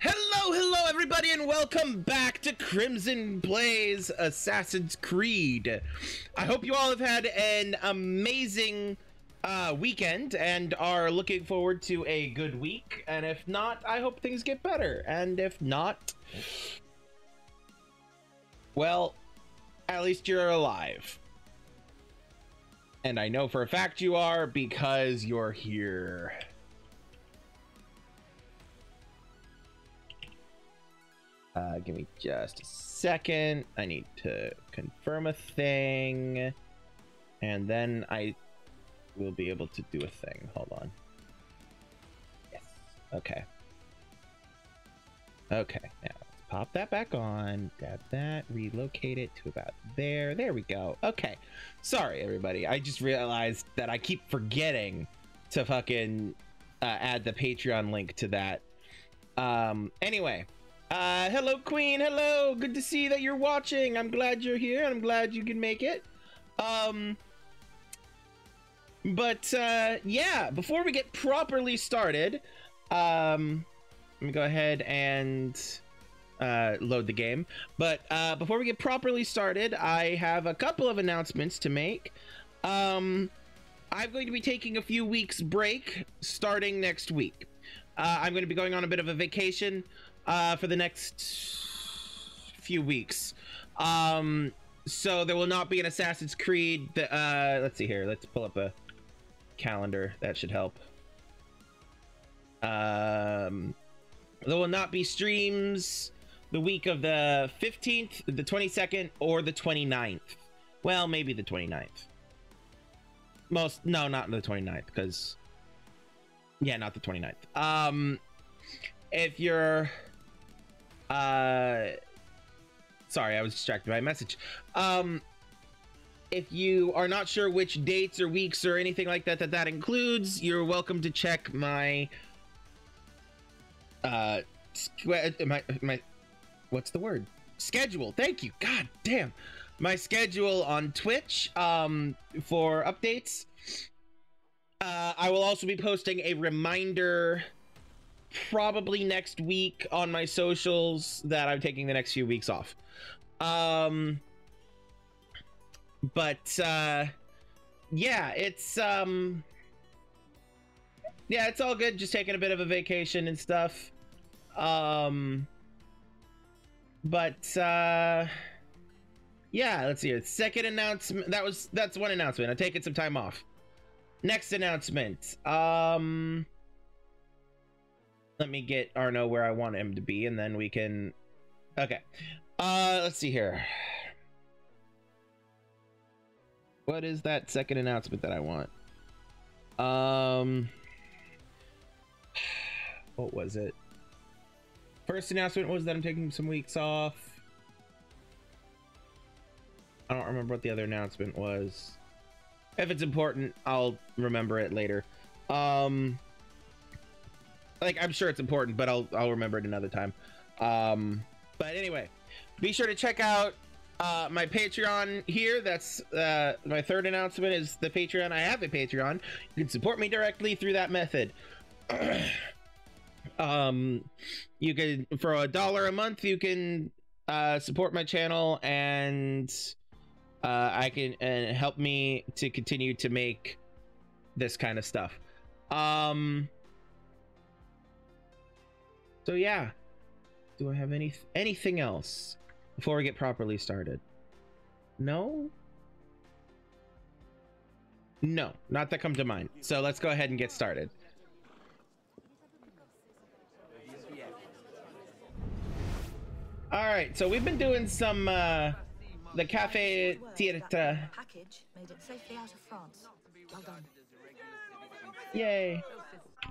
Hello everybody, and welcome back to Krimzon Plays Assassin's Creed. I hope you all have had an amazing weekend and are looking forward to a good week, and if not, I hope things get better, and if not, well, at least you're alive. And I know for a fact you are, because you're here. Give me just a second. I need to confirm a thing, and then I will be able to do a thing. Hold on. Yes. Okay. Okay. Now let's pop that back on. Grab that. Relocate it to about there. There we go. Okay. Sorry, everybody. I just realized that I keep forgetting to fucking add the Patreon link to that. Anyway. Hello, Queen. Hello. Good to see that you're watching. I'm glad you're here, and I'm glad you can make it. Yeah, before we get properly started, let me go ahead and load the game. But before we get properly started, I have a couple of announcements to make. I'm going to be taking a few weeks break starting next week. I'm going to be going on a bit of a vacation for the next few weeks, so there will not be an Assassin's Creed. Let's see here, let's pull up a calendar, that should help. There will not be streams the week of the 15th, the 22nd, or the 29th. Well, maybe the 29th. No, not the 29th, because yeah, not the 29th. If you're sorry, I was distracted by a message. If you are not sure which dates or weeks or anything like that that includes, you're welcome to check my schedule. Thank you. God damn. My schedule on Twitch for updates. I will also be posting a reminder probably next week on my socials that I'm taking the next few weeks off. Yeah, it's all good. Just taking a bit of a vacation and stuff. Yeah, let's see here. Second announcement. That's one announcement. I'm taking some time off. Next announcement. Let me get Arno where I want him to be, and then we can... Okay. Let's see here. What is that second announcement that I want? What was it? First announcement was that I'm taking some weeks off. I don't remember what the other announcement was. If it's important, I'll remember it later. Like, I'm sure it's important, but I'll remember it another time. But anyway, be sure to check out my Patreon here. That's my third announcement is the Patreon. I have a Patreon. You can support me directly through that method. You can, for $1 a month, you can support my channel, and help me to continue to make this kind of stuff. So yeah, do I have anything else before we get properly started? No? No, not that come to mind. So let's go ahead and get started. All right, so we've been doing some, the Café Tirta. Package made it safely out of France. Well done. Yay.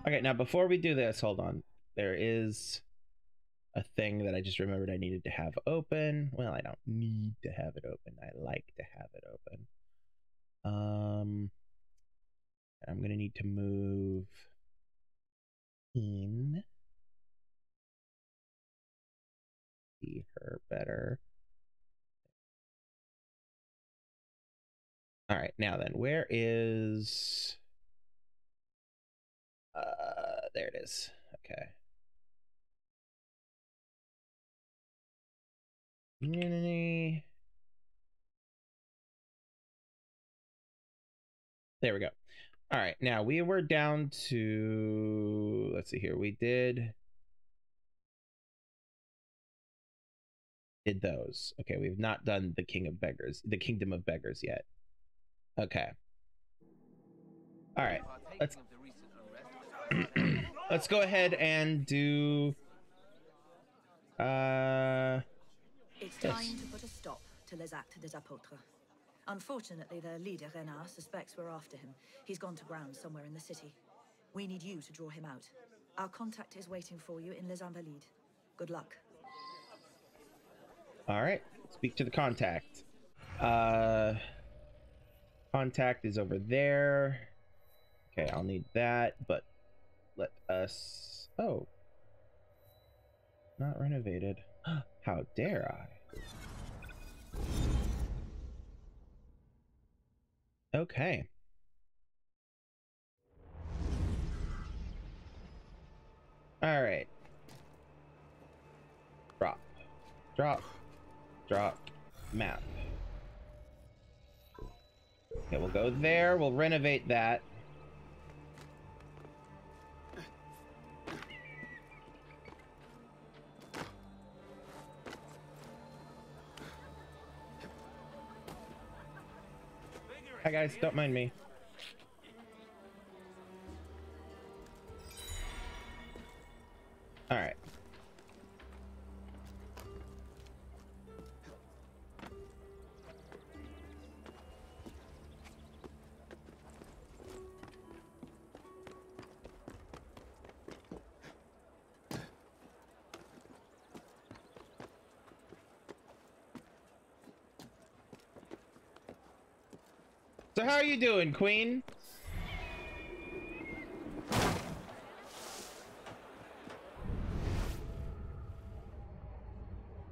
Okay, now before we do this, hold on. There is a thing that I just remembered I needed to have open. Well, I don't need to have it open. I like to have it open. I'm going to need to move in. See her better. All right, now then, where is... there it is. Okay. Unity. There we go. All right, now we were down to... Let's see here. We did those. Okay, we've not done the King of Beggars, the Kingdom of Beggars yet. Okay. All right. Let's let's go ahead and do it's time to put a stop to Les Actes des Apôtres. Unfortunately, their leader Renard suspects we're after him. He's gone to ground somewhere in the city. We need you to draw him out. Our contact is waiting for you in Les Invalides. Good luck. All right. Speak to the contact. Contact is over there. Okay, I'll need that, but let us... Oh. Not renovated. How dare I? Okay. All right. Drop. Drop. Drop. Map. Okay, we'll go there. We'll renovate that. Hi guys, don't mind me. All right. So how are you doing, Queen?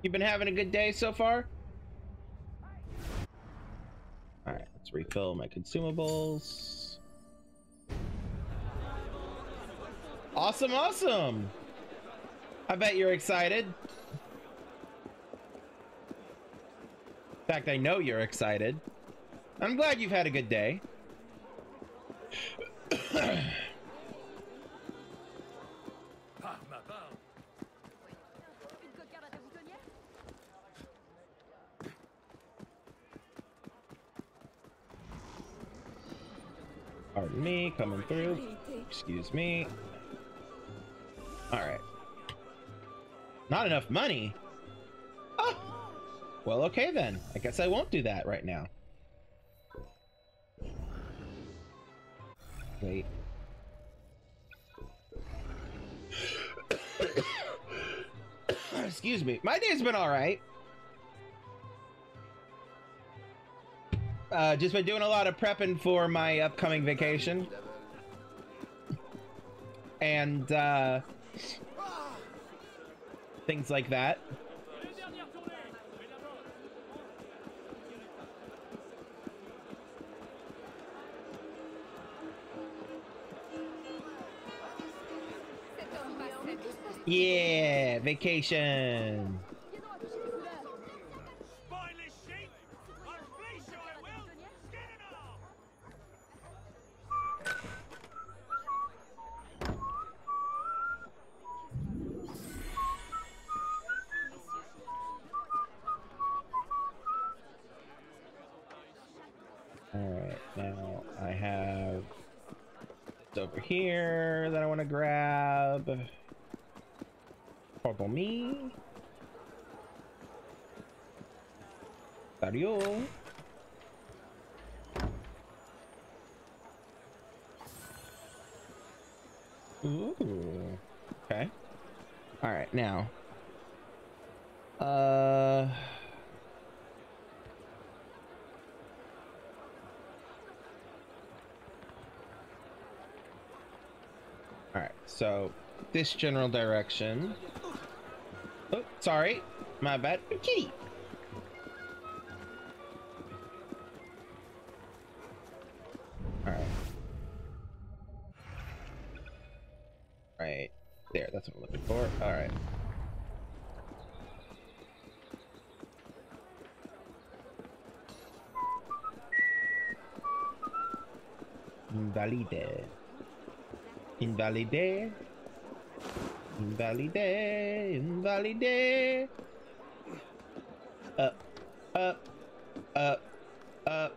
You been having a good day so far? All right, let's refill my consumables. Awesome, awesome. I bet you're excited. In fact, I know you're excited. I'm glad you've had a good day. Pardon me, coming through. Excuse me. All right. Not enough money. Oh. Well, okay then. I guess I won't do that right now. Wait. Excuse me. My day's been all right. Just been doing a lot of prepping for my upcoming vacation. And things like that. Yeah, vacation. All right, now I have it's over here that I want to grab. Pardon me. Dario. Ooh. Okay. All right, now. All right. So this general direction. Oh, sorry. My bad. Kitty. my... There, that's what I'm looking for. Alright. Invalide. Invalide. Invalide. Invalide. Up. Up. Up. Up.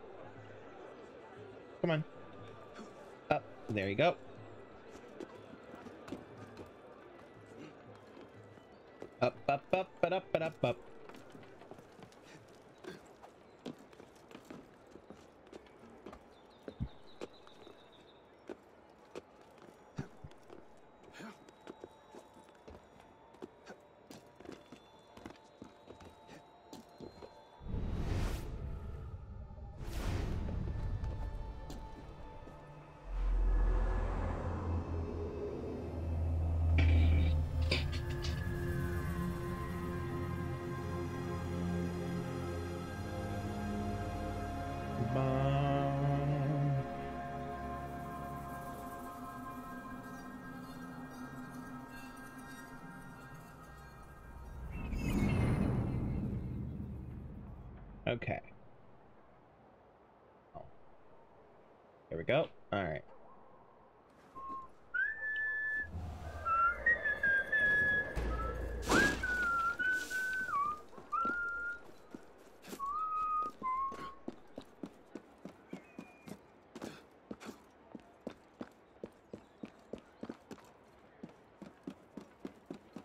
Come on. Up. There you go. Up, up, up, but up, but up, up. Okay. Oh. There we go. All right.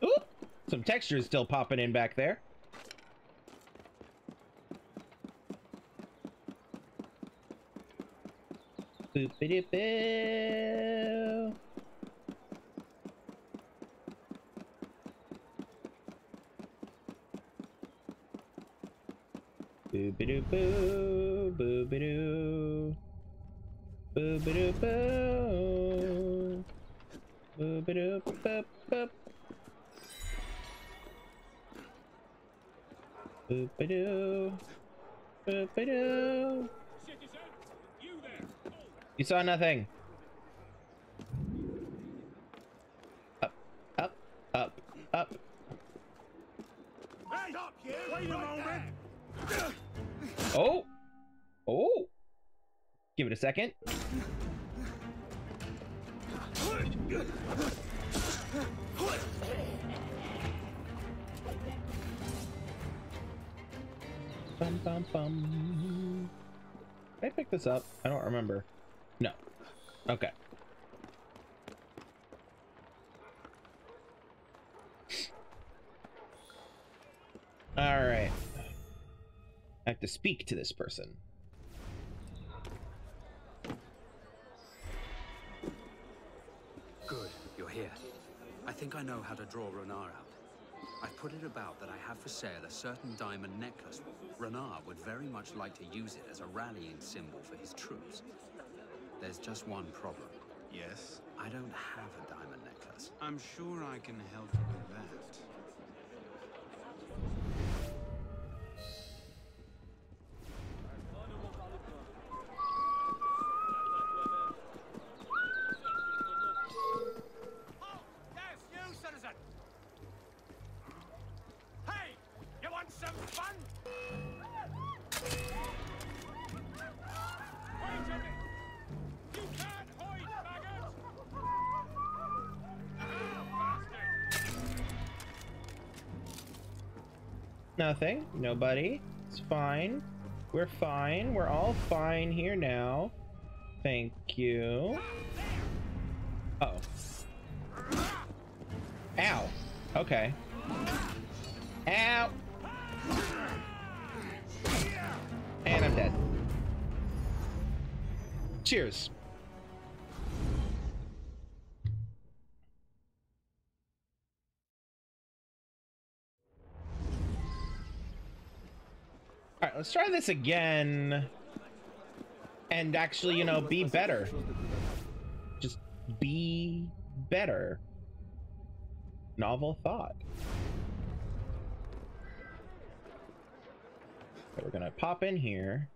Ooh! Some textures still popping in back there. Boop-a-doop-boo. Boop-a-doop-boo. Boop-a-doo. Boop-a-doop-boo. Boop-a-doop-boo-boop. Boop-a-doo. Boop-a-doo. You saw nothing. Up, up, up, up. Hey, stop you! Wait a moment. Oh, oh. Give it a second. Bum, bum, bum. Did I pick this up? I don't remember. No. Okay. Alright. I have to speak to this person. Good, you're here. I think I know how to draw Renard out. I've put it about that I have for sale a certain diamond necklace. Renard would very much like to use it as a rallying symbol for his troops. There's just one problem. Yes? I don't have a diamond necklace. I'm sure I can help you with that. Nothing. Nobody. It's fine. We're fine. We're all fine here now. Thank you. Uh-oh. Ow. Okay. Ow. And I'm dead. Cheers. Let's try this again and actually, you know, be better. Just be better. Novel thought. So we're gonna pop in here.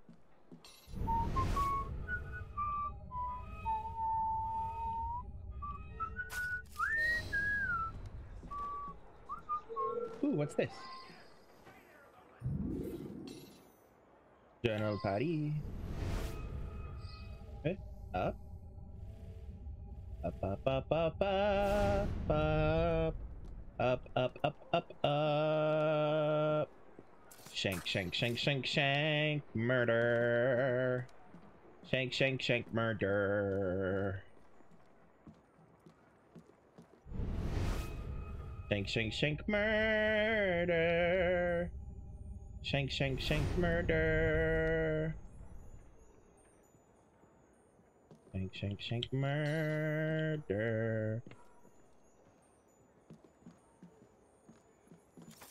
Ooh, what's this? Journal party. Okay. Up. Up, up, up, up, up, up, up, up, up, up, up. Shank, shank, shank, shank, shank, murder. Shank, shank, shank, murder. Shank, shank, shank, murder. Shank, shank, shank, murder. Shank, shank, shank, murder.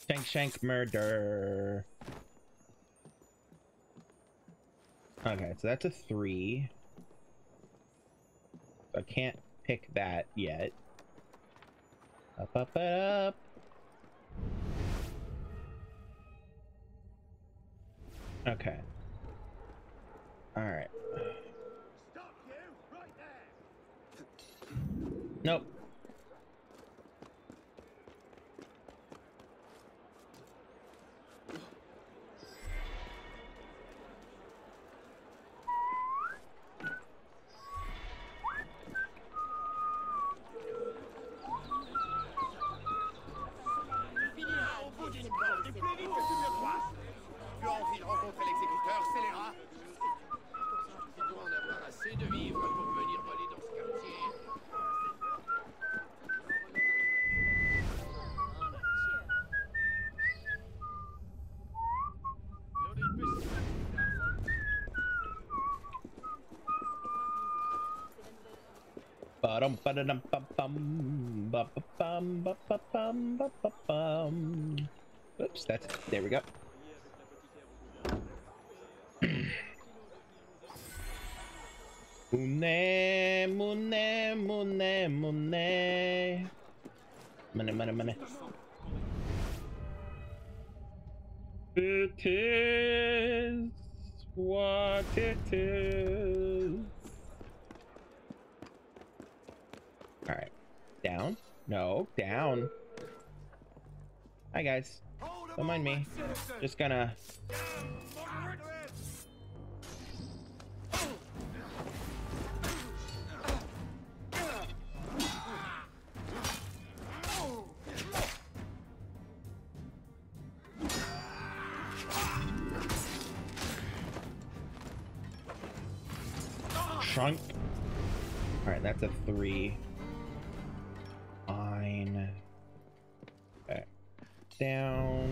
Shank, shank, murder. Okay, so that's a 3. I can't pick that yet. Up, up, up. Okay. All right. Nope. Oops, that's it. There we go. Money, money, money, money. Money, money, money. It is what it is. Alright. Down? No, down. Hi guys. Don't mind me. Just gonna... Trunk. Alright, that's a 3. Fine. Okay. Down.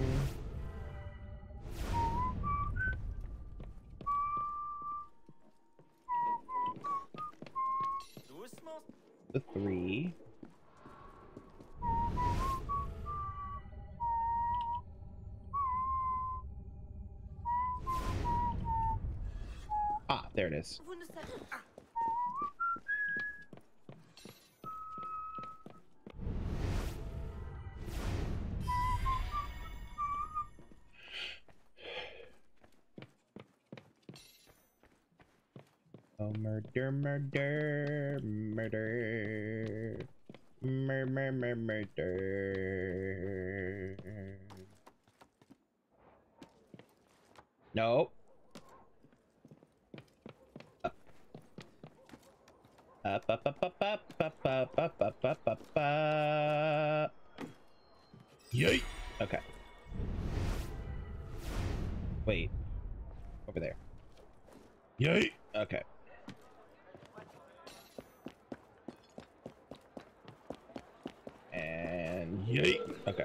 The 3. Ah, there it is. Oh, murder, murder, murder, murder, murder, murder. Nope. Up, up, up, up, up, up, up, up, up, up, up, up, up. Yay! Okay. Wait. Over there. Yay! Okay. And yay! Okay.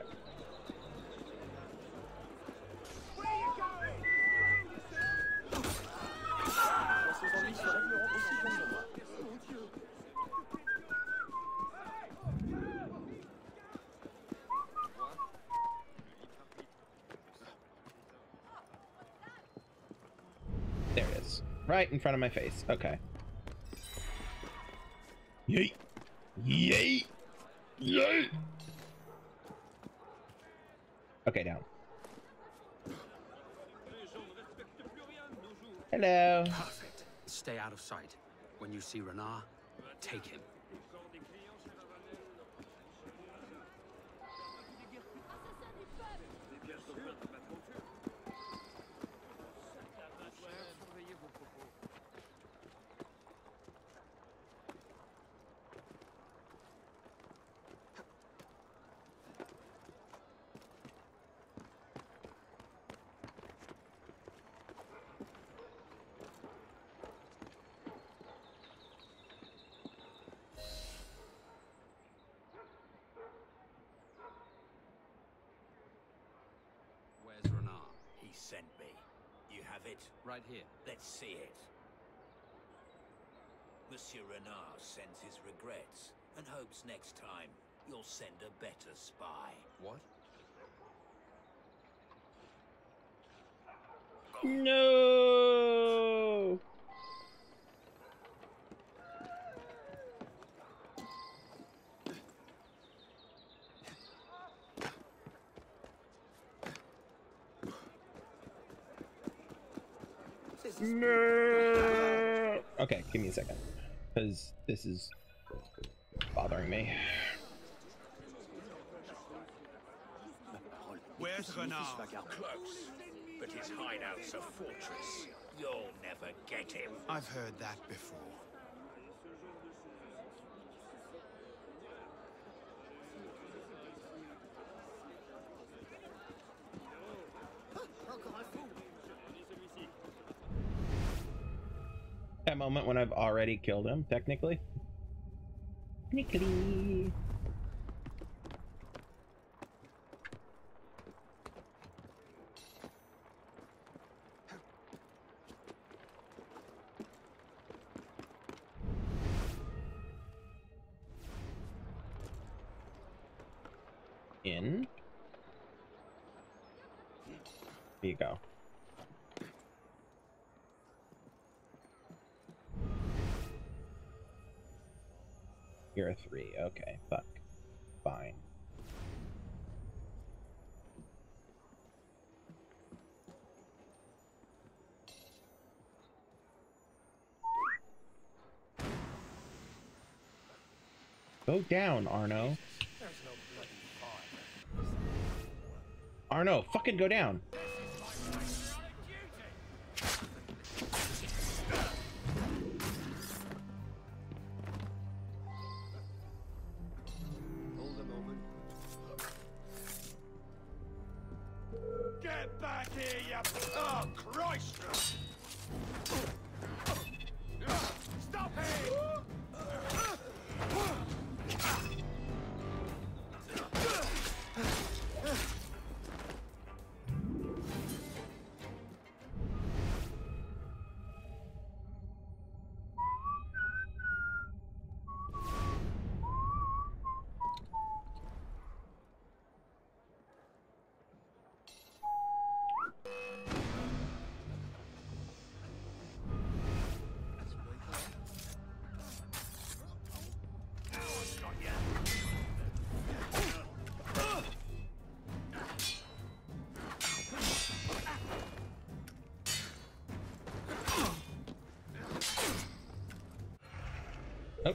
There it is. Right in front of my face. Okay. Yay! Yay! Yay! Okay, down. Hello. Perfect. Stay out of sight. When you see Renard, take him. have it? Right here. Let's see it. Monsieur Renard sends his regrets and hopes next time you'll send a better spy. What? No! No! Okay, give me a second, because this is bothering me. Where's Renard? Close, but his hideout's a fortress. You'll never get him. I've heard that before. That moment when I've already killed him, technically. Technically. In. There you go. You're a 3. Okay, fuck. Fine. Go down, Arno. There's no bloody fire. Arno, fucking go down.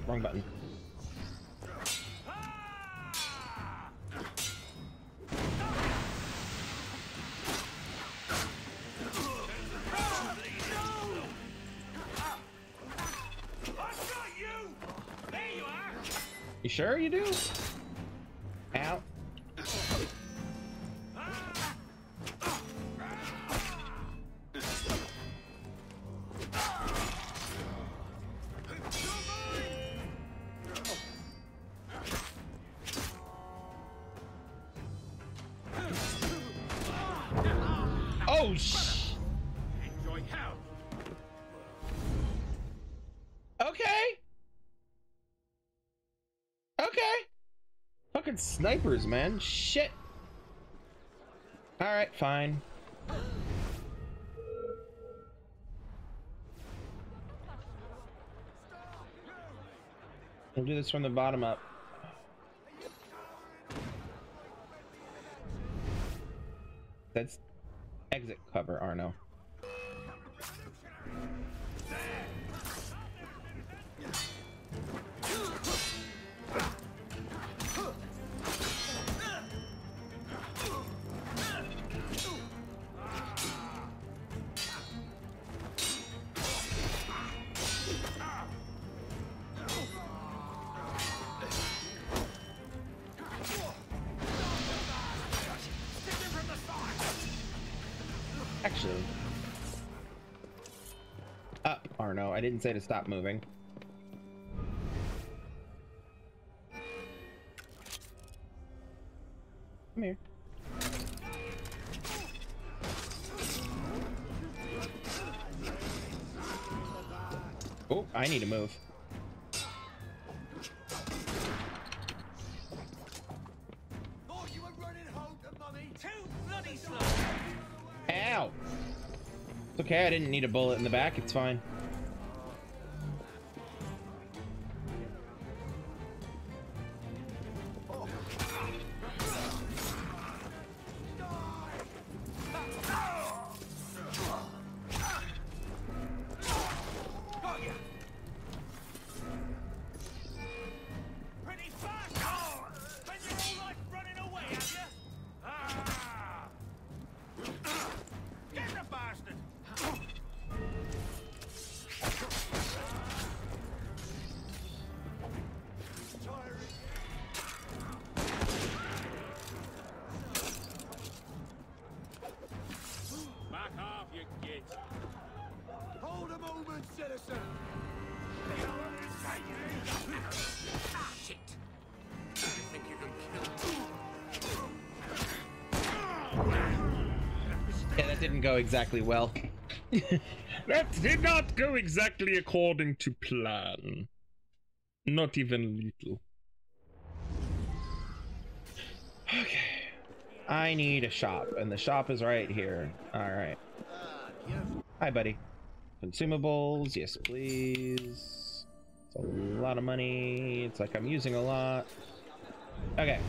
Wrong button. You sure you do? Ow. Snipers, man. Shit. All right, fine. We'll do this from the bottom up. That's exit cover, Arno. I didn't say to stop moving. Come here. Oh, I need to move. Oh, you were running home to mummy too bloody slow. Ow! It's okay, I didn't need a bullet in the back, it's fine. Exactly well. That did not go exactly according to plan. Not even little. Okay. I need a shop, and the shop is right here. Alright. Hi, buddy. Consumables, yes please. It's a lot of money. It's like I'm using a lot. Okay.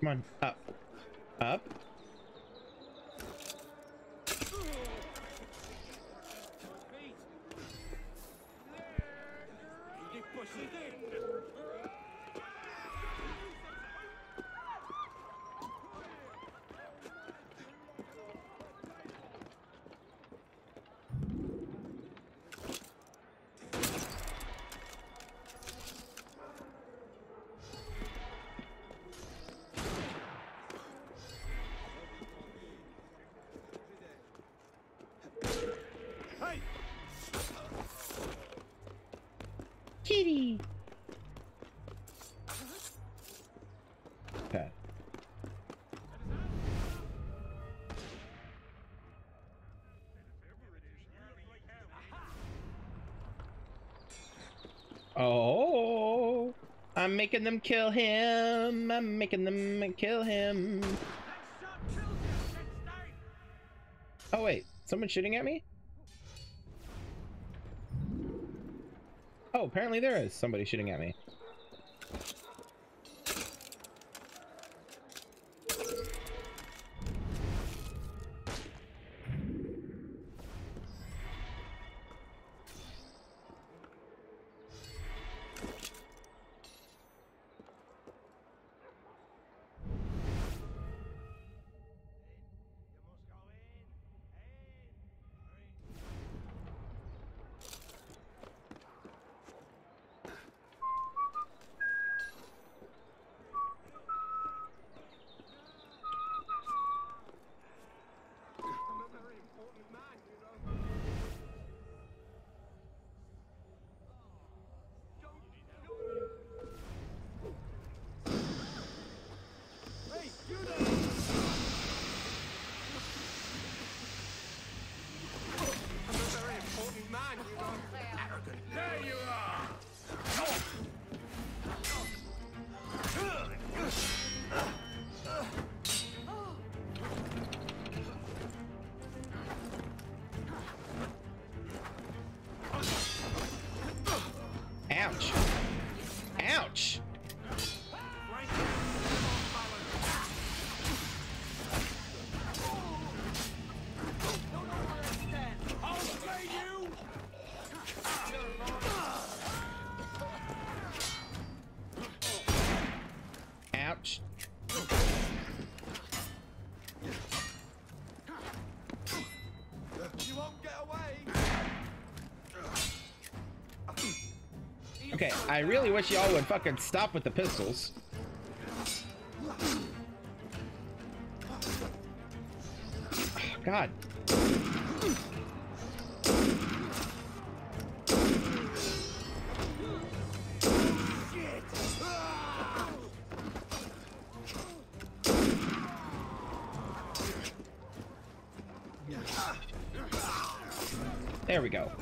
Come on, up. Up. Oh, I'm making them kill him. I'm making them kill him. Oh wait, someone's shooting at me? Oh, apparently there is somebody shooting at me. Okay, I really wish y'all would fucking stop with the pistols. Oh, God. There we go.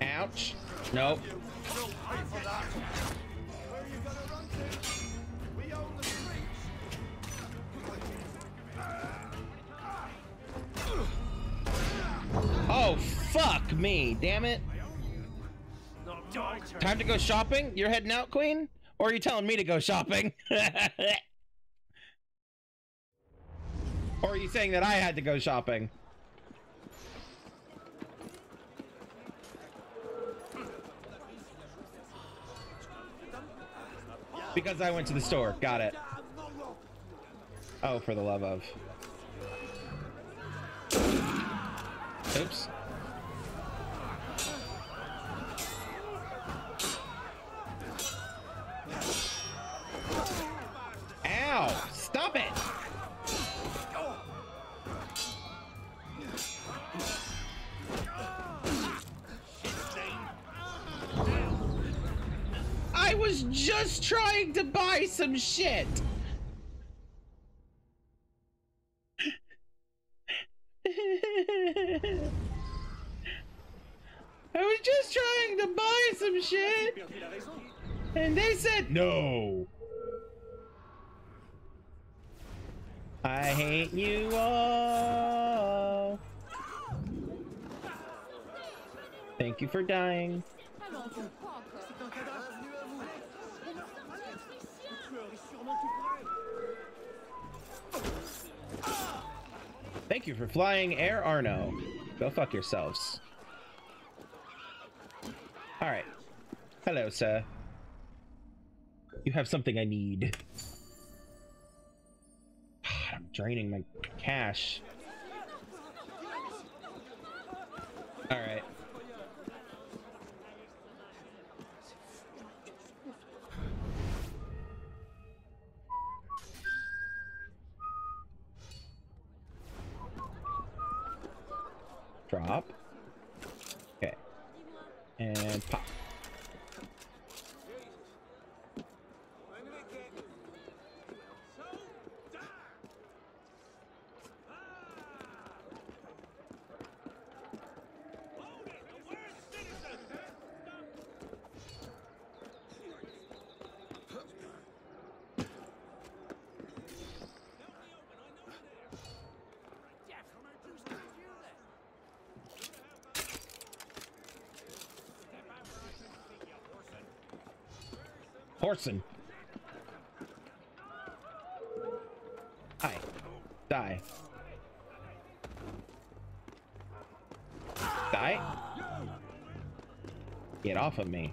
Ouch. Nope. Oh, fuck me, damn it. Time to go shopping? You're heading out, Queen? Or are you telling me to go shopping? Or are you saying that I had to go shopping? Because I went to the store. Got it. Oh, for the love of. Oops. Ow! Stop it! I was just trying to buy some shit! I was just trying to buy some shit! And they said no! I hate you all. Thank you for dying. Thank you for flying, Air Arno. Go fuck yourselves. All right. Hello, sir. You have something I need. I'm draining my cash. All right. Drop. Okay. And pop. Horson. Hi. Die. Die. Get off of me.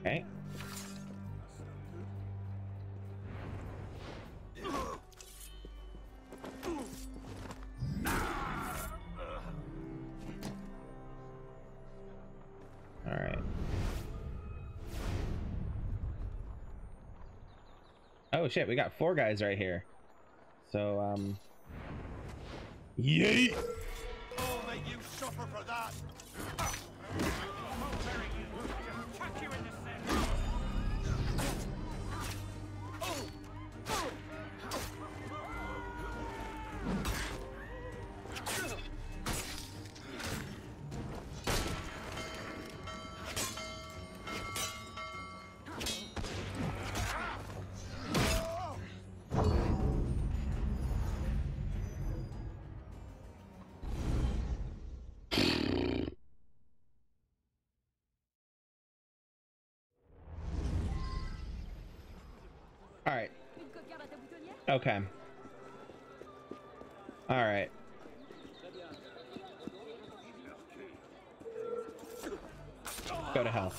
Okay. Oh shit, we got four guys right here. So, yay! Oh, may you suffer for that! Okay. All right. Go to hell.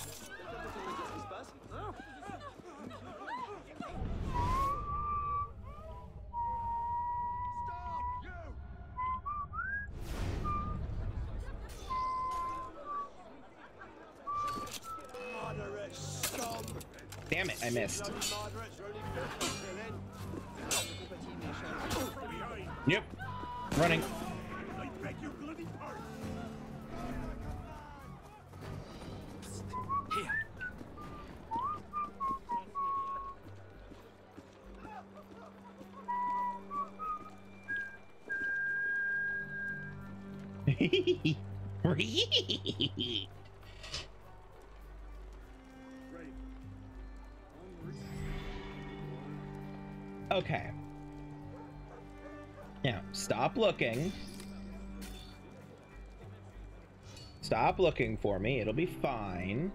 Damn it, I missed. Yep. Running. Ready. Okay. Now, stop looking. Stop looking for me. It'll be fine.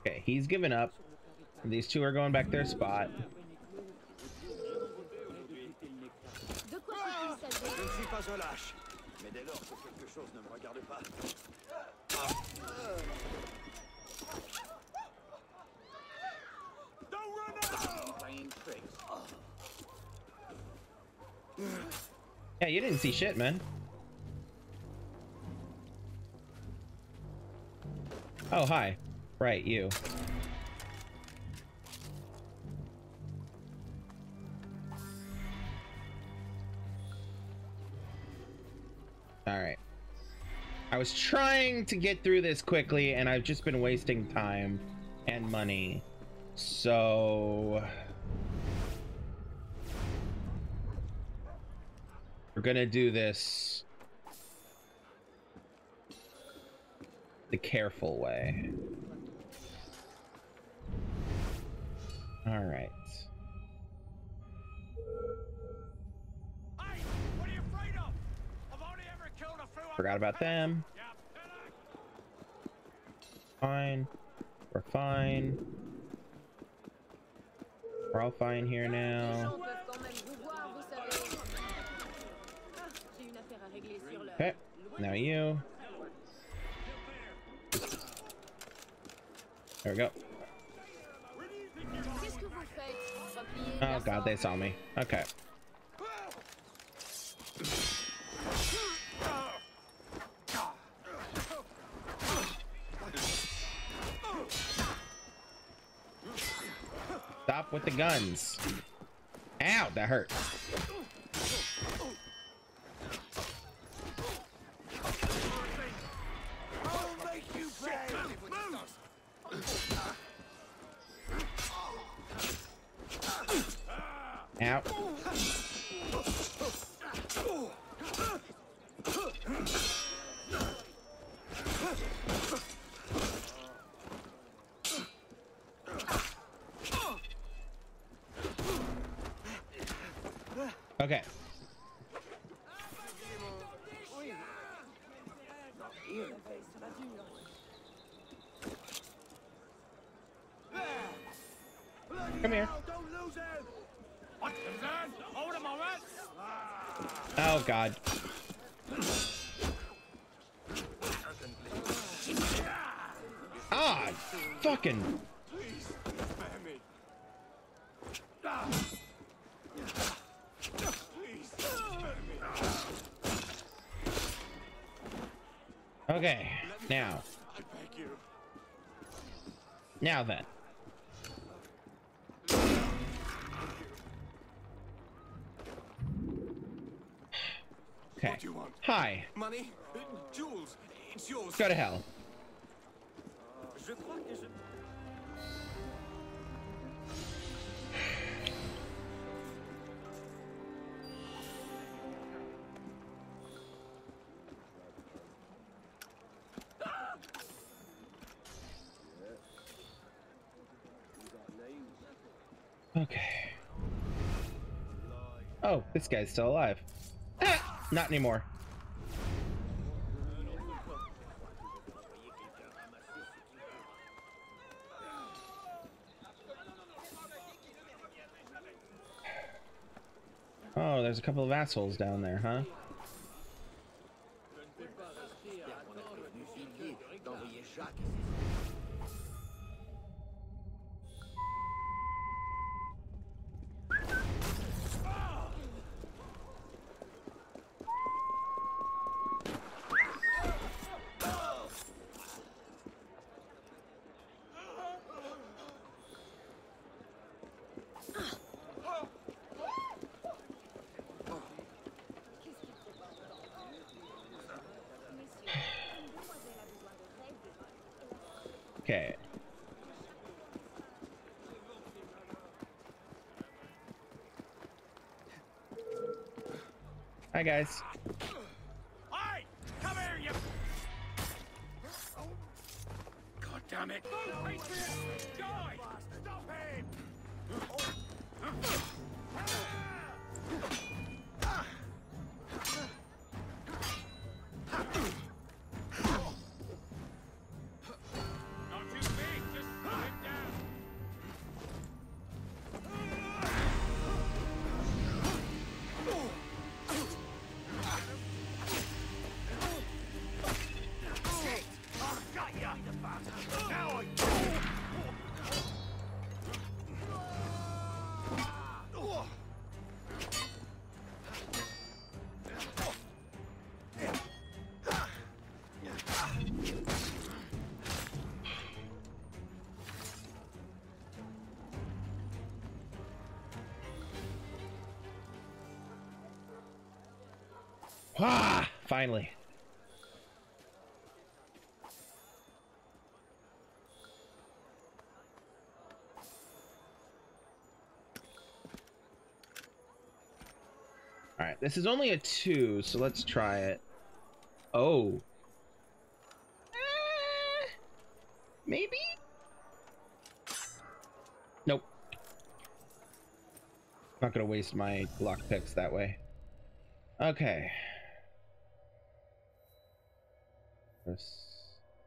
Okay, he's given up. These two are going back their spot. Yeah, you didn't see shit, man. Oh, hi. Right, you. Alright. I was trying to get through this quickly, and I've just been wasting time and money. So... we're gonna do this the careful way. All right. Hey, what are you afraid of? I've only ever killed a few. Forgot about them. Fine. We're fine. We're all fine here now. Okay, now you. There we go. Oh god, they saw me. Okay. Stop with the guns. Ow, that hurt. Out. Okay. Come here. Oh god. Ah, fucking. Okay, now. Now then. Okay. What do you want? Hi. Money? Jewels. It's yours. Go to hell. Okay. Oh, this guy's still alive. Not anymore. Oh, there's a couple of assholes down there, huh? Okay. Hi, guys. Hey! Come here, you... God damn it! No, die! Stop him! Not too big, just slow it down. Ah, finally. All right, this is only a 2, so let's try it. Oh. Maybe? Nope. Not gonna waste my Glock picks that way. Okay.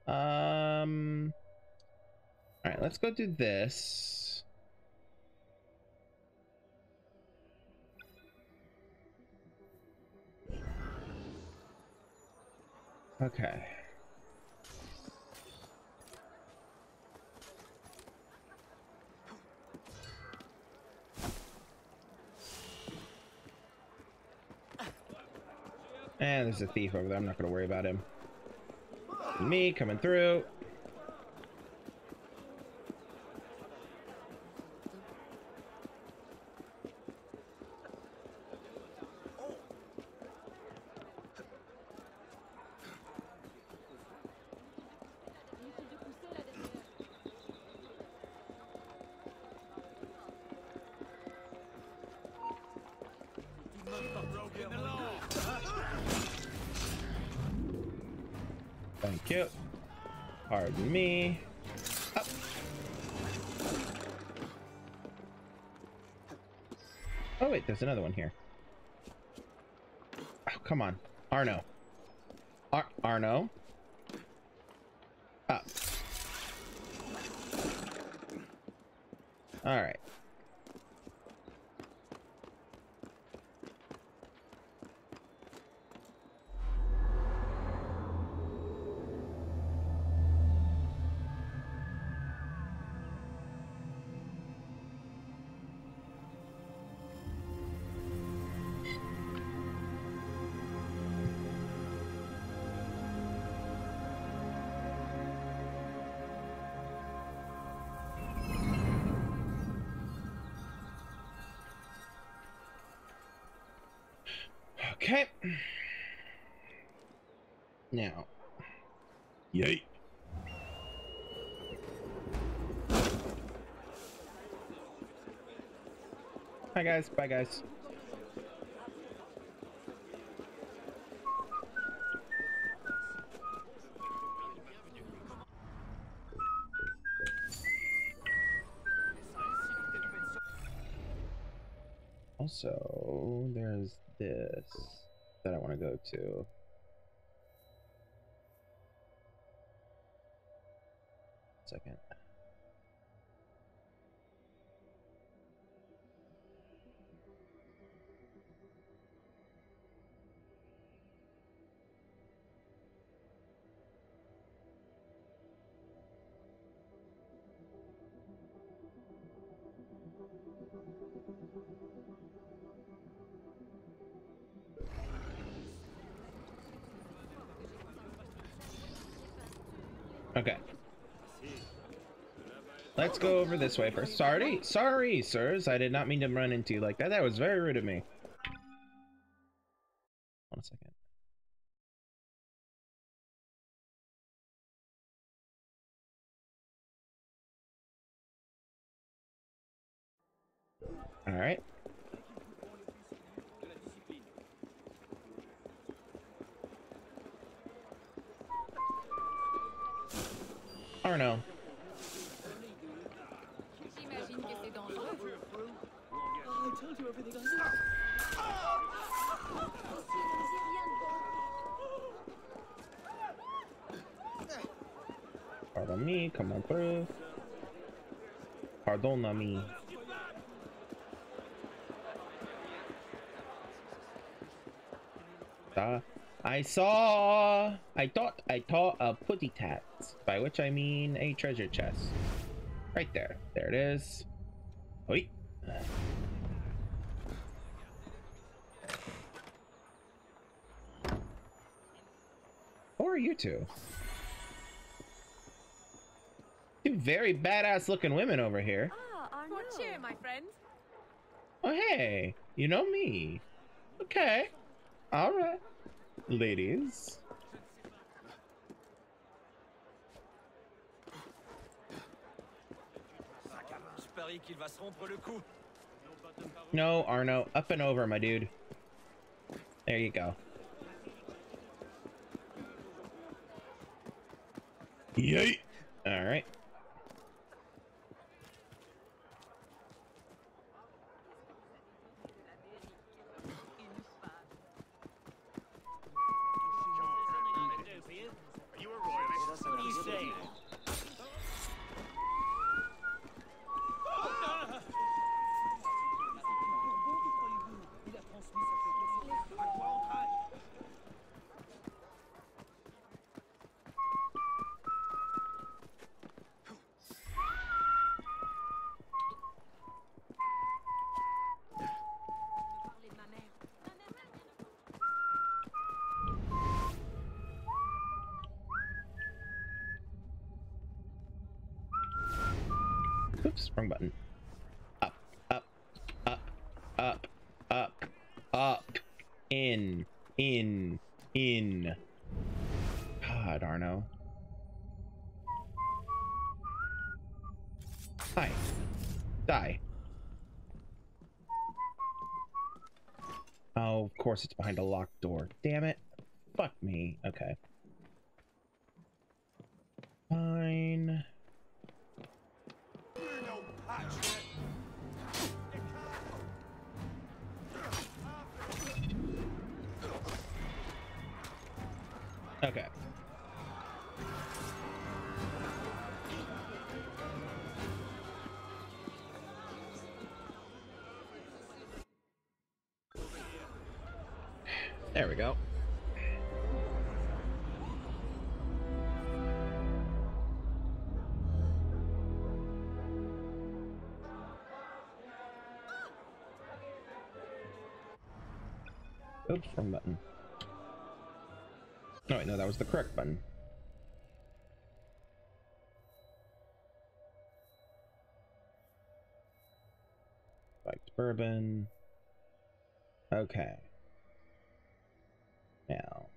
All right, let's go do this. Okay. And there's a thief over there. I'm not going to worry about him. Me coming through. There's another one here. Oh, come on. Arno. Arno. Up. All right. Okay. Now. Yay. Hi guys. Bye guys. Also, there's this that I want to go to. Second. Okay. Let's go over this way first. Sorry, sirs. I did not mean to run into you like that. That was very rude of me. One second. All right. Arno. J'imagine que c'est dangereux. Oh, I told you everything I knew. Pardon me, come on through. Pardon me. I saw. I thought a putty tat, by which I mean a treasure chest. Right there. There it is. Oi. Who are you two? Two very badass looking women over here. Ah, Arno. Good cheer, my friend. Oh hey, you know me. Okay. All right. Ladies, no, Arno, up and over, my dude. There you go. Yay! All right. Oops, wrong button. Up, up, up, up, up, up, in, in. God, Arno. Hi. Die. Oh, of course it's behind a locked door. Damn it. Fuck me. Okay. Fine. Okay. There we go. Oops, wrong button. No, wait, no, that was the correct button. Spiked bourbon. Okay. Now.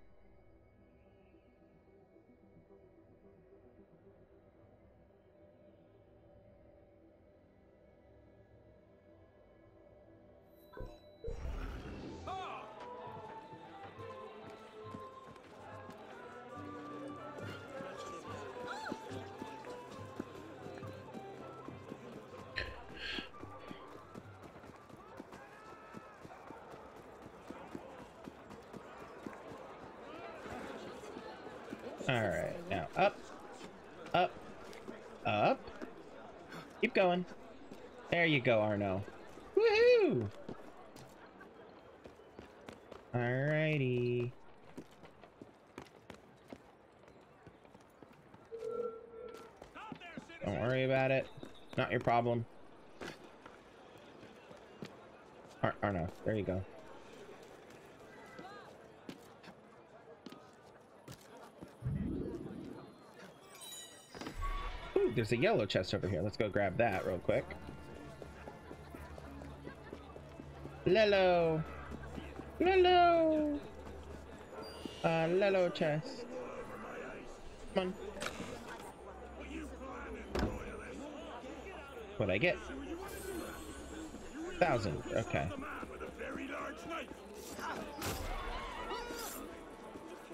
Alright, now up, up, up. Keep going. There you go, Arno. Woohoo! Alrighty. Don't worry about it. Not your problem. Arno, there you go. There's a yellow chest over here. Let's go grab that real quick. Lello. Lello. Lello chest. Come on. What'd I get? 1,000. Okay.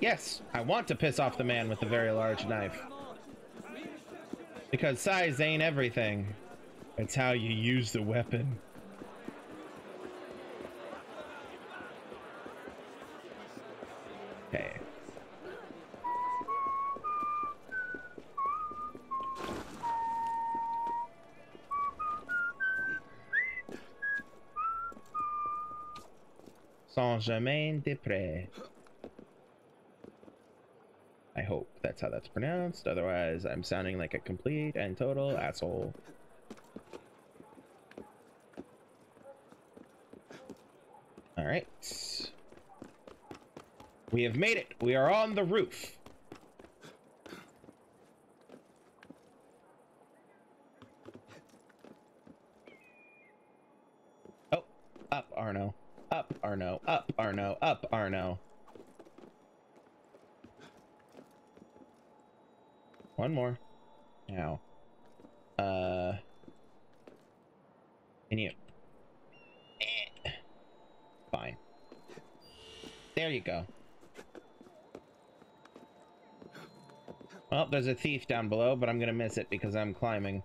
Yes, I want to piss off the man with the very large knife. Because size ain't everything. It's how you use the weapon. Okay. Saint-Germain-des-Prés. I hope that's how that's pronounced, otherwise I'm sounding like a complete and total asshole. Alright. We have made it! We are on the roof! Oh, up Arno. Up Arno. Up Arno. Up Arno. One more. Now. Can you? Fine. There you go. Well, there's a thief down below, but I'm gonna miss it because I'm climbing.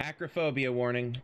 Acrophobia warning.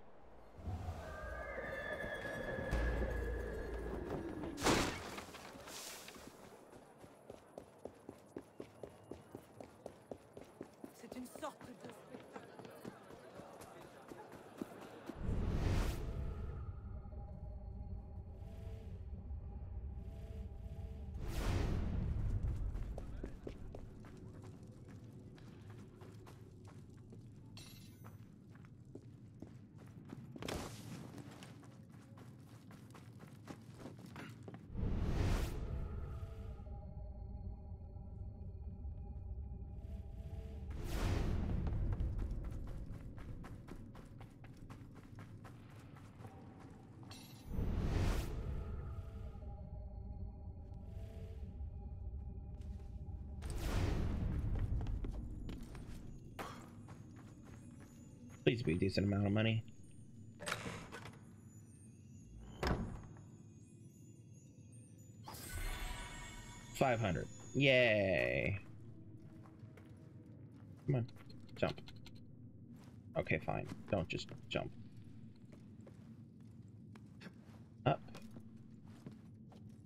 Please be a decent amount of money. $500. Yay. Come on. Jump. Okay, fine. Don't just jump. Up.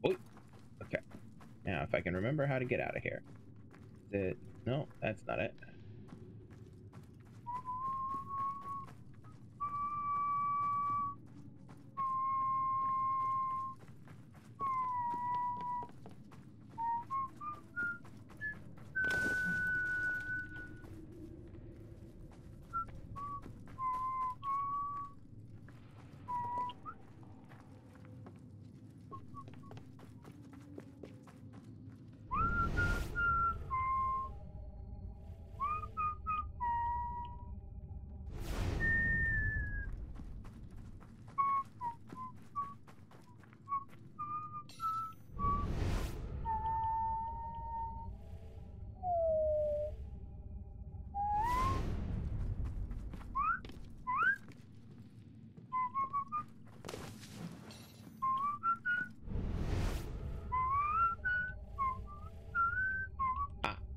Oh. Okay. Now, if I can remember how to get out of here. No, that's not it.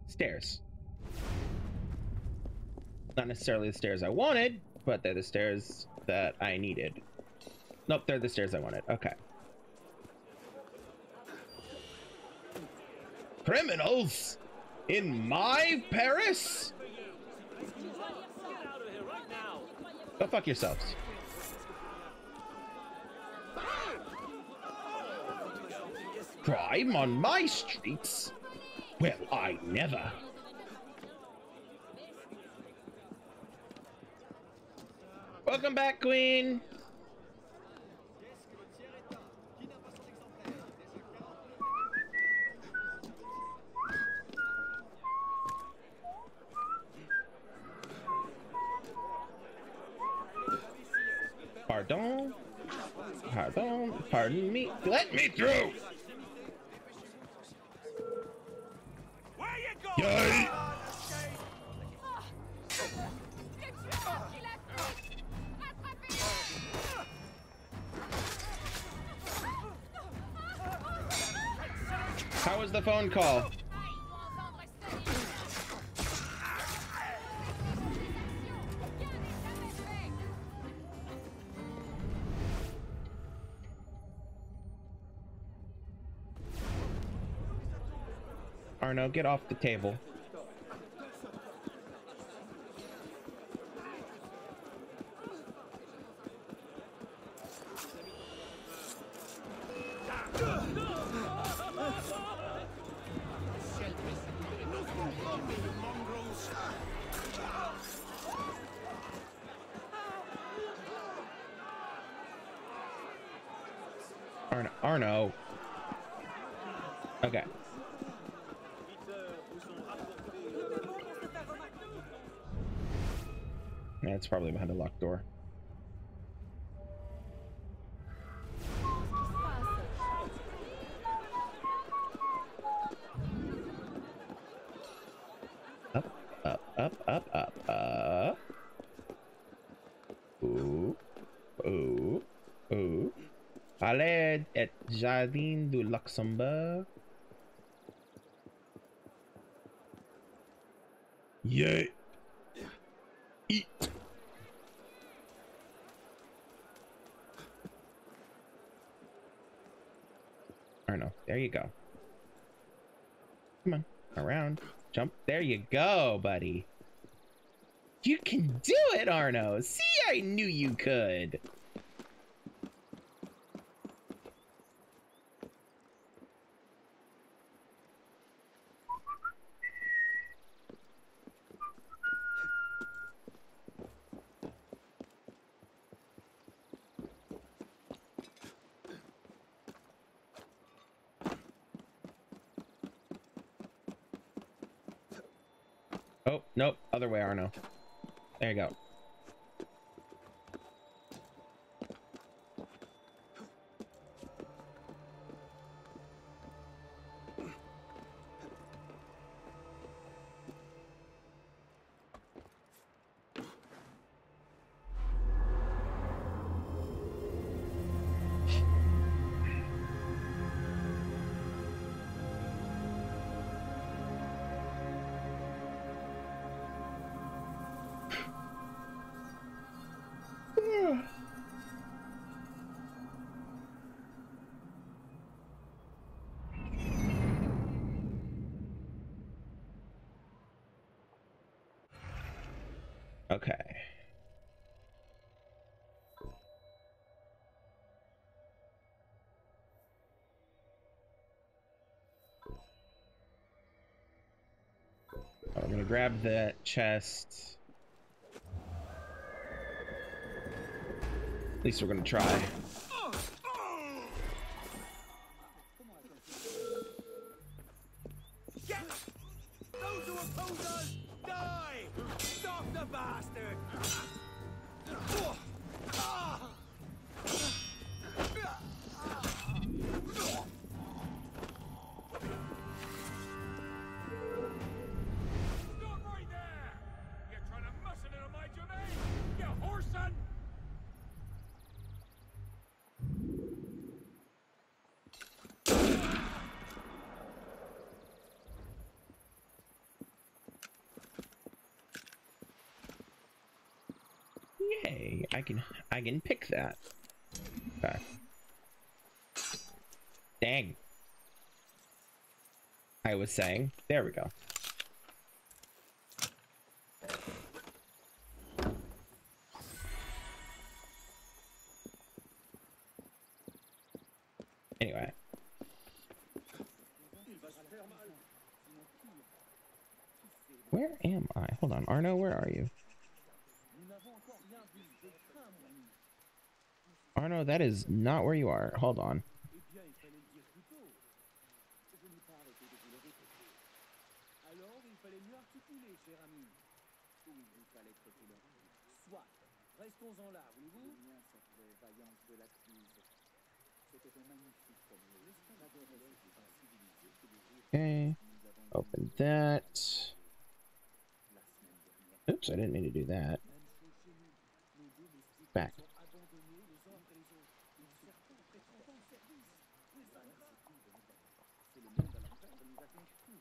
Stairs. Not necessarily the stairs I wanted, but they're the stairs that I needed. Nope, they're the stairs I wanted. Okay. Criminals in my Paris? Go fuck yourselves. crime on my streets? Well, I never. Welcome back, Queen. Pardon. Pardon. Pardon me. Let me through! Where you going? Yay! How was the phone call? Arno, get off the table. Arno. Okay. Yeah, it's probably behind a locked door. Up, up, up, up, up, up. Ooh, ooh, ooh. Palais et Jardin du Luxembourg. Yeah. Eat. Arno, there you go. Come on, around, jump. There you go, buddy. You can do it, Arno. See, I knew you could. Oh, nope. Other way, Arno. There you go. Okay. I'm gonna grab that chest. At least we're gonna try. I can pick that. Okay. Dang. I was saying. There we go. Anyway. Where am I? Hold on, Arno, where are you? Arno, that is not where you are. Hold on. Okay, open that. Oops, I didn't mean to do that. Back.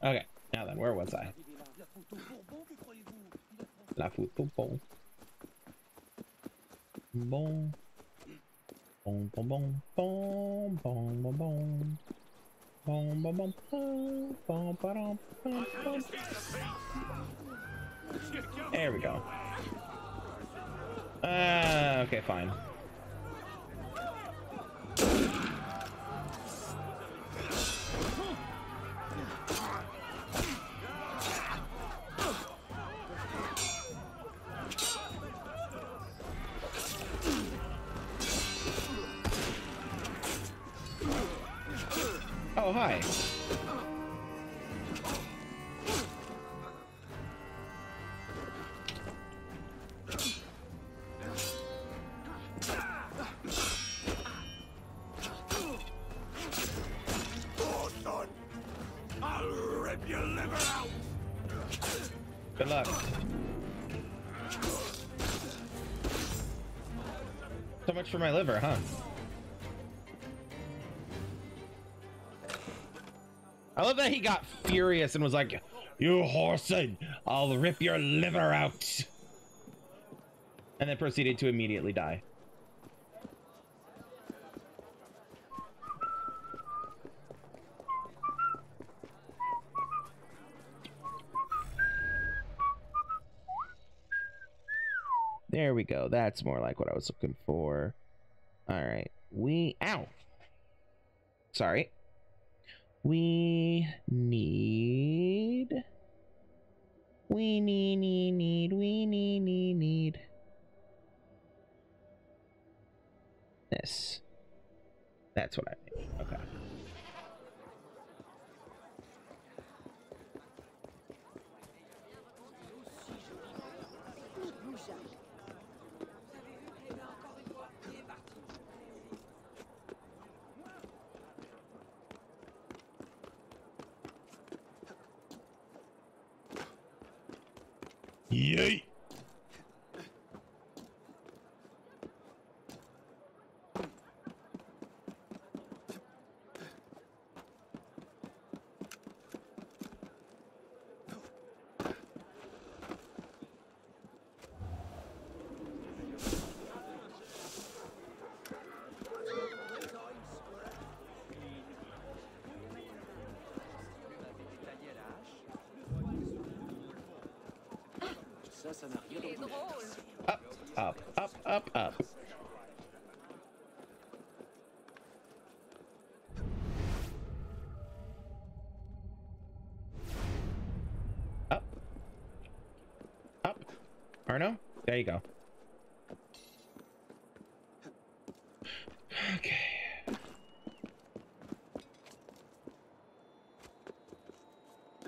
Okay, now then, where was I? La photo bon. Bon. Bon, bon, bon, bon, bon, bon, bon. Bon, bon, bon, bon, bon, bon, bon, bon. There we go. Okay, fine. Oh, hi. Good luck. So much for my liver, huh? I love that he got furious and was like, "You whoreson, I'll rip your liver out," and then proceeded to immediately die. There we go. That's more like what I was looking for. All right. Ow. Sorry. We need this. That's what I need. Okay. Yay! Up. Up. Up. Arno, there you go. Okay.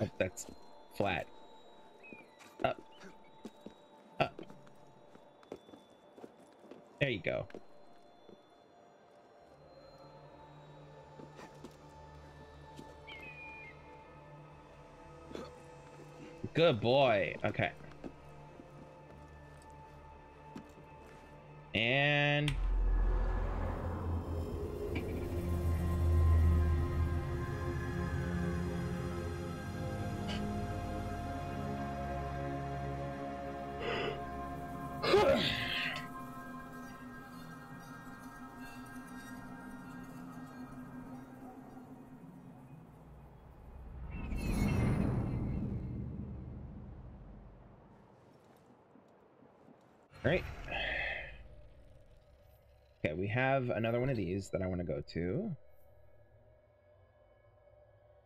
Oh, that's flat. There you go. Good boy. Okay. And another one of these that I want to go to.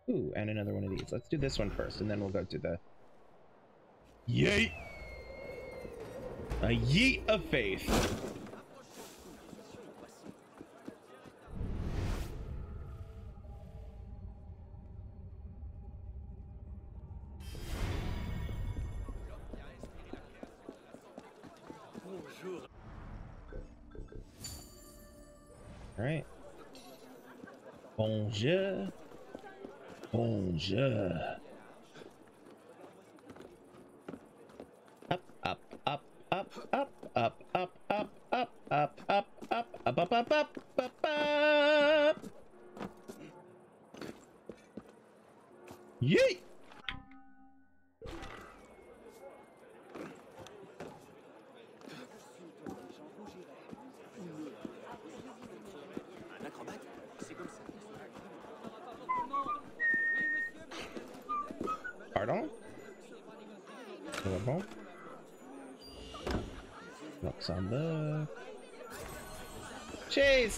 Ooh, and another one of these. Let's do this one first, and then we'll go to the... Yeet! A yeet of faith. Alright. Bonjour. Bonjour. Up, up, up, up, up, up, up, up, up, up, up, up, up, up, up, up, up, up. Yeet!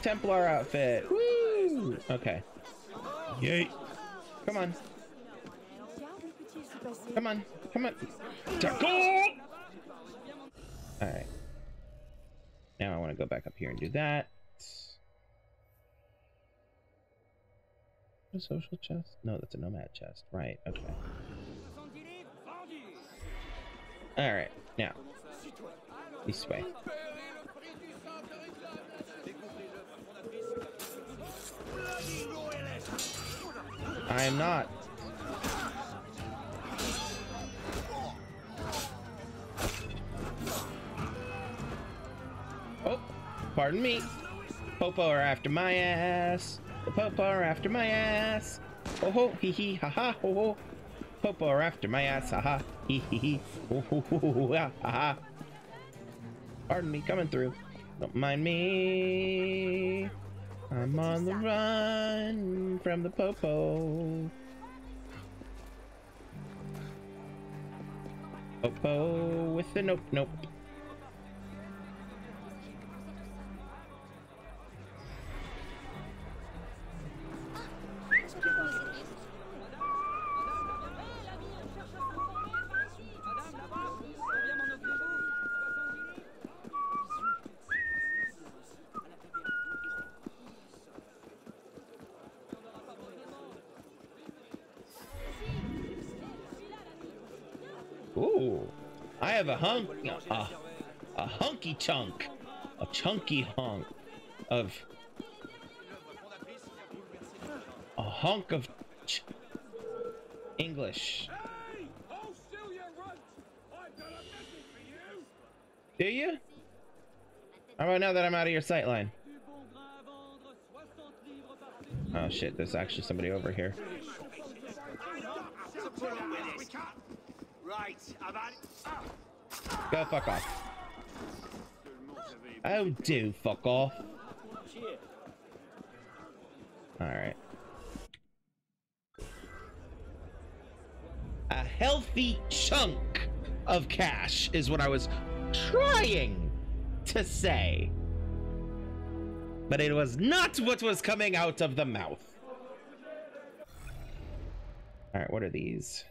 Templar outfit. Woo! Okay. Yay. Come on. Come on. Come on. Tackle! Alright. Now I want to go back up here and do that. A social chest? No, that's a nomad chest. Right. Okay. Alright. Now. This way. I am not. Oh, pardon me. Popo are after my ass. The Popo are after my ass. Ho ho, hee hee, ha ha, ho ho. Popo are after my ass, ha ha, hee hee hee, ho ho ho ho, ha ha. Pardon me, coming through. Don't mind me. I'm on the run from the Popo. Popo with the nope, nope. A hunky chunk, a chunky hunk of a hunk of English. Hey, oh, I've got a message for you. Do you? How about now that I'm out of your sight line? Oh shit, there's actually somebody over here. Right, go fuck off. Oh, do fuck off. Alright. A healthy chunk of cash is what I was trying to say. But it was not what was coming out of the mouth. Alright, what are these?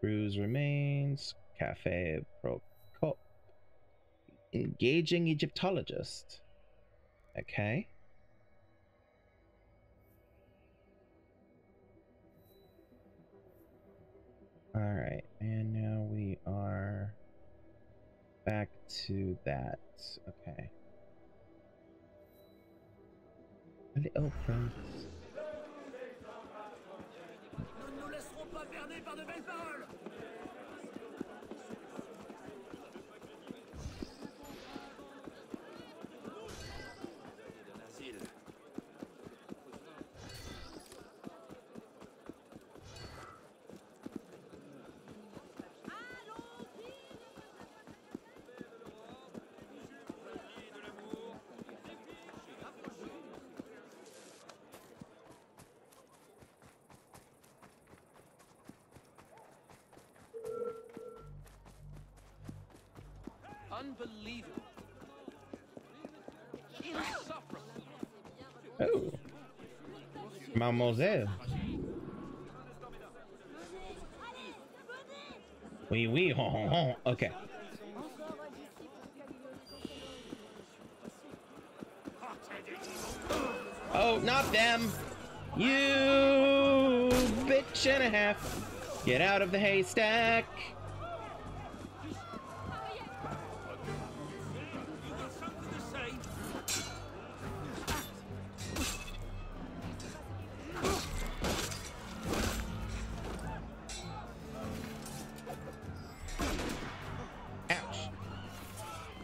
Brews remains. Cafe Procop. Engaging Egyptologist. Okay. All right, and now we are back to that. Okay. Little friends. Unbelievable. Insufferable. Oh. Mademoiselle. Oui, on. Ok. Oh, not them! You bitch and a half! Get out of the haystack!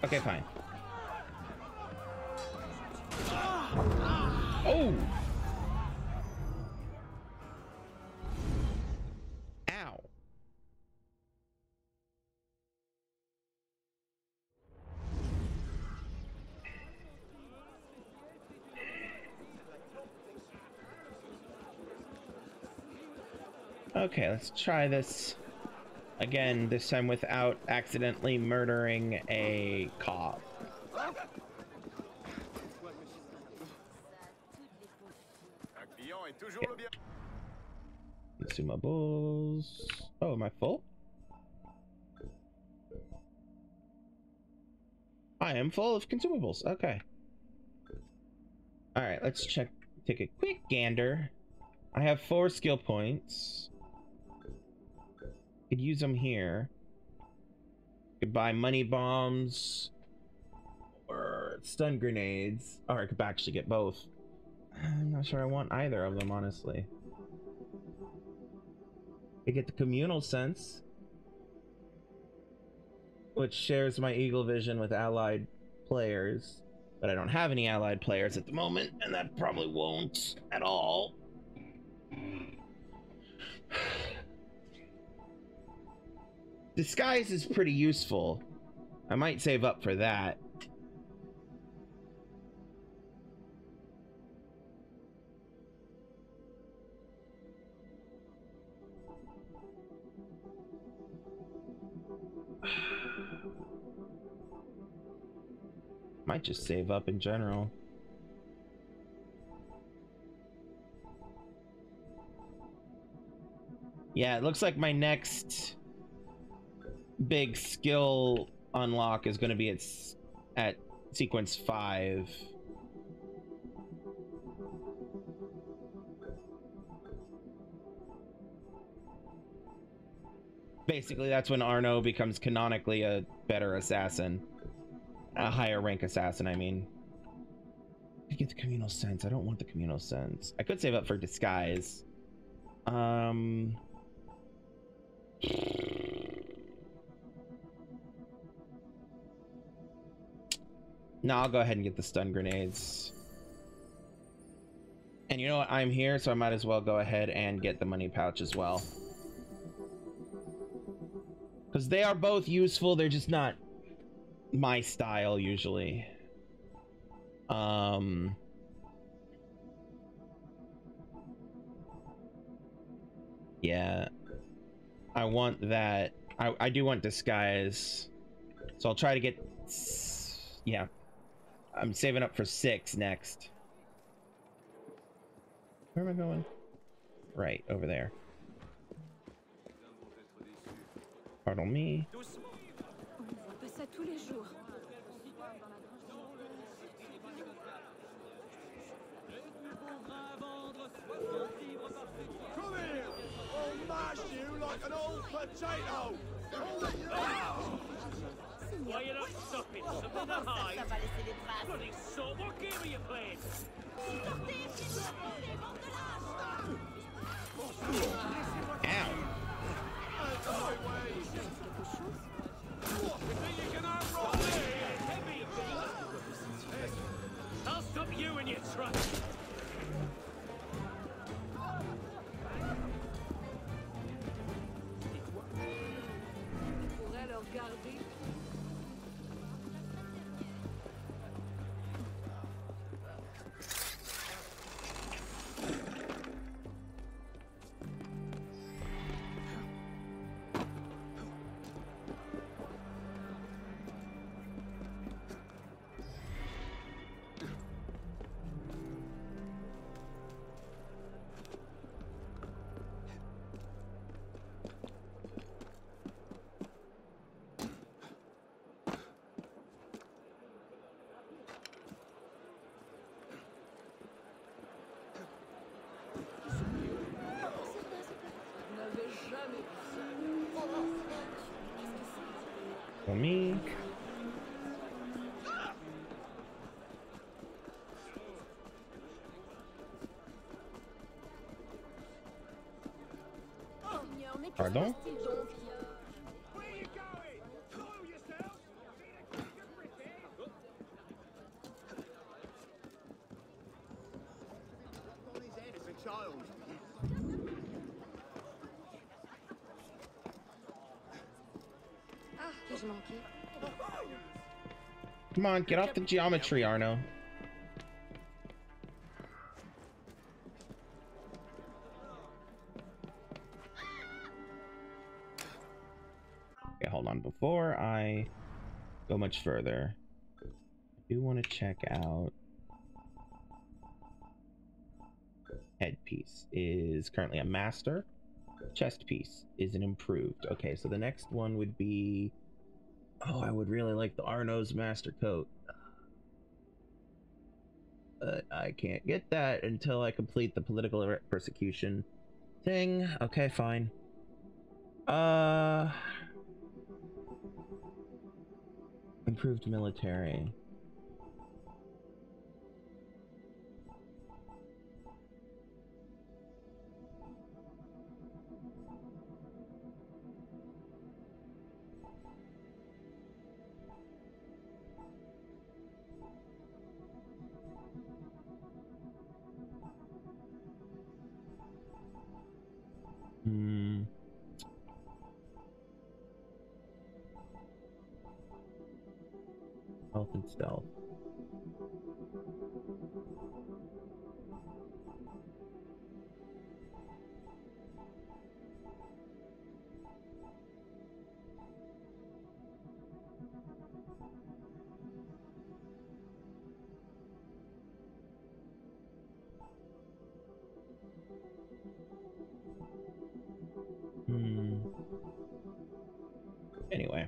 Okay, fine. Oh! Ow. Okay, let's try this. Again, this time without accidentally murdering a cop. Okay. Consumables. Oh, am I full? I am full of consumables. Okay. All right, let's check. Take a quick gander. I have 4 skill points. Could use them here. Could buy money bombs or stun grenades, or I could actually get both. I'm not sure I want either of them, honestly. I get the communal sense, which shares my eagle vision with allied players, but I don't have any allied players at the moment, and that probably won't at all. Disguise is pretty useful. I might save up for that. Might just save up in general. Yeah, it looks like my next big skill unlock is going to be at sequence 5. Basically, that's when Arno becomes canonically a better assassin. A higher rank assassin, I mean. I get the communal sense. I don't want the communal sense. I could save up for disguise. No, I'll go ahead and get the stun grenades. And you know what? I'm here, so I might as well go ahead and get the money pouch as well. Because they are both useful, they're just not my style, usually. Yeah. I want that. I do want disguise. So I'll try to get... Yeah. I'm saving up for 6 next. Where am I going? Right, over there. Pardon me. Come here! I'll mash you like an old potato! Oh. Why are you not stopping? Something to hide? Bloody salt, what game are you playing? Ow! You think you can outrun me? I'll stop you in your tracks. Mink. Pardon? Come on, get off the geometry, Arno. Okay, hold on. Before I go much further, I do want to check out headpiece is currently a master. Chest piece is an improved. Okay, so the next one would be... Oh, I would really like the Arno's Master Coat. But I can't get that until I complete the political persecution thing. Okay, fine. Improved military. Health and stealth. Anyway.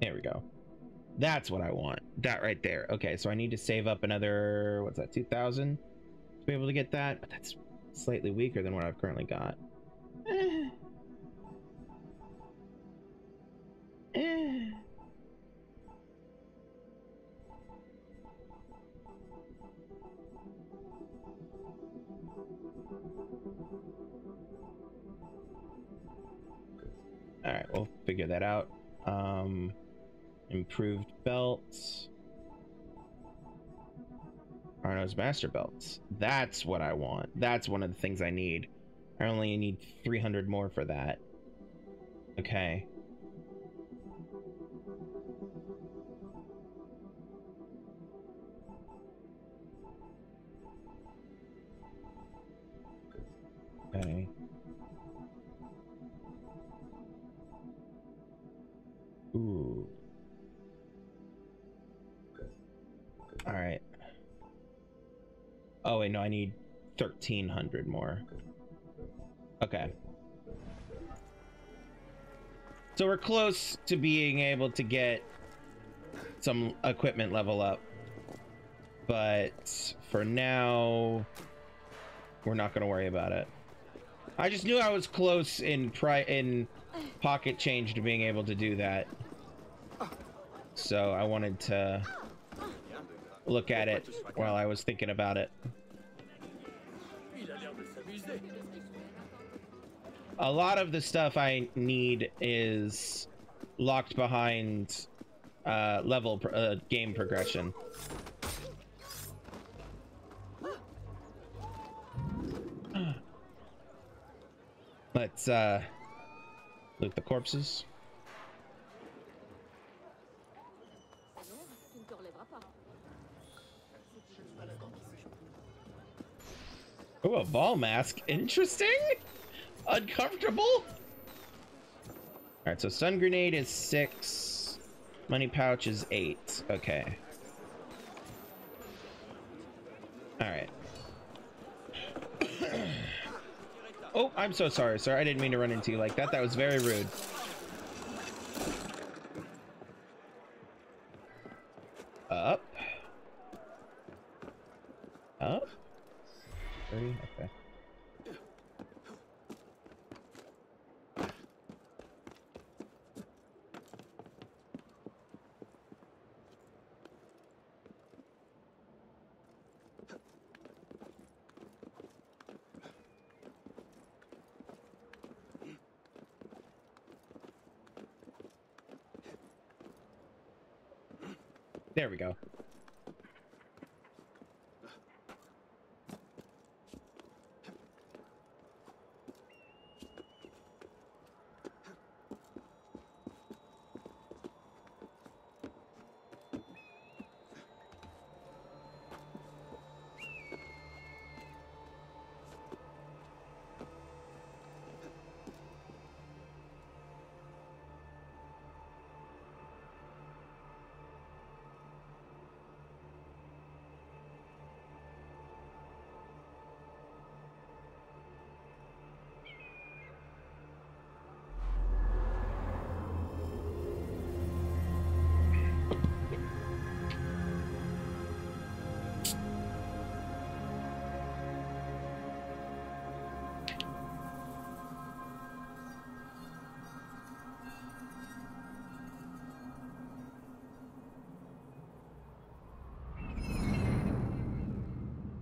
There we go. That's what I want. That right there. Okay, so I need to save up another, what's that, 2,000 to be able to get that. But that's slightly weaker than what I've currently got. All right, we'll figure that out. Improved belts. Arno's master belts. That's what I want. That's one of the things I need. I only need 300 more for that. Okay. Okay. Ooh. All right. Oh, wait, no, I need 1,300 more. Okay. So we're close to being able to get some equipment level up. But for now, we're not going to worry about it. I just knew I was close in pocket change to being able to do that. So I wanted to look at it while I was thinking about it. A lot of the stuff I need is locked behind game progression. Loot the corpses. Oh, a ball mask. Interesting. Uncomfortable. All right, so stun grenade is 6, money pouch is 8. Okay. All right. Oh, I'm so sorry, sir. I didn't mean to run into you like that. That was very rude. Up. Up. 3. Okay. There we go.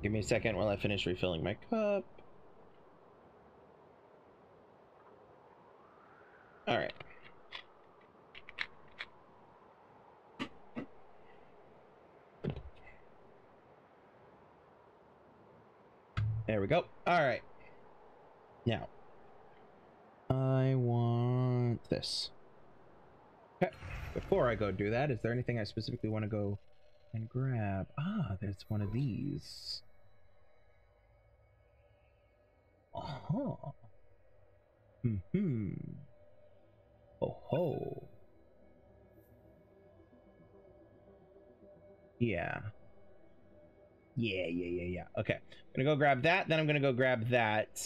Give me a second while I finish refilling my cup. All right. There we go. All right. Now, I want this. Okay. Before I go do that, is there anything I specifically want to go and grab? Ah, there's one of these. Oh. Oh ho. Yeah. Okay. I'm gonna go grab that, then I'm gonna go grab that.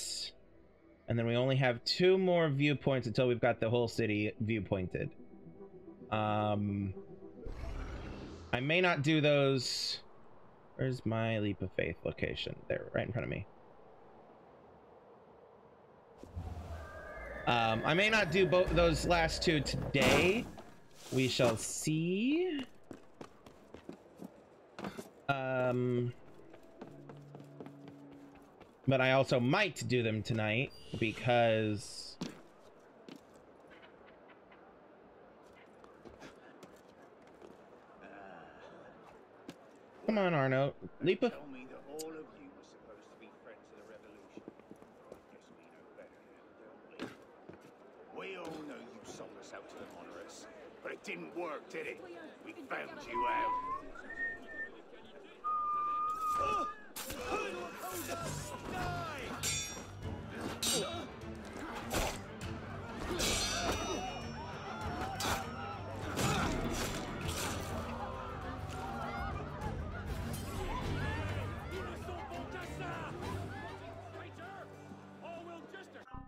And then we only have 2 more viewpoints until we've got the whole city viewpointed. I may not do those. Where's my leap of faith location? There, right in front of me. I may not do both those last 2 today. We shall see. But I also might do them tonight because come on, Arno. Leap of... Didn't work, did it? We found you out.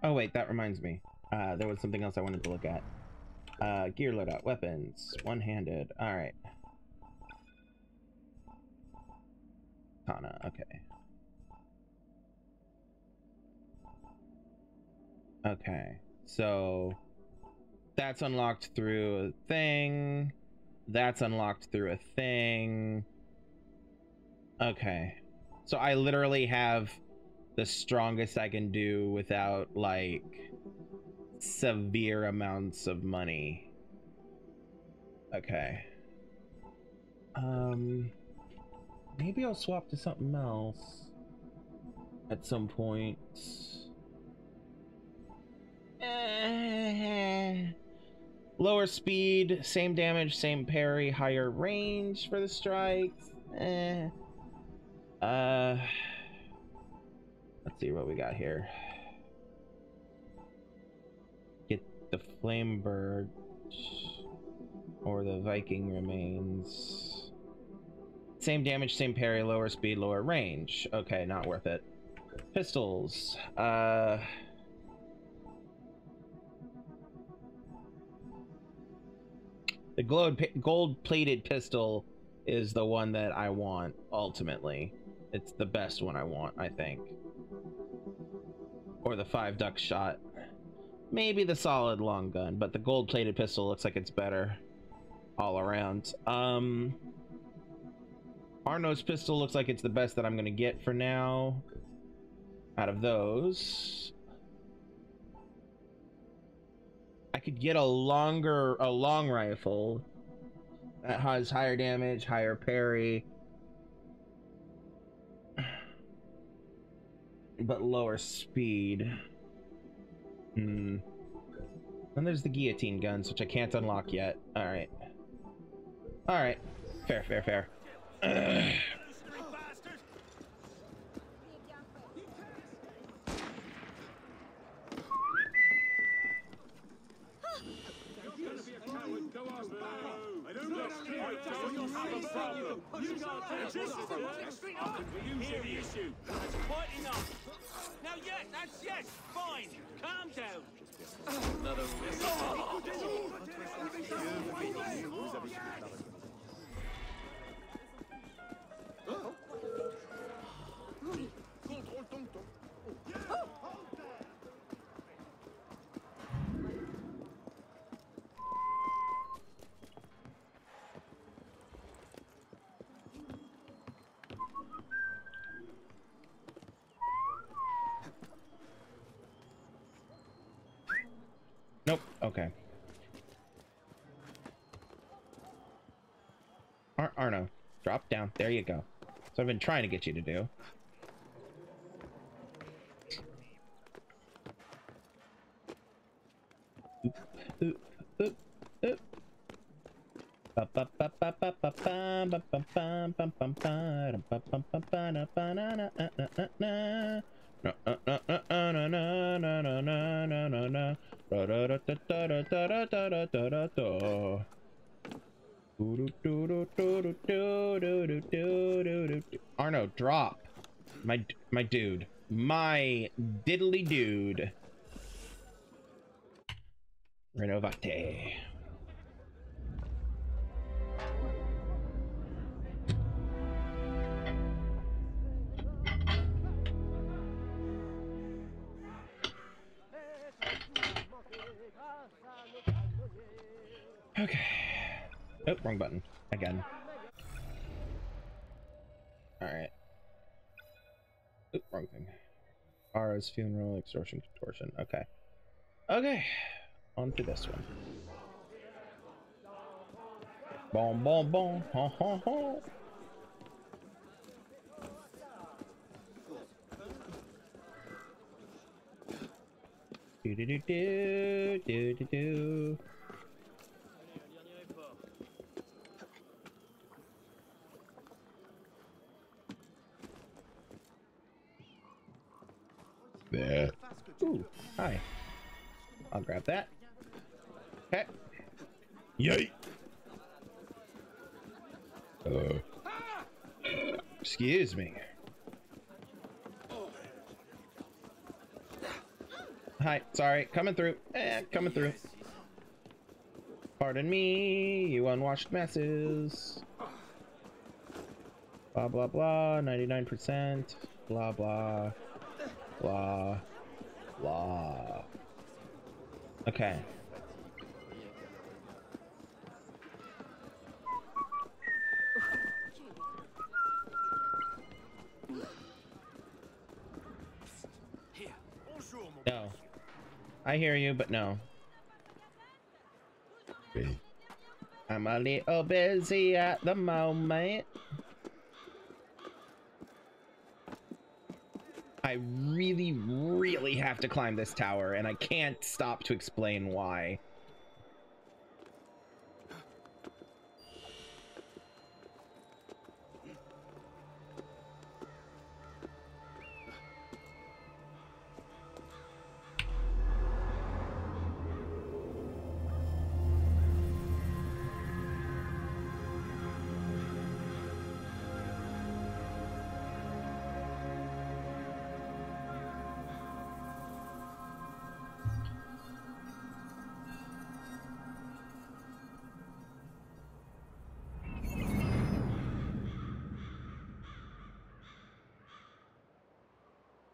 Oh wait, that reminds me. There was something else I wanted to look at. Gear loadout, weapons, one-handed. All right. Katana, okay. Okay, so that's unlocked through a thing. That's unlocked through a thing. Okay, so I literally have the strongest I can do without, like, severe amounts of money. Okay. Maybe I'll swap to something else at some point. Lower speed, same damage, same parry, higher range for the strikes. Let's see what we got here. Get the Flamebird or the Viking remains. Same damage, same parry, lower speed, lower range. Okay, not worth it. Pistols. The gold-plated pistol is the one that I want, ultimately. It's the best one I want, I think. Or the 5-duck shot. Maybe the solid long gun, but the gold-plated pistol looks like it's better all around. Arno's pistol looks like it's the best that I'm going to get for now out of those. I could get a long rifle that has higher damage, higher parry, but lower speed. Then there's the guillotine guns, which I can't unlock yet. All right, fair. Nope. Okay. Arno, drop down. There you go. So I've been trying to get you to do. Arno, drop, my dude, my diddly dude. Renovate. Okay. Oh, wrong button. Again. Alright. Oop, wrong thing. Ara's funeral, extortion, contortion. Okay. Okay. On to this one. Bon, bon, bon. Ha, ha, ha. Do, do, do, do. Do, do, do. There. Ooh, hi. I'll grab that. Okay. Yay! Excuse me. Hi, sorry. Coming through. Coming through. Pardon me, you unwashed masses. Blah, blah, blah. 99%. Blah, blah. Blah, blah. Okay. No. I hear you, but no. Hey. I'm a little busy at the moment. I really, really have to climb this tower, and I can't stop to explain why.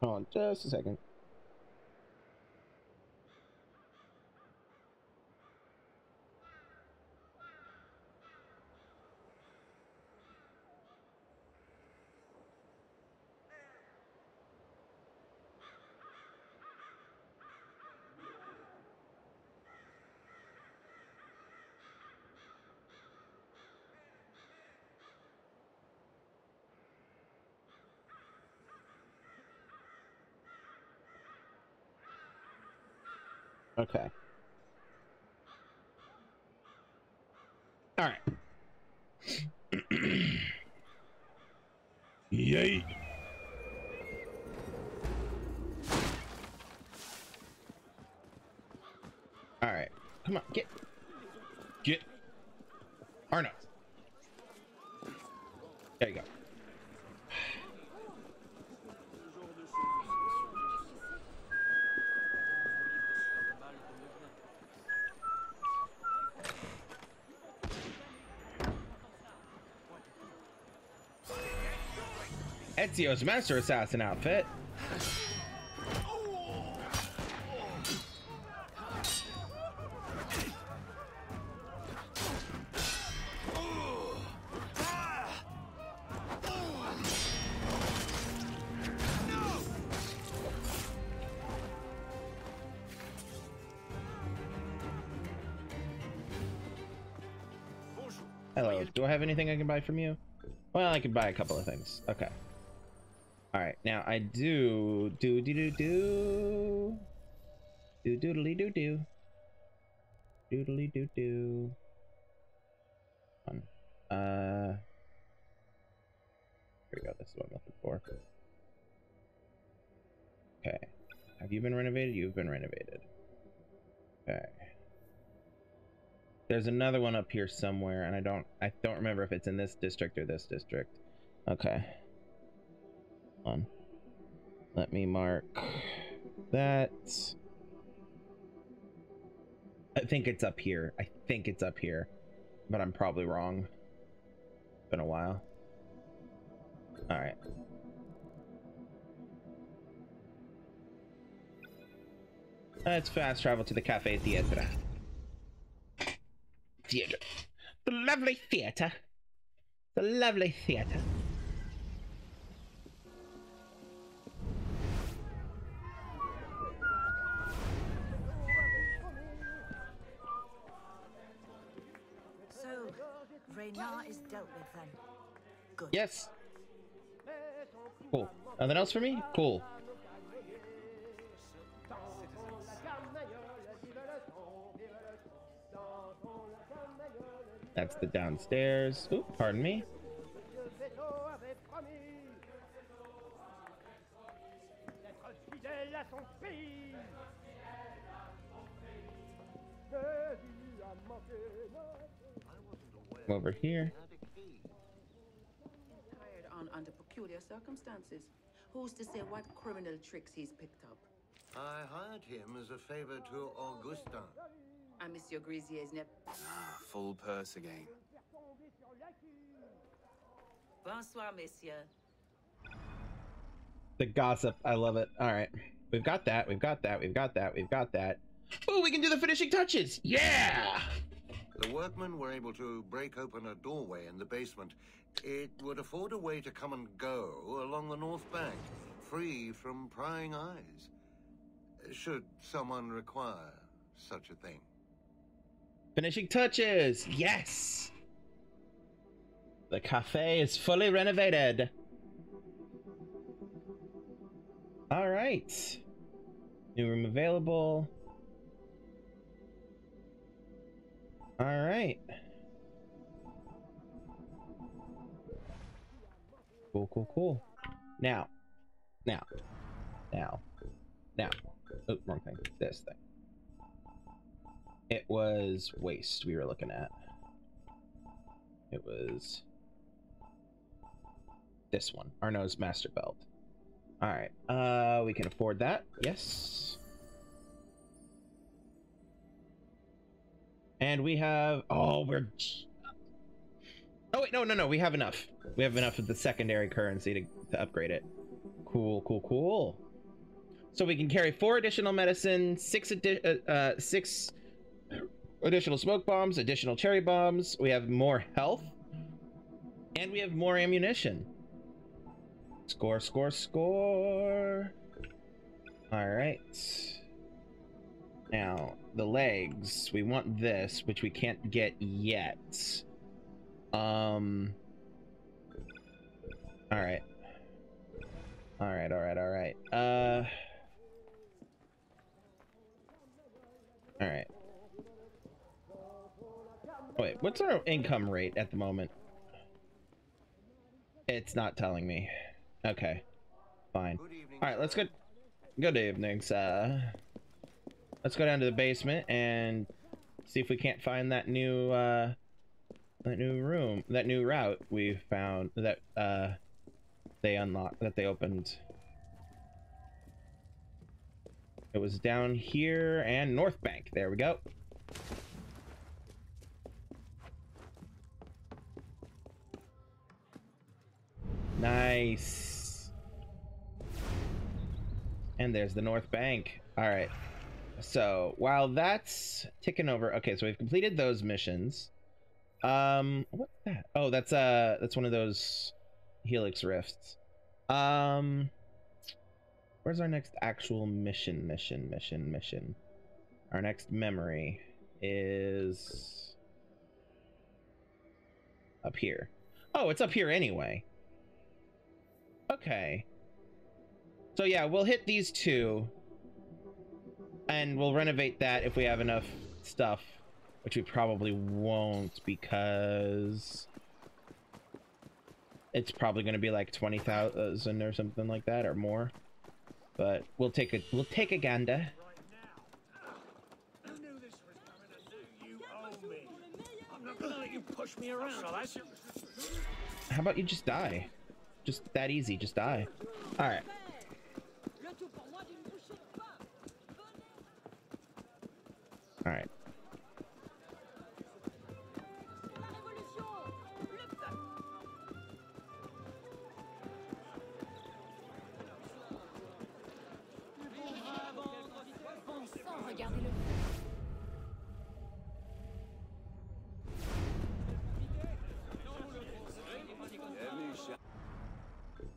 Hold on just a second. Okay. All right. Yay. All right. Come on, get Arno. There you go. Ezio's master assassin outfit. Hello, do I have anything I can buy from you? Well, I could buy a couple of things. Okay. All right, now I do doodly doo doo, doodly doo doo. Here we go. This is what I'm looking for. Okay. Have you been renovated? You've been renovated. Okay. There's another one up here somewhere, and I don't remember if it's in this district or this district. Okay. On. Let me mark that. I think it's up here. I think it's up here, but I'm probably wrong. It's been a while. All right. Let's fast travel to the Cafe Theatre. Theatre. The lovely theatre. The lovely theatre. Renard is dealt with then. Good. Yes. Cool. Nothing else for me? Cool. That's the downstairs. Ooh, pardon me. Over here. Hired on under peculiar circumstances. Who's to say what criminal tricks he's picked up? I hired him as a favor to Augustin. And Monsieur Grisier's nep. Full purse again. Bonsoir, messieurs. The gossip. I love it. All right. We've got that. We've got that. We've got that. We've got that. Oh, we can do the finishing touches. Yeah. The workmen were able to break open a doorway in the basement. It would afford a way to come and go along the north bank, free from prying eyes. Should someone require such a thing. Finishing touches! Yes! The cafe is fully renovated. All right. New room available. All right. Cool, cool, cool. Now. Oh, wrong thing. This thing. It was waste we were looking at. It was this one. Arno's Master Belt. Alright. We can afford that. Yes. And we have... Oh, we're... Oh, wait. No. We have enough. We have enough of the secondary currency to upgrade it. Cool. So we can carry 4 additional medicine, 6 additional smoke bombs, additional cherry bombs. We have more health. And we have more ammunition. Score. All right. Now, the legs. We want this, which we can't get yet. All right. All right. Wait, what's our income rate at the moment? It's not telling me. Okay, fine. All right, let's go. Good evening, sir. Let's go down to the basement and see if we can't find that new room, that new route we found that they unlocked, that they opened. It was down here and North Bank. There we go. Nice. And there's the North Bank. All right. So while that's ticking over, okay, so we've completed those missions. What's that? Oh, that's one of those Helix rifts. Where's our next actual mission? Our next memory is up here. Oh, it's up here anyway. Okay. So yeah, we'll hit these two. And we'll renovate that if we have enough stuff. Which we probably won't, because... it's probably going to be like 20,000 or something like that, or more. But we'll take a gander. How about you just die? Just that easy, just die. All right. All right.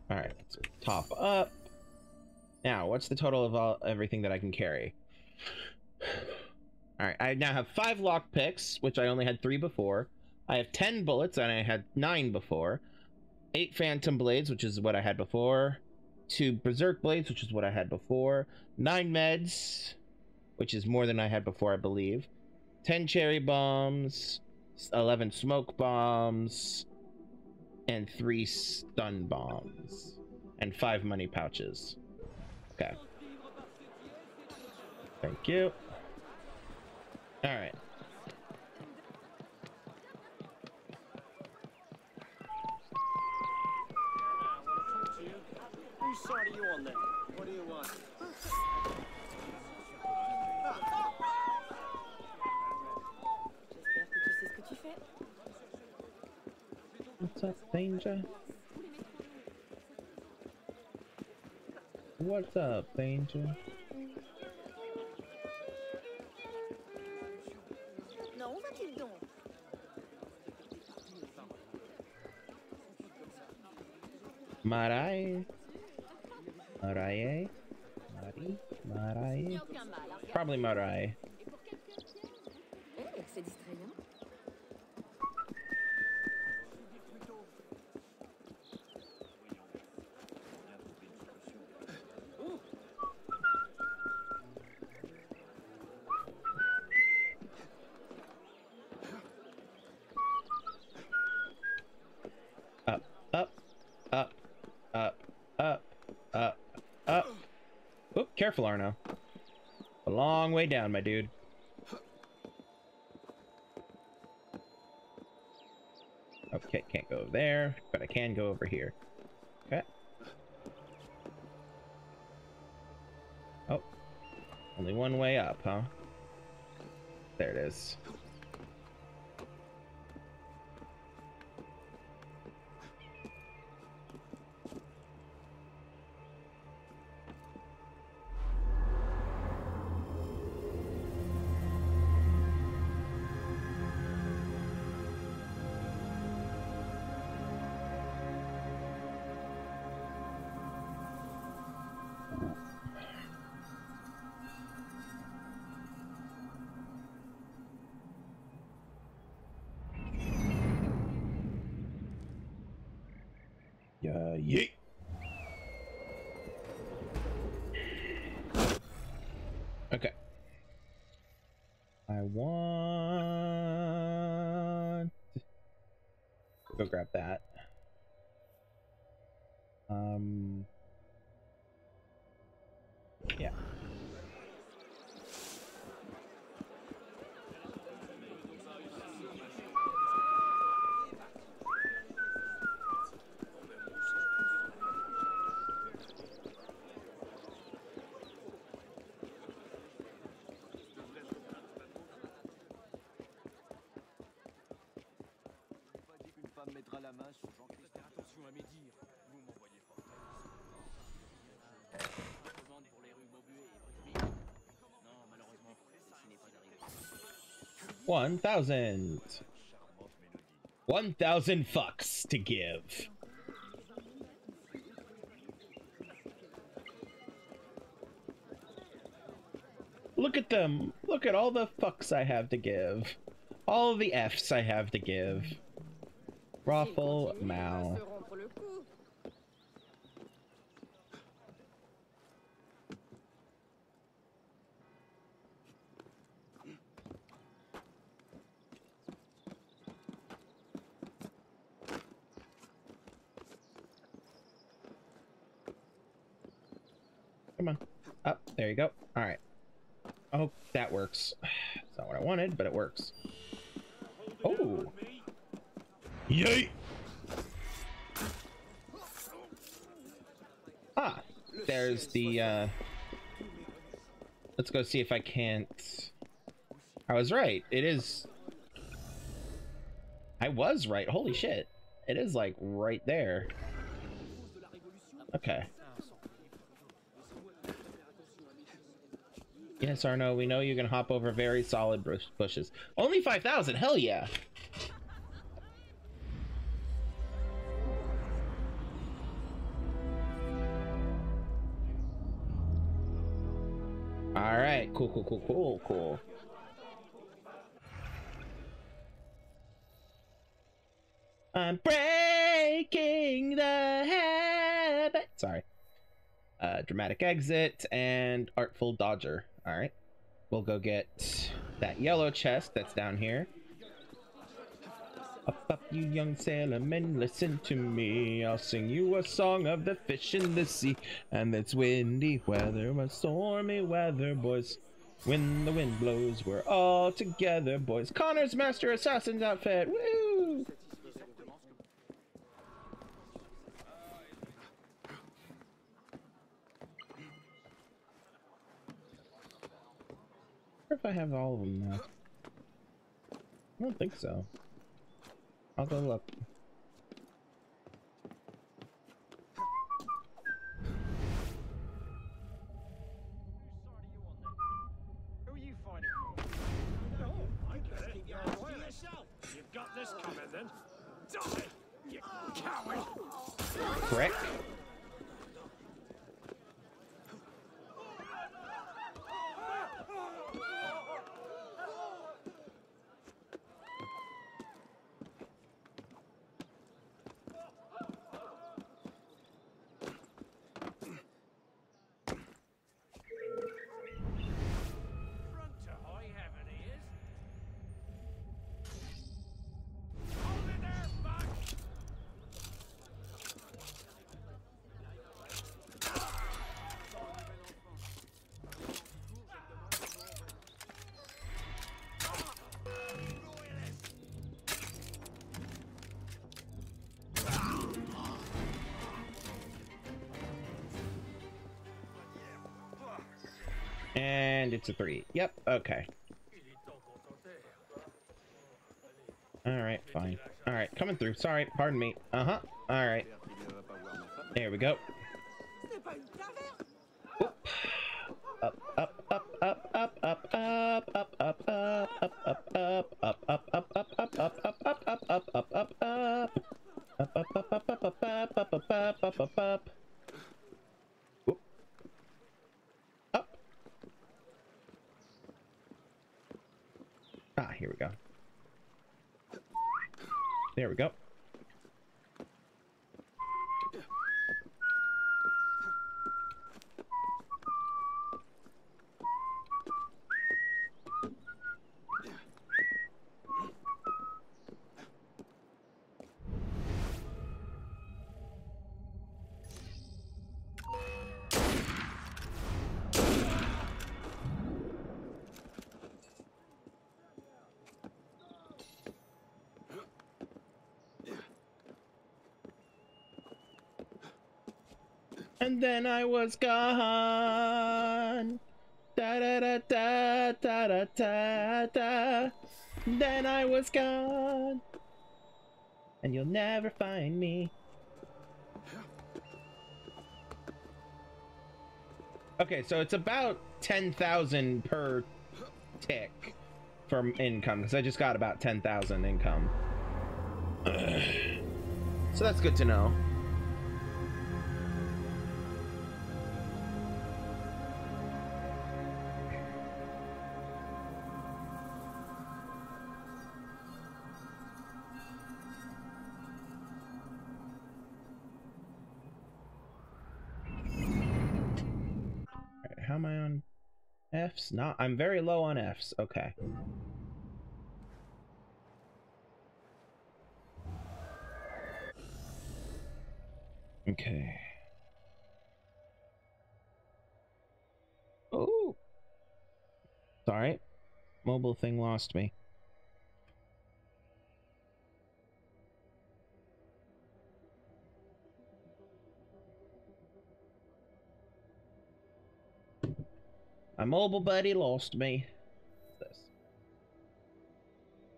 Alright, let's top up. Now, what's the total of everything that I can carry? Alright, I now have 5 lockpicks, which I only had 3 before. I have 10 bullets, and I had 9 before. 8 phantom blades, which is what I had before. 2 berserk blades, which is what I had before. 9 meds, which is more than I had before, I believe. 10 cherry bombs, 11 smoke bombs, and 3 stun bombs, and 5 money pouches. Okay. Thank you. All right. Whose side are you on there? What do you want? What's up, Danger? What's up, Danger? Marai. Probably Marai. careful, Arno. A long way down, my dude. Okay, can't go over there, but I can go over here. Okay. Oh. Only one way up, huh? There it is. Okay. I want... Go grab that. Yeah. $1,000! 1,000 fucks to give. Look at them! Look at all the fucks I have to give. All the Fs I have to give. Raffle Mal. There you go. All right. Oh, that works. It's not what I wanted, but it works. Oh. Yay! Ah, there's the. Let's go see if I can't. I was right. It is. I was right. Holy shit! It is like right there. Okay. Yes, Arno, we know you can hop over very solid bushes. Only 5,000, hell yeah! Alright, cool. I'm breaking the habit! Sorry. Dramatic exit and artful dodger. All right, we'll go get that yellow chest that's down here. Up, you young sailormen, listen to me. I'll sing you a song of the fish in the sea and its windy weather, a stormy weather, boys. When the wind blows, we're all together, boys. Connor's master assassin's outfit. Woo! If I have all of them now, I don't think so. I'll go look. You've got this coming, then. Die, you coward! Frick. And it's a 3. Yep, okay. Alright, fine. Alright, coming through. Sorry, pardon me. Uh-huh. Alright. There we go. Oop. Up, up, up, up, up, up, up, up, up, up, up, up, up, up, up, up, up, up, up, up, up, up, up, up, up. Up, up, up, up, up, up, up, up, up, up, up, up. Up. Ah, here we go. There we go. And then I was gone. Da da da da da da da da. Then I was gone, and you'll never find me. Okay, so it's about 10,000 per tick from income, because I just got about 10,000 income. So that's good to know. F's? Not, I'm very low on F's. Okay. Okay. Oh! Sorry. Mobile thing lost me. My mobile buddy lost me. What's this?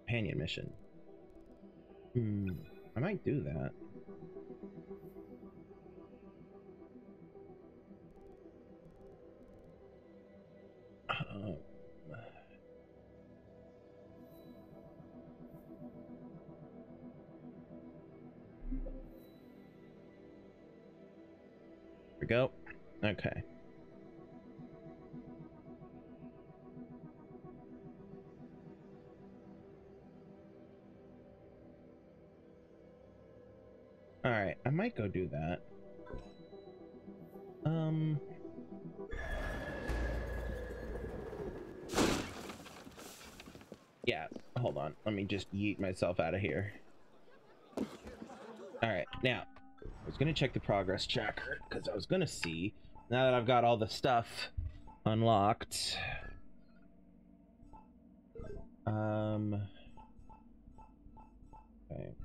Companion mission. Hmm. I might do that. Here we go. Okay. Alright, I might go do that. Yeah, hold on. Let me just yeet myself out of here. Alright, now, I was gonna check the progress tracker, because I was gonna see, now that I've got all the stuff unlocked. Okay,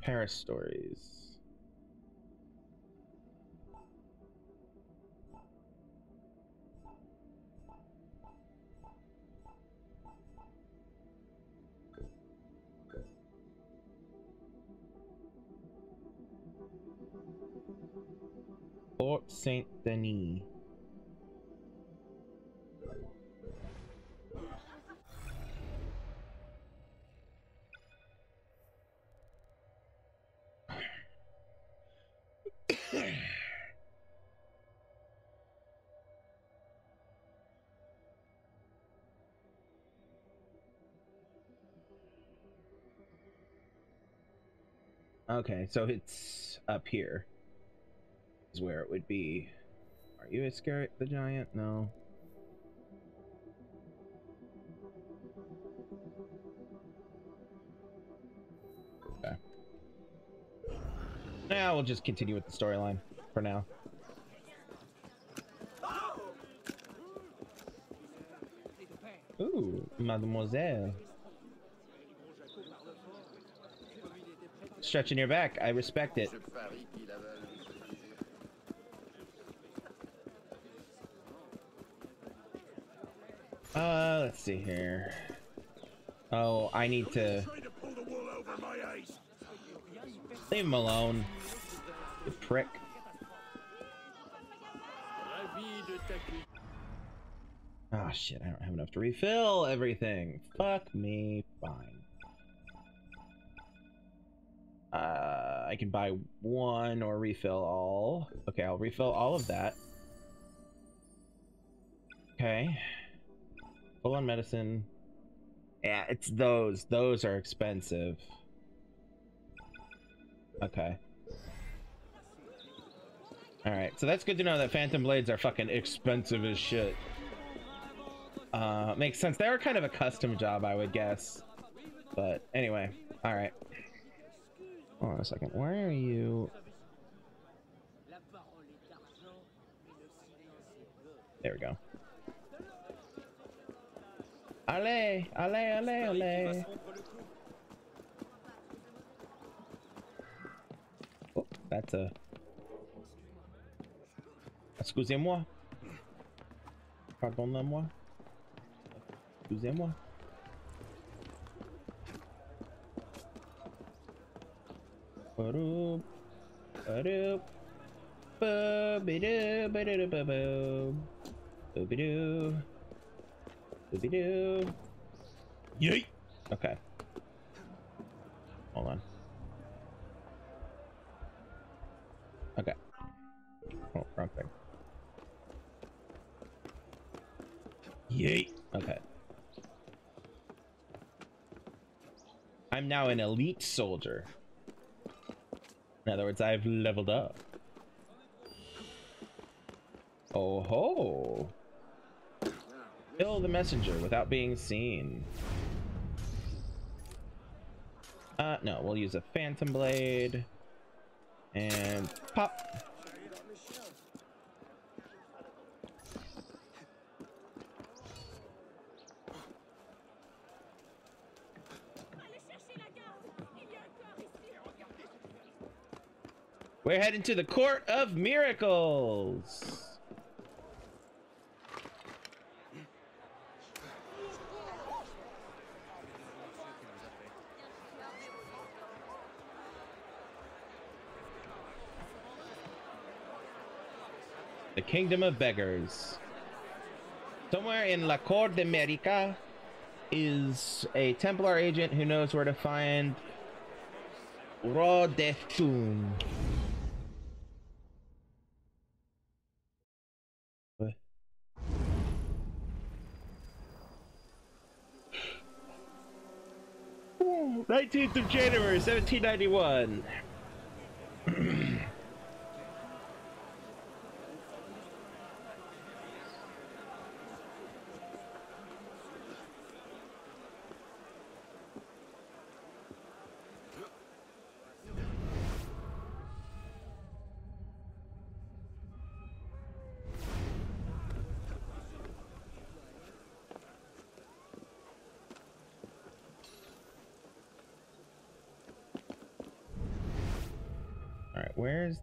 Paris stories. Fort Saint-Denis. Okay, so it's up here. Is where it would be. Are you Iscariot the Giant? No. Okay. Now we'll just continue with the storyline for now. Ooh, mademoiselle. Stretching your back, I respect it. Let's see here. Oh, I need to leave him alone, you prick. Oh shit, I don't have enough to refill everything. Fuck me, fine. I can buy one or refill all. Okay, I'll refill all of that. Okay. Full on medicine. Yeah, it's those. Those are expensive. Okay. Alright, so that's good to know that Phantom Blades are fucking expensive as shit. Makes sense. They were kind of a custom job, I would guess. But anyway, alright. Hold on a second. Where are you? There we go. Allez, allez, allez, allez. Oh, that's a... Excusez-moi. Pardonnez-moi. Excusez-moi. Yay! Okay. Hold on. Okay. Oh, wrong thing. Yay! Okay. I'm now an elite soldier. In other words, I've leveled up. Oh ho! Kill the messenger without being seen. No, we'll use a Phantom Blade. And pop! We're heading to the Court of Miracles! The Kingdom of Beggars. Somewhere in La Cour des Miracles is a Templar agent who knows where to find Roi des Thunes. Ooh, 19th of January, 1791.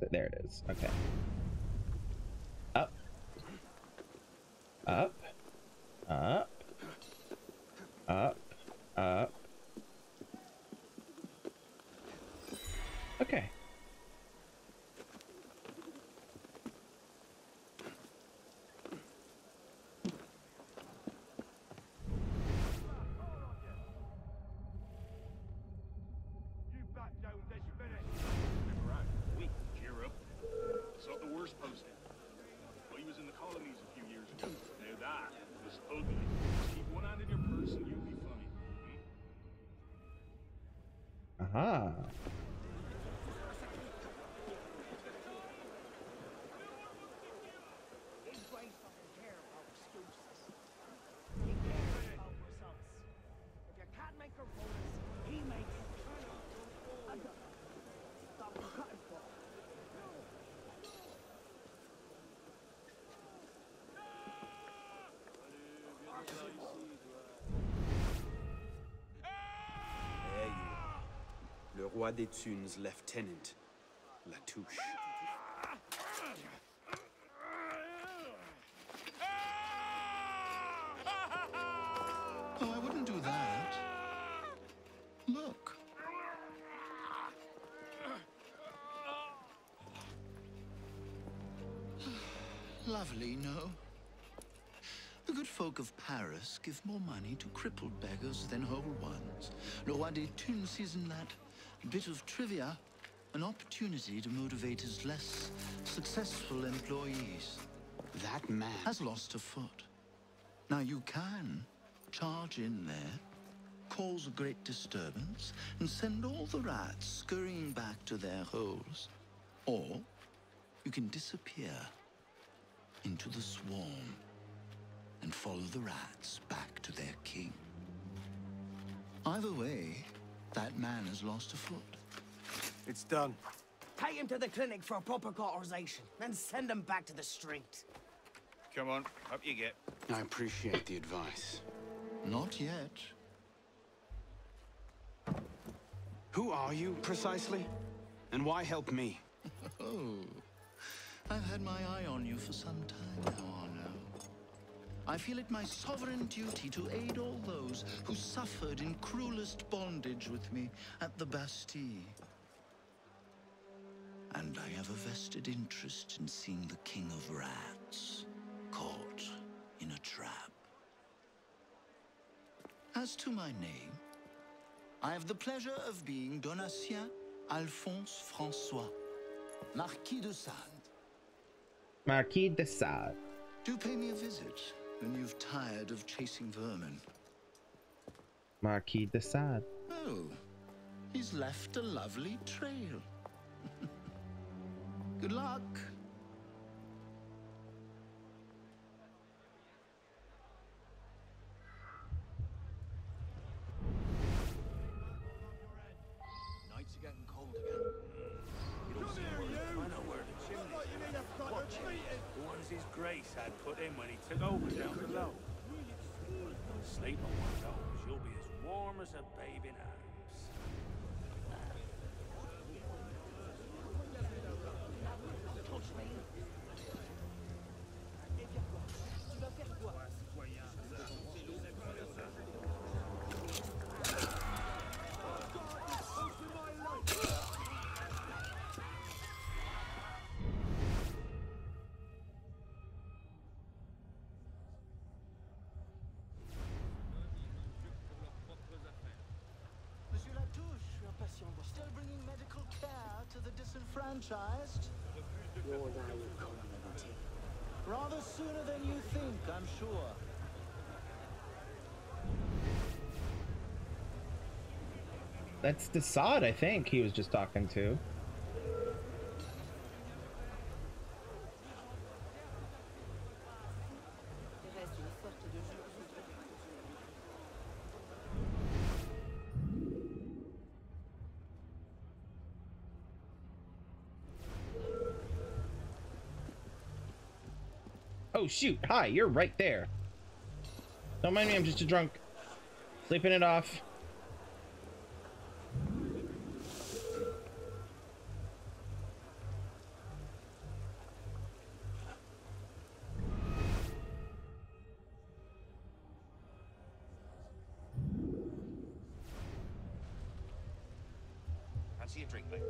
There it is. Okay. Up. Up. Up. Up. Up. Okay. Roi des Thunes Lieutenant Latouche. lovely, no? The good folk of Paris give more money to crippled beggars than whole ones. Le Roi des Thunes sees in that bit of trivia an opportunity to motivate his less successful employees. That man has lost a foot. Now you can charge in there, cause a great disturbance, and send all the rats scurrying back to their holes. Or you can disappear into the swarm and follow the rats back to their king. Either way, that man has lost a foot. It's done. Take him to the clinic for a proper cauterization, then send him back to the street. Come on, up you get. I appreciate the advice. Not yet. Who are you, precisely? And why help me? Oh, I've had my eye on you for some time now, Arno. I feel it my sovereign duty to aid all those who suffered in cruelest bondage with me at the Bastille. And I have a vested interest in seeing the King of Rats caught in a trap. As to my name, I have the pleasure of being Donatien Alphonse François, Marquis de Sade. Marquis de Sade. Do pay me a visit when you've tired of chasing vermin. Marquis de Sade. Oh, he's left a lovely trail. Good luck. Nights are getting cold again. Come here, you! I know where the chimney is. Watch him. The ones his grace had put in when he took over down below. Sleep on one of those. You'll be as warm as a babe in her. Still bringing medical care to the disenfranchised? You're now community. Rather sooner than you think, I'm sure. That's the Sade, I think, he was just talking to. Oh shoot, hi, you're right there. Don't mind me, I'm just a drunk. Sleeping it off. Fancy a drink, mate.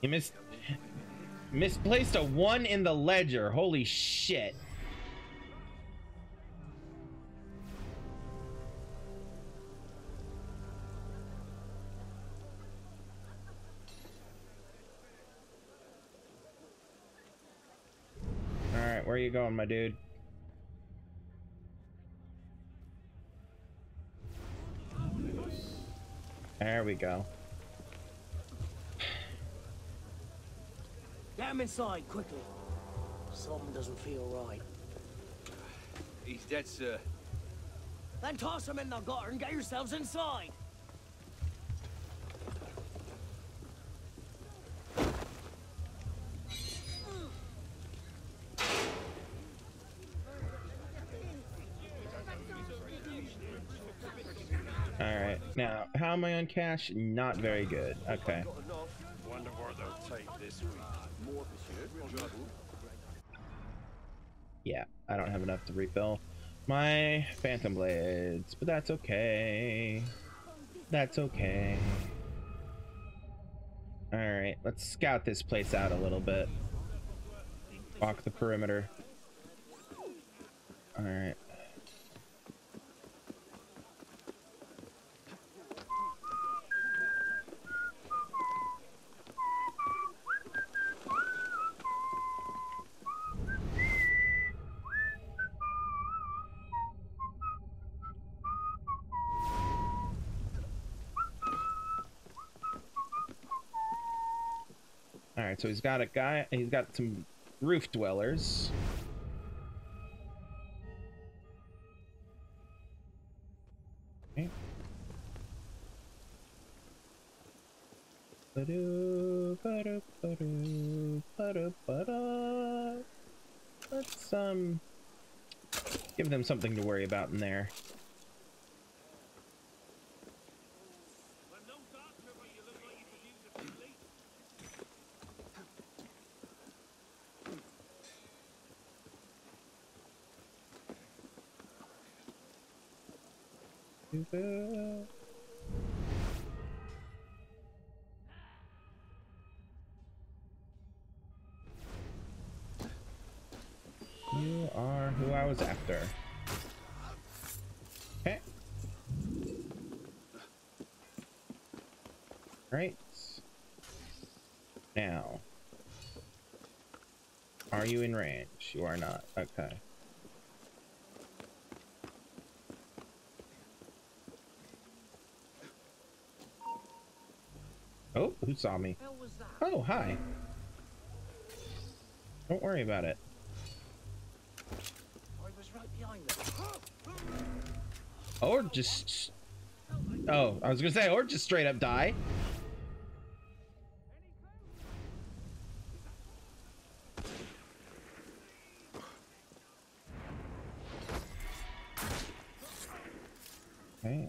He misplaced a 1 in the ledger. Holy shit. All right, where are you going, my dude? There we go. him inside, quickly. Something doesn't feel right. He's dead, sir. Then toss him in the gutter and get yourselves inside. Alright, now, how am I on cash? Not very good. Okay. Wonder where they'll take this week. Yeah, I don't have enough to refill my Phantom Blades, but that's okay. That's okay. Alright, let's scout this place out a little bit. Walk the perimeter. Alright. So he's got a guy, he's got some roof dwellers. Okay. Let's give them something to worry about in there. You are who I was after. Okay. Right. Now. Are you in range? You are not. Okay. Oh, who saw me? Oh, hi. Don't worry about it. I was right behind them. Or just... Oh, I was gonna say, or just straight up die. Okay.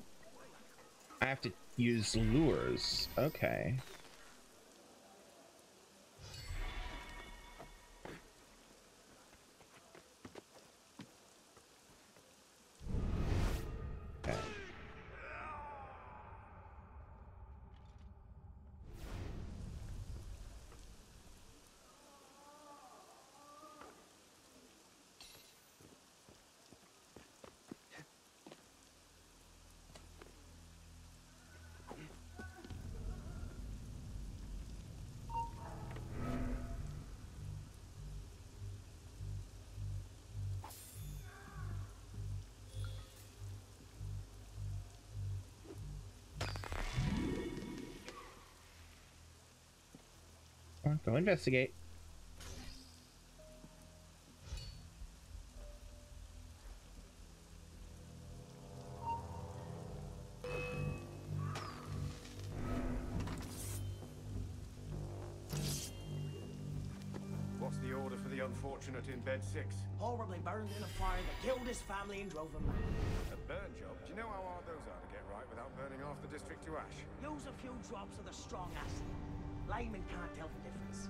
I have to use lures. Okay. Okay. Go investigate. What's the order for the unfortunate in bed 6? Horribly burned in a fire that killed his family and drove him mad. A burn job? Do you know how hard those are to get right without burning off the district to ash? Use a few drops of the strong acid. Layman can't tell the difference.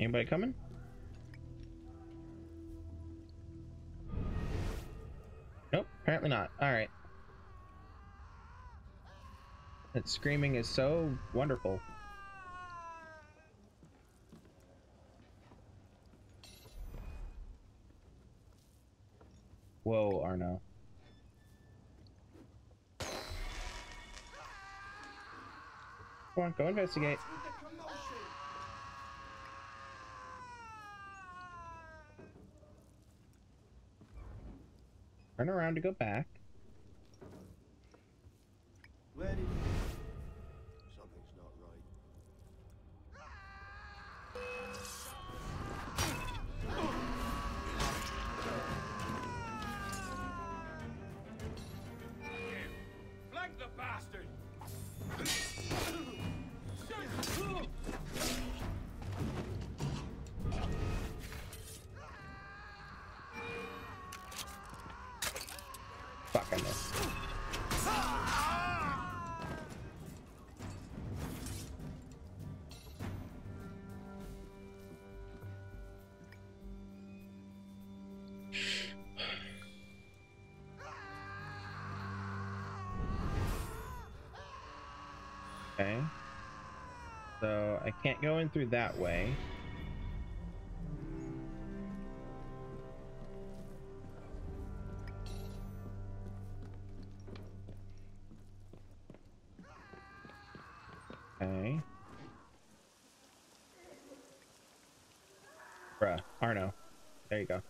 Anybody coming? Apparently not. All right. That screaming is so wonderful. Whoa, Arno. Come on, go investigate. Turn around to go back. Ready. Something's not right. Flank the bastard. Okay, so I can't go in through that way. Okay. Bruh, Arno. There you go.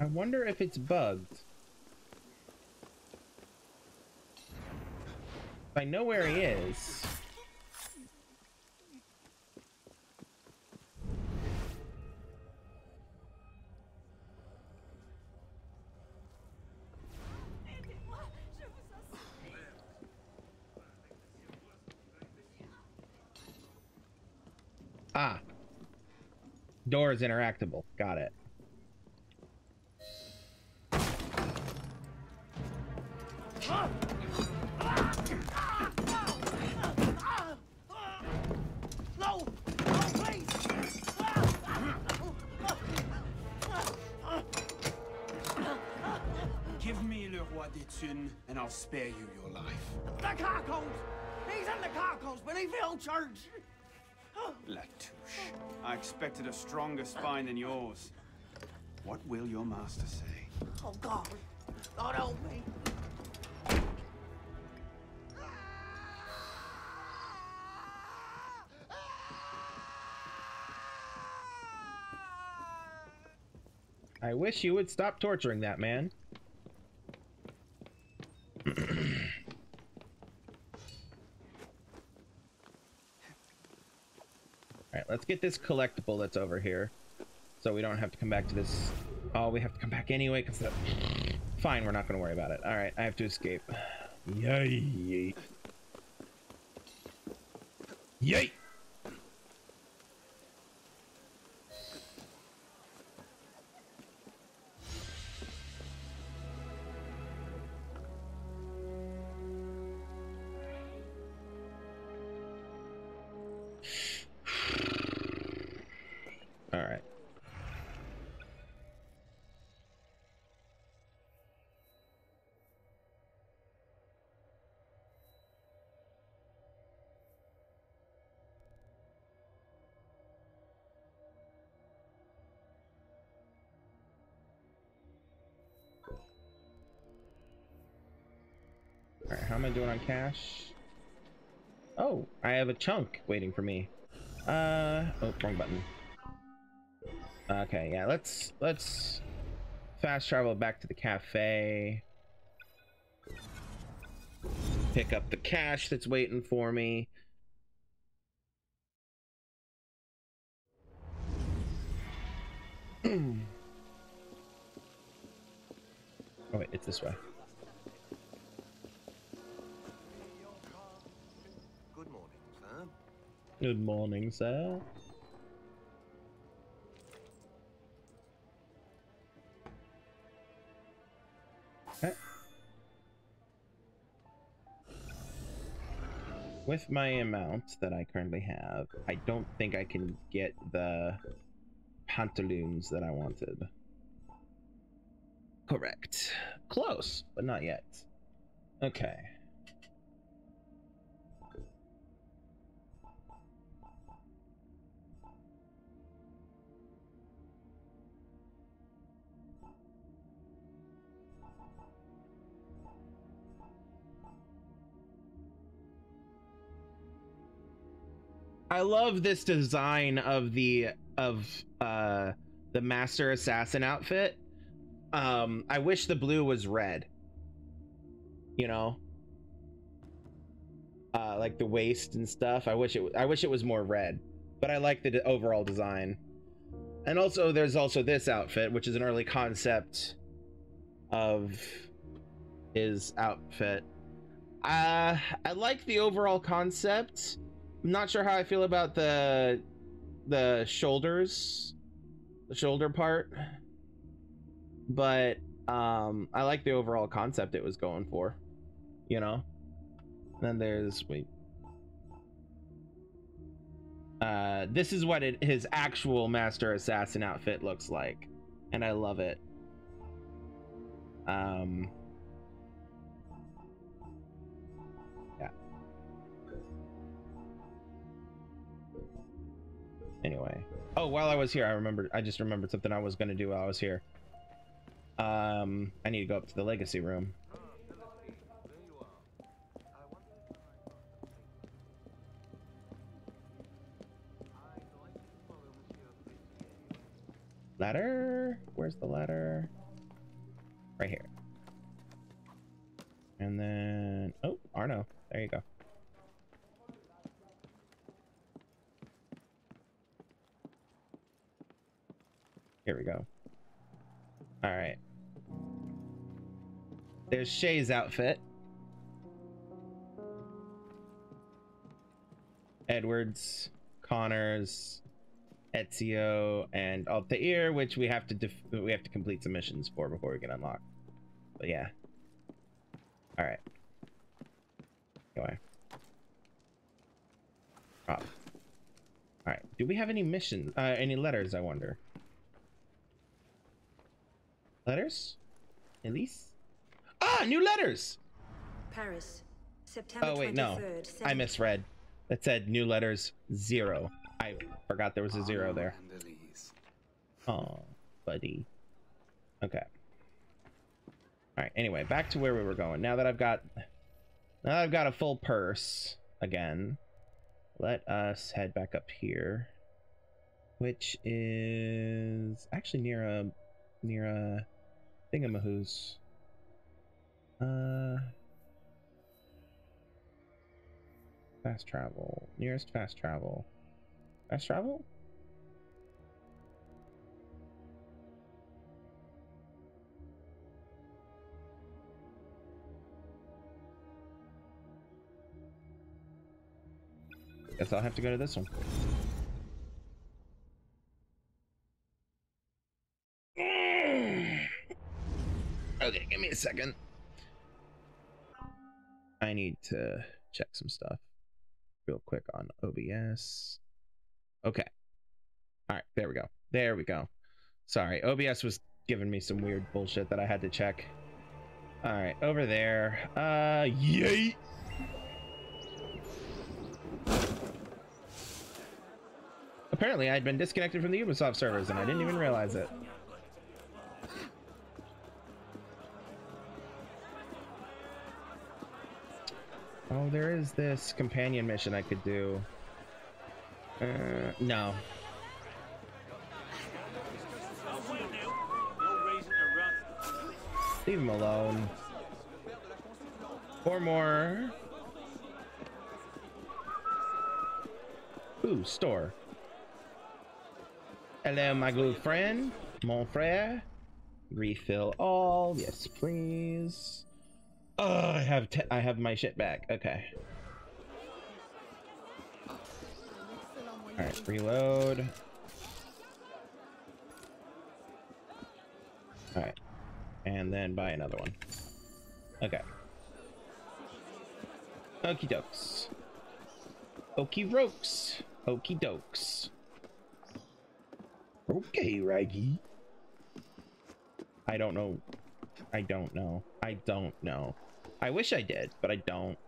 I wonder if it's bugged. If I know where he is. Ah. Door is interactable. Got it. And I'll spare you your life. The Carcos! He's in the Carcos, Bonneville Church! Latouche, I expected a stronger spine than yours. What will your master say? Oh, God. Lord, help me. I wish you would stop torturing that man. Let's get this collectible that's over here so we don't have to come back to this. Oh, we have to come back anyway because that... Fine, we're not going to worry about it. All right, I have to escape. Yay. Yay. How am I doing on cash? Oh, I have a chunk waiting for me. Oh, wrong button. Okay, yeah, let's fast travel back to the cafe. Pick up the cash that's waiting for me. Oh wait, it's this way. Good morning, sir. with my amount that I currently have, I don't think I can get the pantaloons that I wanted. Correct. Close, but not yet. Okay. I love this design of the Master Assassin outfit. I wish the blue was red. You know, like the waist and stuff. I wish it was more red, but I like the overall design. And also, there's also this outfit, which is an early concept of his outfit. I like the overall concept. I'm not sure how I feel about the shoulder part, but I like the overall concept it was going for, you know. And then there's this is what his actual Master Assassin outfit looks like, and I love it. Anyway, oh, while I was here, I just remembered something I was gonna do while I was here. I need to go up to the legacy room. Ladder? Where's the ladder? Right here. And then, oh, Arno, there you go. Here we go. All right. There's Shay's outfit. Edwards, Connors, Ezio, and Altair, which we have to complete some missions for before we can unlock. But yeah. All right. Anyway. Prop. All right. Do we have any missions? Any letters? I wonder. Letters? Elise? Ah, new letters! Paris, September 23rd. Oh, wait, no. I misread. That said new letters, 0. I forgot there was a 0 there. Oh, buddy. Okay. Alright, anyway, back to where we were going. Now that I've got a full purse again, let us head back up here. Which is actually near a thingamahoos. Fast travel. Nearest fast travel. Fast travel? Guess I'll have to go to this one. Okay, give me a second. I need to check some stuff real quick on OBS. Okay. All right, there we go. There we go. Sorry, OBS was giving me some weird bullshit that I had to check. All right, over there. Yay! Apparently, I'd been disconnected from the Ubisoft servers, and I didn't even realize it. Oh, there is this companion mission I could do. No. Leave him alone. 4 more. Ooh, store. Hello, my good friend. Mon frère. Refill all. Yes, please. Oh, I have my shit back. Okay. All right, reload. All right, and then buy another one. Okay. Okie dokes. Okie rokes. Okie dokes. Okay, Raggy. I don't know. I don't know. I don't know. I wish I did, but I don't.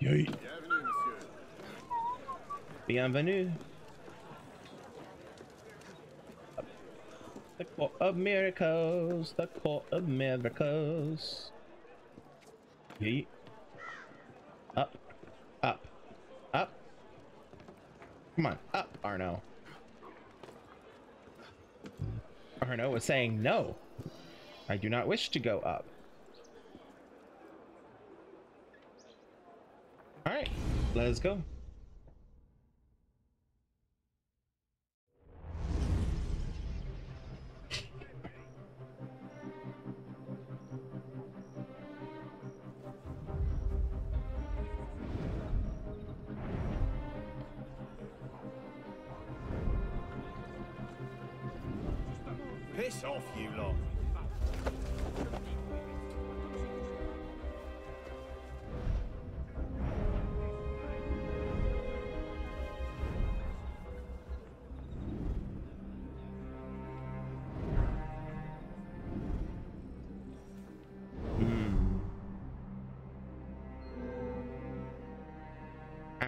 Yay. Bienvenue. The Court of Miracles, the Court of Miracles. Yeet. Up, up, up. Come on, up, Arno. Arno was saying no. I do not wish to go up. All right, let's go.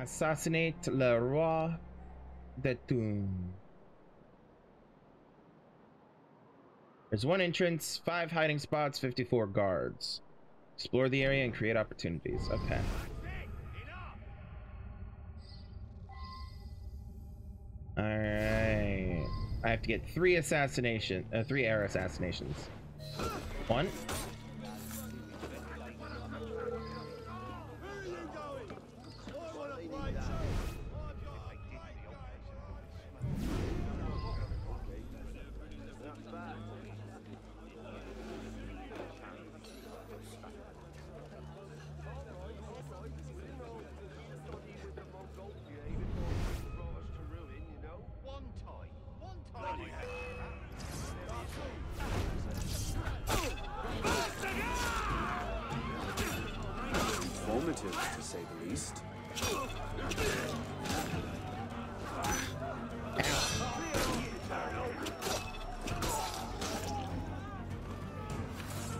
Assassinate le Roi des Thunes. There's one entrance, 5 hiding spots, 54 guards. Explore the area and create opportunities. Okay. All right. I have to get 3 air assassinations. 1.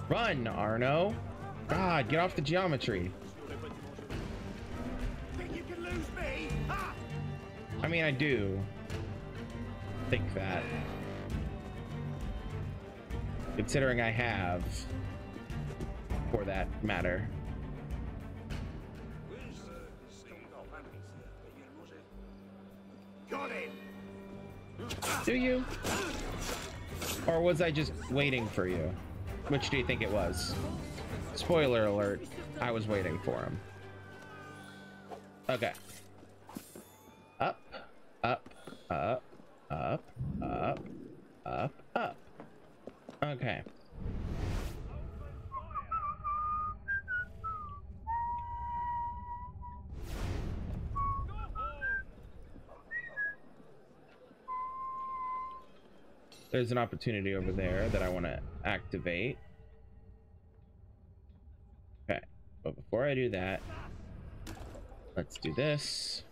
Run, Arno. God, get off the geometry. Think you can lose me? Ah! I mean, I do think that. Considering I have, for that matter. Got it. Do you? Or was I just waiting for you? Which do you think it was? Spoiler alert, I was waiting for him. Okay. Up, up, up, up, up, up, up. Okay. There's an opportunity over there that I want to activate. Okay, but before I do that, let's do this.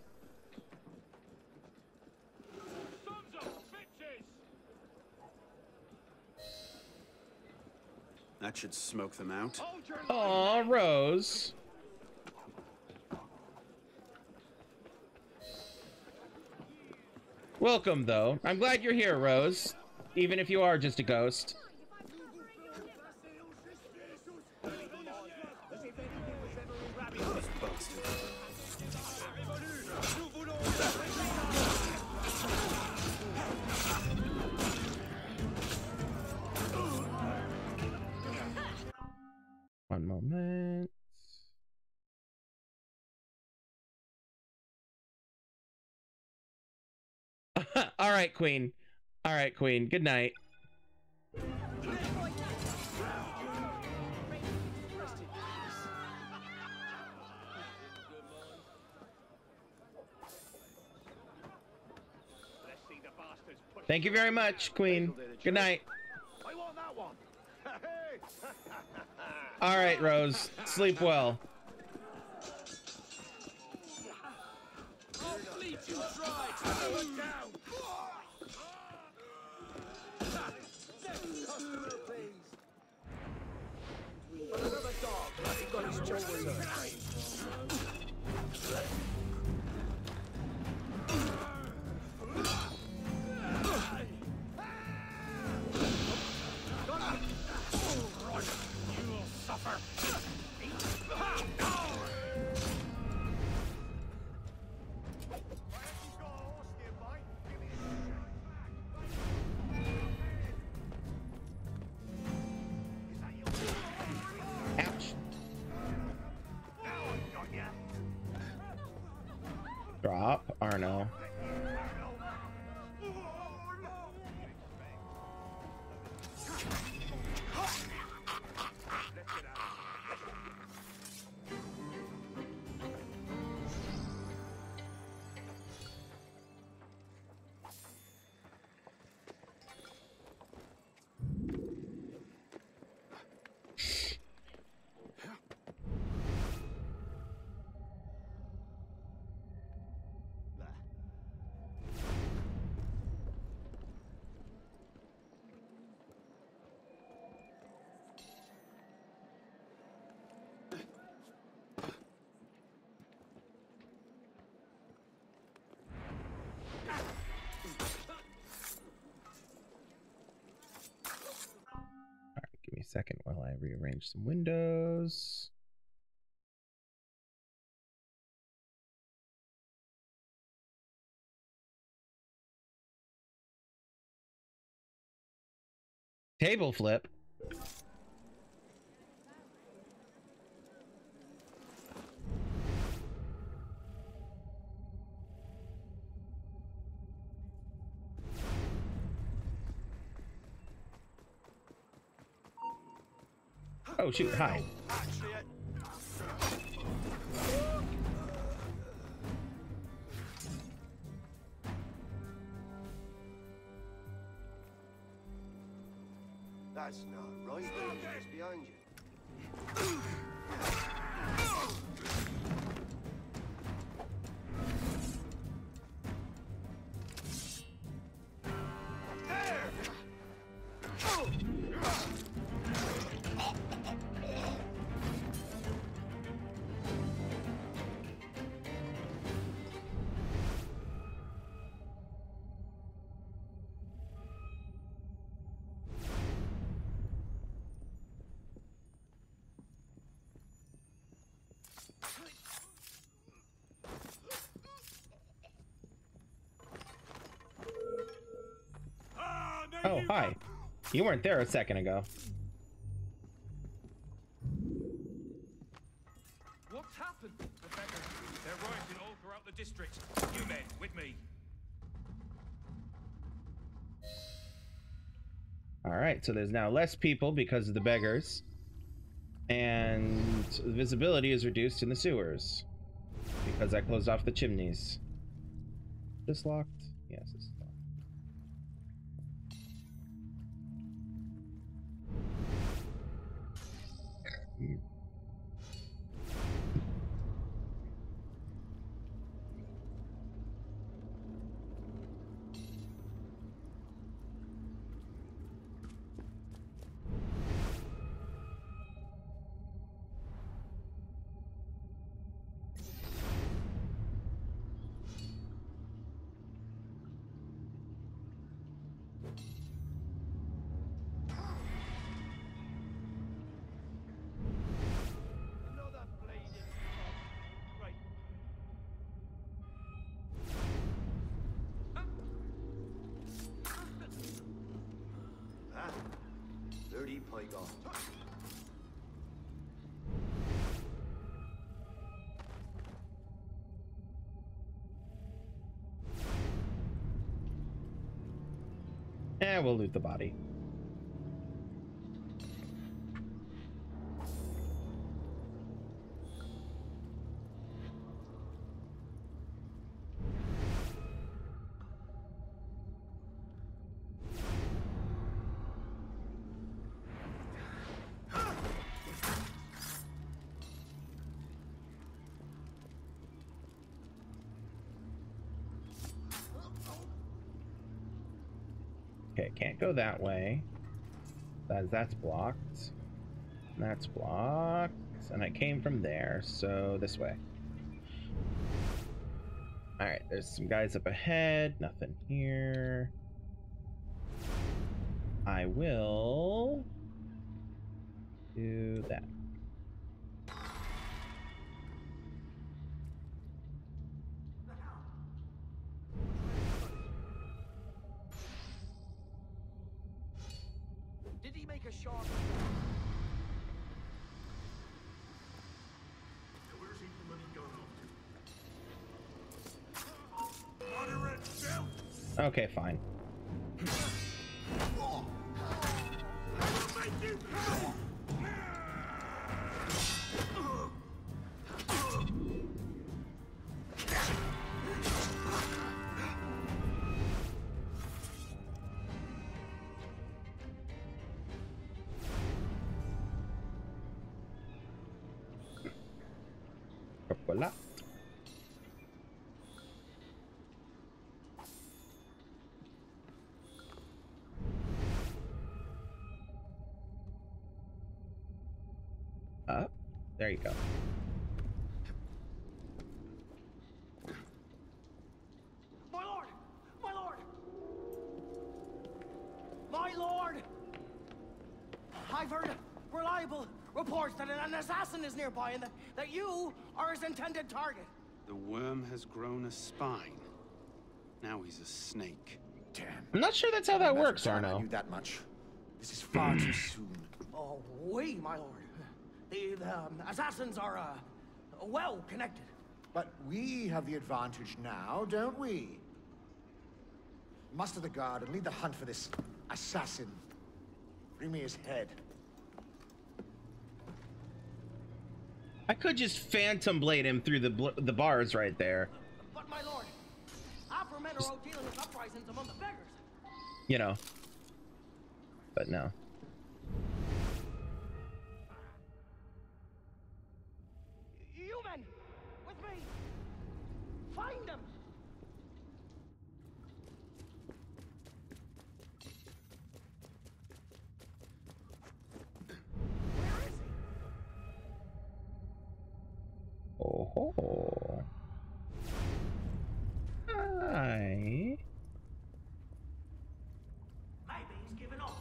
That should smoke them out. Aw, Rose. Welcome, though. I'm glad you're here, Rose. Even if you are just a ghost. One moment. All right, Queen. All right, Queen. Good night. Thank you very much, Queen. Good night. I want that one. All right, Rose. Sleep well. Drop Arno. Second while I rearrange some windows. Table flip. Oh shoot, hi. That's not right, it's behind you. Oh, hi. You weren't there a second ago. What's happened? Rebecca, they're rioting all throughout the district. You men, with me. All right, so there's now less people because of the beggars. And visibility is reduced in the sewers. Because I closed off the chimneys. This locked? Yes, it's locked. Eh, we'll loot the body. Okay, can't go that way. That's blocked. That's blocked. And I came from there, so this way. Alright, there's some guys up ahead. Nothing here. I will do that. Did he make a shot? Where's he bloody gone off to? Moderate belt! Okay, fine. There you go. My lord! My lord! My lord! I've heard reliable reports that an assassin is nearby and that you are his intended target. The worm has grown a spine. Now he's a snake. Damn. I'm not sure that's how that works, Arno. I knew that much. This is far too soon. Oh, wait, my lord. The assassins are well connected. But we have the advantage now, don't we? Muster the guard and lead the hunt for this assassin. Bring me his head. I could just phantom blade him through the bars right there. But my lord, our men are all dealing with uprisings among the beggars. You know. But no. Find him. Where is he? Oh. Hi. Maybe he's given up.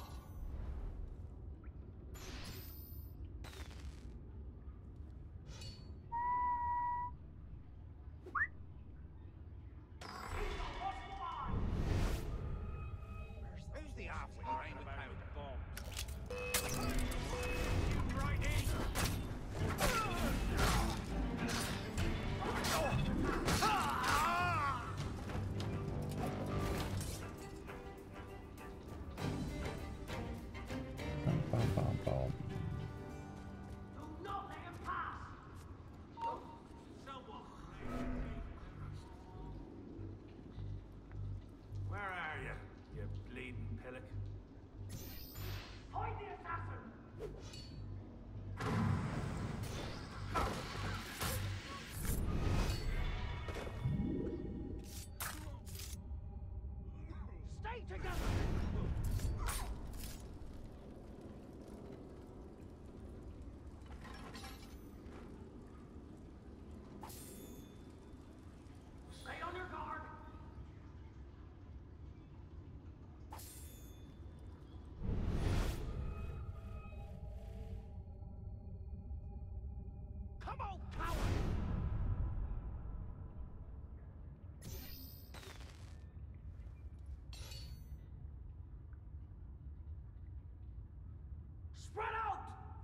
Spread out!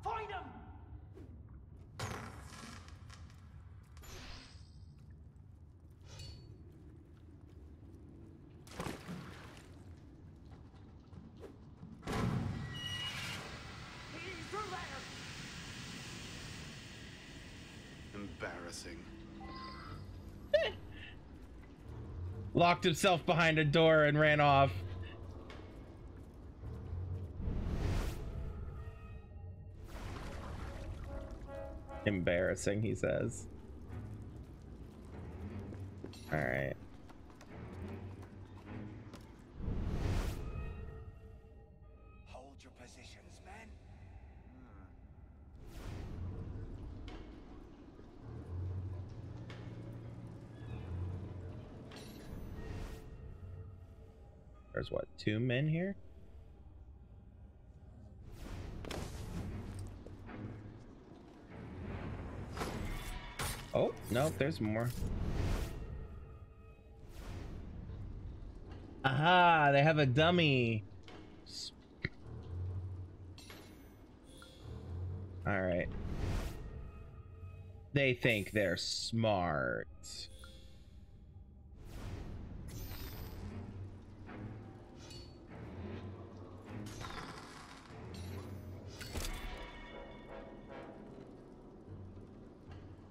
Find him! He's through there! Embarrassing. Locked himself behind a door and ran off. Embarrassing, he says. All right. There's what, 2 men here? Oh, no, there's more. Aha, they have a dummy. All right. They think they're smart.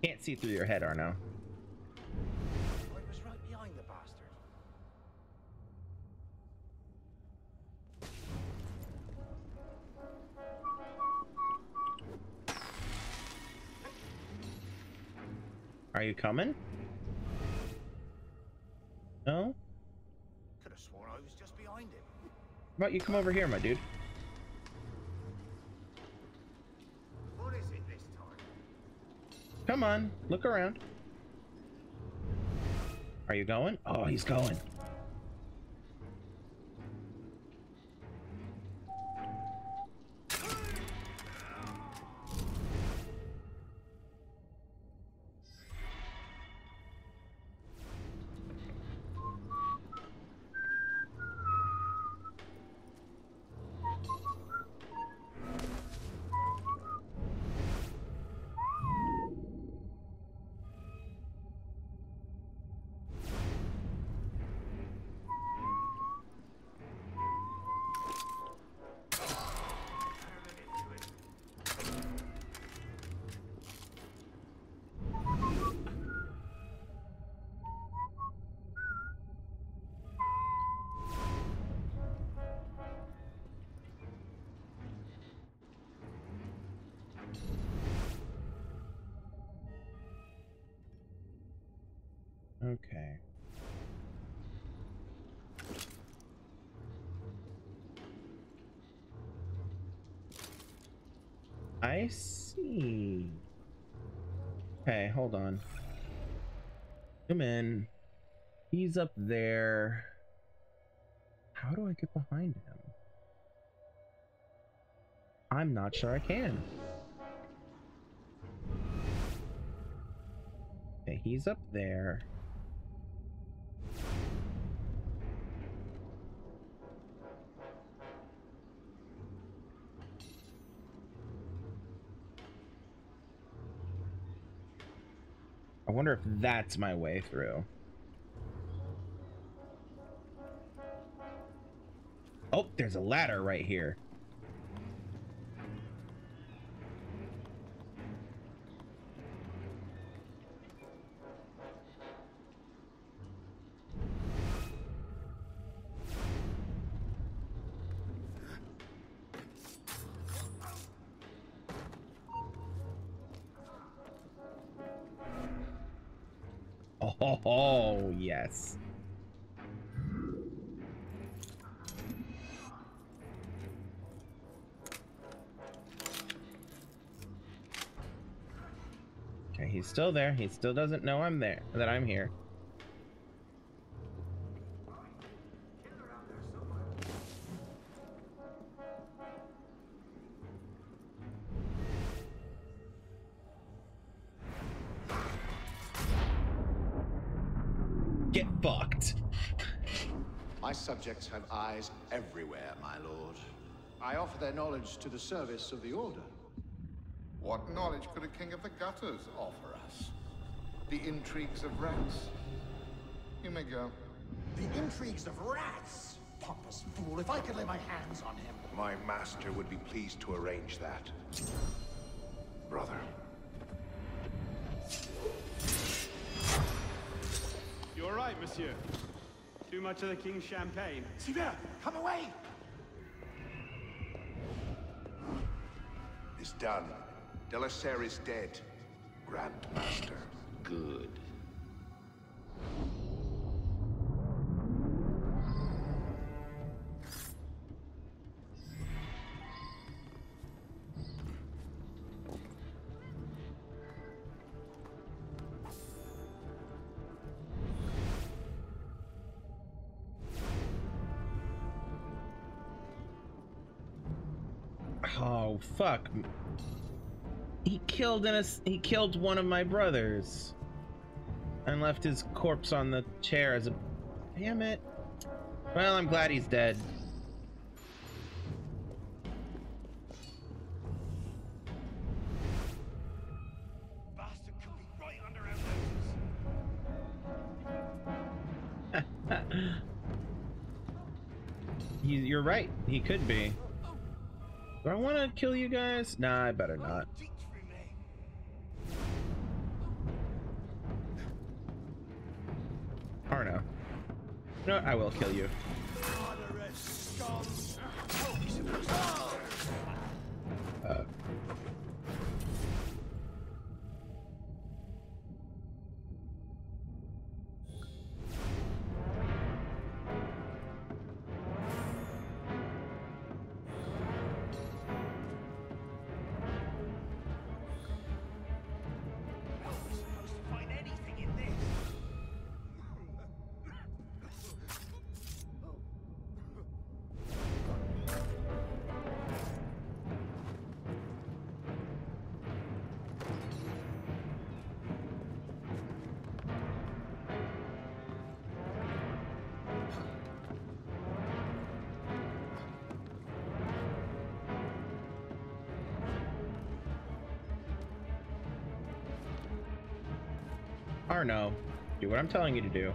Can't see through your head, Arno. I was right behind the bastard. Are you coming? No? Could have sworn I was just behind him. How about you come over here, my dude? Come on, look around. Are you going? Oh, he's going. Okay. I see. Okay, hold on. Zoom in. He's up there. How do I get behind him? I'm not sure I can. Okay, he's up there. I wonder if that's my way through. Oh, there's a ladder right here. Oh, yes. Okay, he's still there. He still doesn't know I'm there, that I'm here. Subjects have eyes everywhere, my lord. I offer their knowledge to the service of the order. What knowledge could a king of the gutters offer us? The intrigues of rats? You may go. The intrigues of rats? Pompous fool, if I could lay my hands on him. My master would be pleased to arrange that. Brother. You all right, monsieur? Too much of the king's champagne. Sylvain, come away! It's done. De La Serre is dead. Grand Master. Good. Oh, fuck. He killed one of my brothers and left his corpse on the chair as a... Damn it. Well, I'm glad he's dead. You're right, he could be. Do I want to kill you guys? Nah, I better not. Arno. No, I will kill you. Arno, do what I'm telling you to do.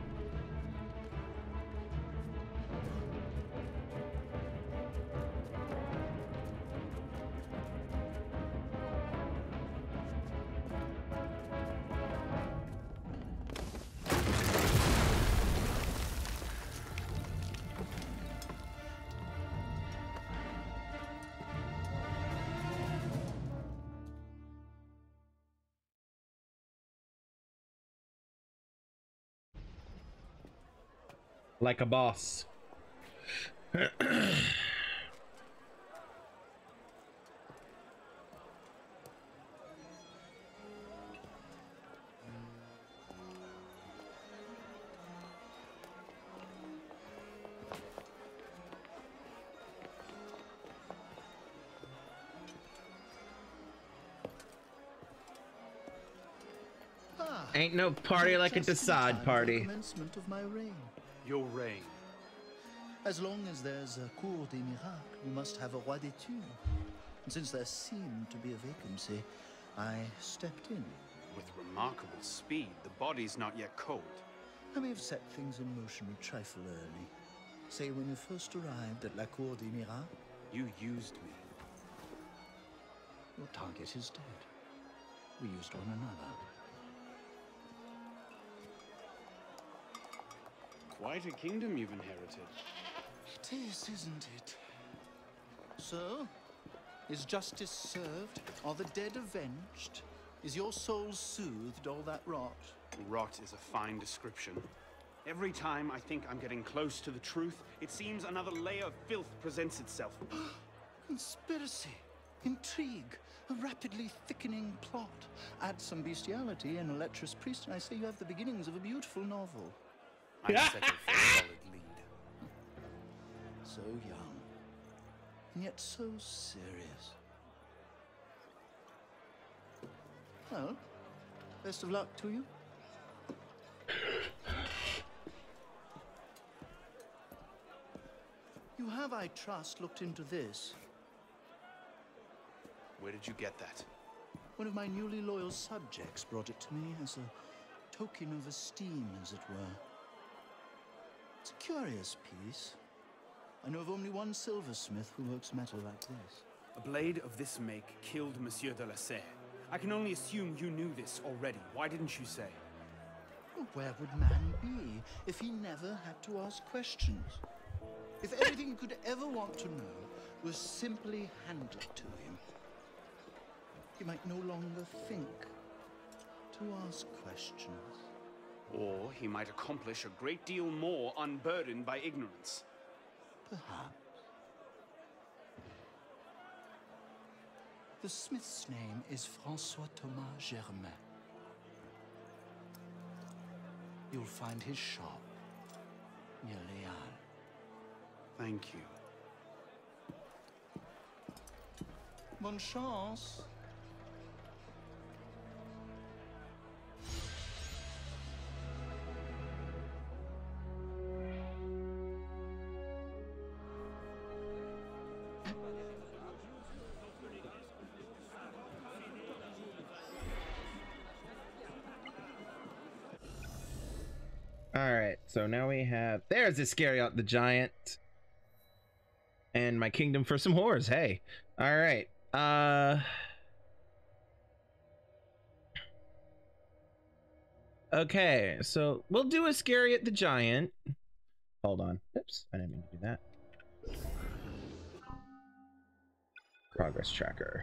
Like a boss. Ain't no party like a Sade party. Commencement of my reign. Your reign. As long as there's a Cour des Miracles, we must have a Roi des Thunes. And since there seemed to be a vacancy, I stepped in. With remarkable speed, the body's not yet cold. I may have set things in motion a trifle early. Say, when you first arrived at La Cour des Miracles, you used me. Your target is dead. We used one another. Quite a kingdom you've inherited. It is, isn't it? So, is justice served? Are the dead avenged? Is your soul soothed, all that rot? Rot is a fine description. Every time I think I'm getting close to the truth, it seems another layer of filth presents itself. Conspiracy, intrigue, a rapidly thickening plot. Add some bestiality and a lecherous priest, and I say you have the beginnings of a beautiful novel. I'm settled for a solid lead. So young, and yet so serious. Well, best of luck to you. You have, I trust, looked into this. Where did you get that? One of my newly loyal subjects brought it to me as a token of esteem, as it were. It's a curious piece. I know of only one silversmith who works metal like this. A blade of this make killed Monsieur de La Serre. I can only assume you knew this already. Why didn't you say? Well, where would man be if he never had to ask questions? If everything he could ever want to know was simply handed to him. He might no longer think to ask questions. Or he might accomplish a great deal more unburdened by ignorance. Perhaps. The smith's name is François Thomas Germain. You'll find his shop near Leal. Thank you. Bonne chance. Alright, so now we have... There's Iscariot the Giant. And my kingdom for some whores, hey. Alright. Okay, so we'll do Iscariot the Giant. Hold on. Oops, I didn't mean to do that. Progress tracker.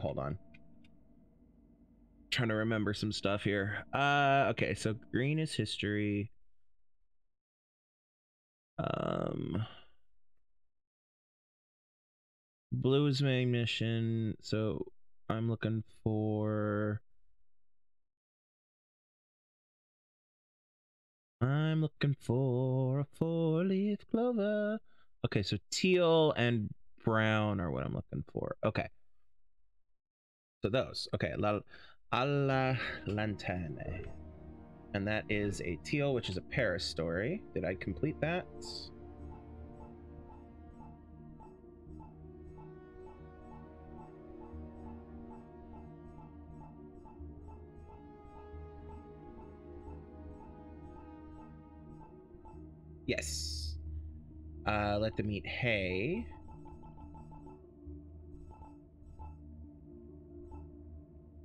Hold on. Trying to remember some stuff here. Okay, so green is history. Blue is main mission, so I'm looking for a four-leaf clover. Okay, so teal and brown are what I'm looking for. Okay, so those. Okay, a la lanterne. And that is a teal, which is a Paris story. Did I complete that? Yes. Let them eat hay.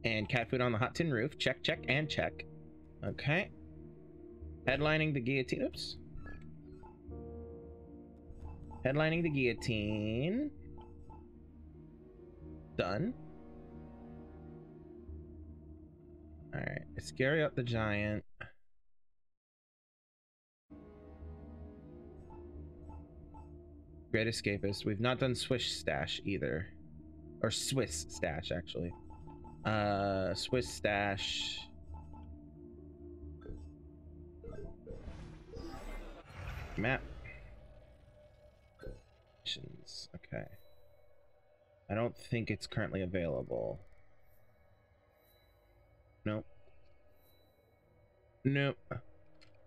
And cat food on the hot tin roof. Check, check, and check. Okay. Headlining the guillotine. Oops. Headlining the guillotine. Done. Alright. Iscariot the Giant. Great Escapist. We've not done Swiss Stash either. Or Swiss Stash, actually. Swiss Stash... map missions. Okay, I don't think it's currently available. Nope, nope.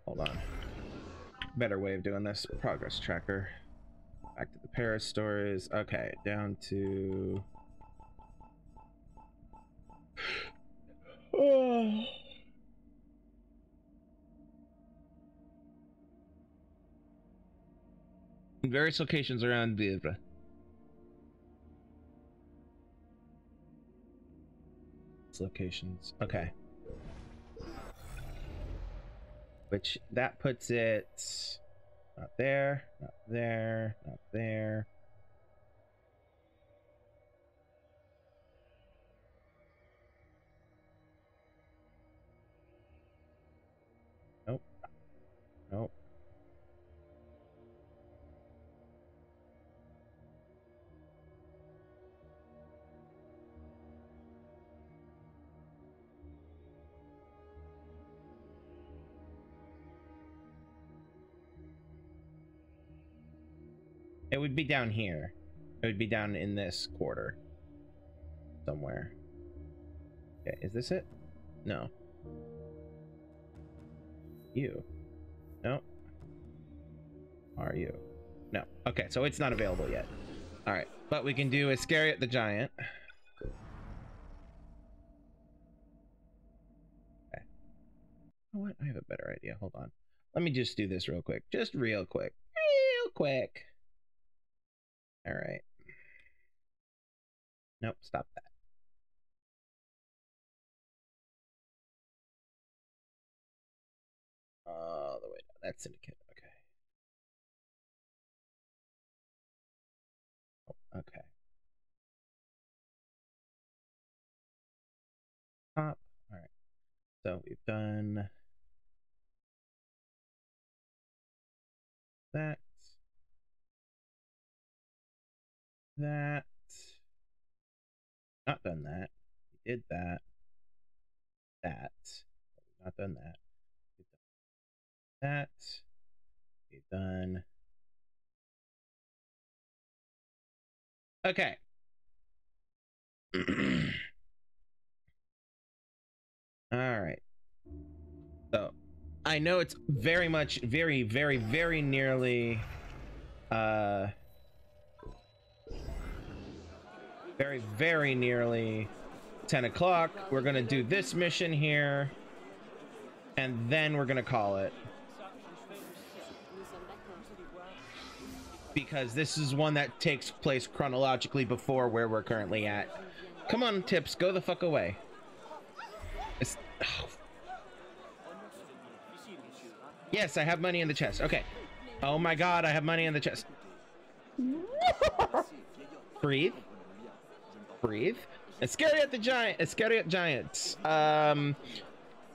Hold on, better way of doing this. Progress tracker, back to the Paris stories. Okay, down to oh. In various locations around Vivre. Locations. Okay. Which that puts it not there, not there, not there. Nope. Nope. It would be down here. It would be down in this quarter. Somewhere. Okay, is this it? No. You. No. Are you? No. Okay, so it's not available yet. Alright, but we can do Iscariot the Giant. Okay. You know what? I have a better idea. Hold on. Let me just do this real quick. Just real quick. Real quick. All right. Nope, stop that. All the way down. That's syndicate. Okay. Oh, okay. Top. All right. So we've done that. That, not done that, we did that, that, not done that, we've done that, we've done Okay. All right. So, I know it's very much, very, very, very nearly, very, very nearly 10 o'clock. We're going to do this mission here, and then we're going to call it. Because this is one that takes place chronologically before where we're currently at. Come on, Tips, go the fuck away. It's, oh. Yes, I have money in the chest. Okay. Oh my god, I have money in the chest. Breathe. Breathe. Iscariot the Giant. Iscariot Giants.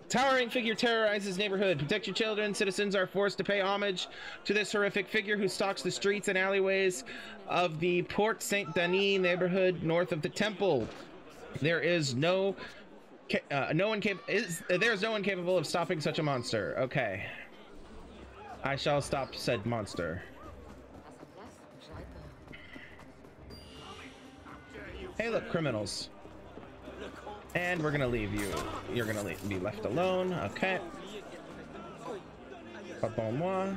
Towering figure terrorizes neighborhood. Protect your children. Citizens are forced to pay homage to this horrific figure who stalks the streets and alleyways of the Port Saint-Denis neighborhood north of the temple. There is no one capable of stopping such a monster. Okay. I shall stop said monster. Hey, look, criminals. And we're gonna leave you. You're gonna be left alone. Okay. Pardon-moi.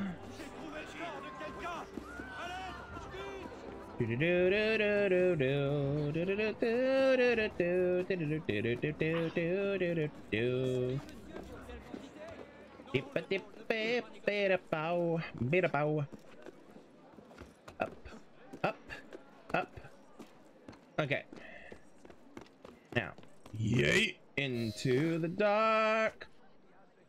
Up, up, up. Okay. Now. Yay! Into the dark.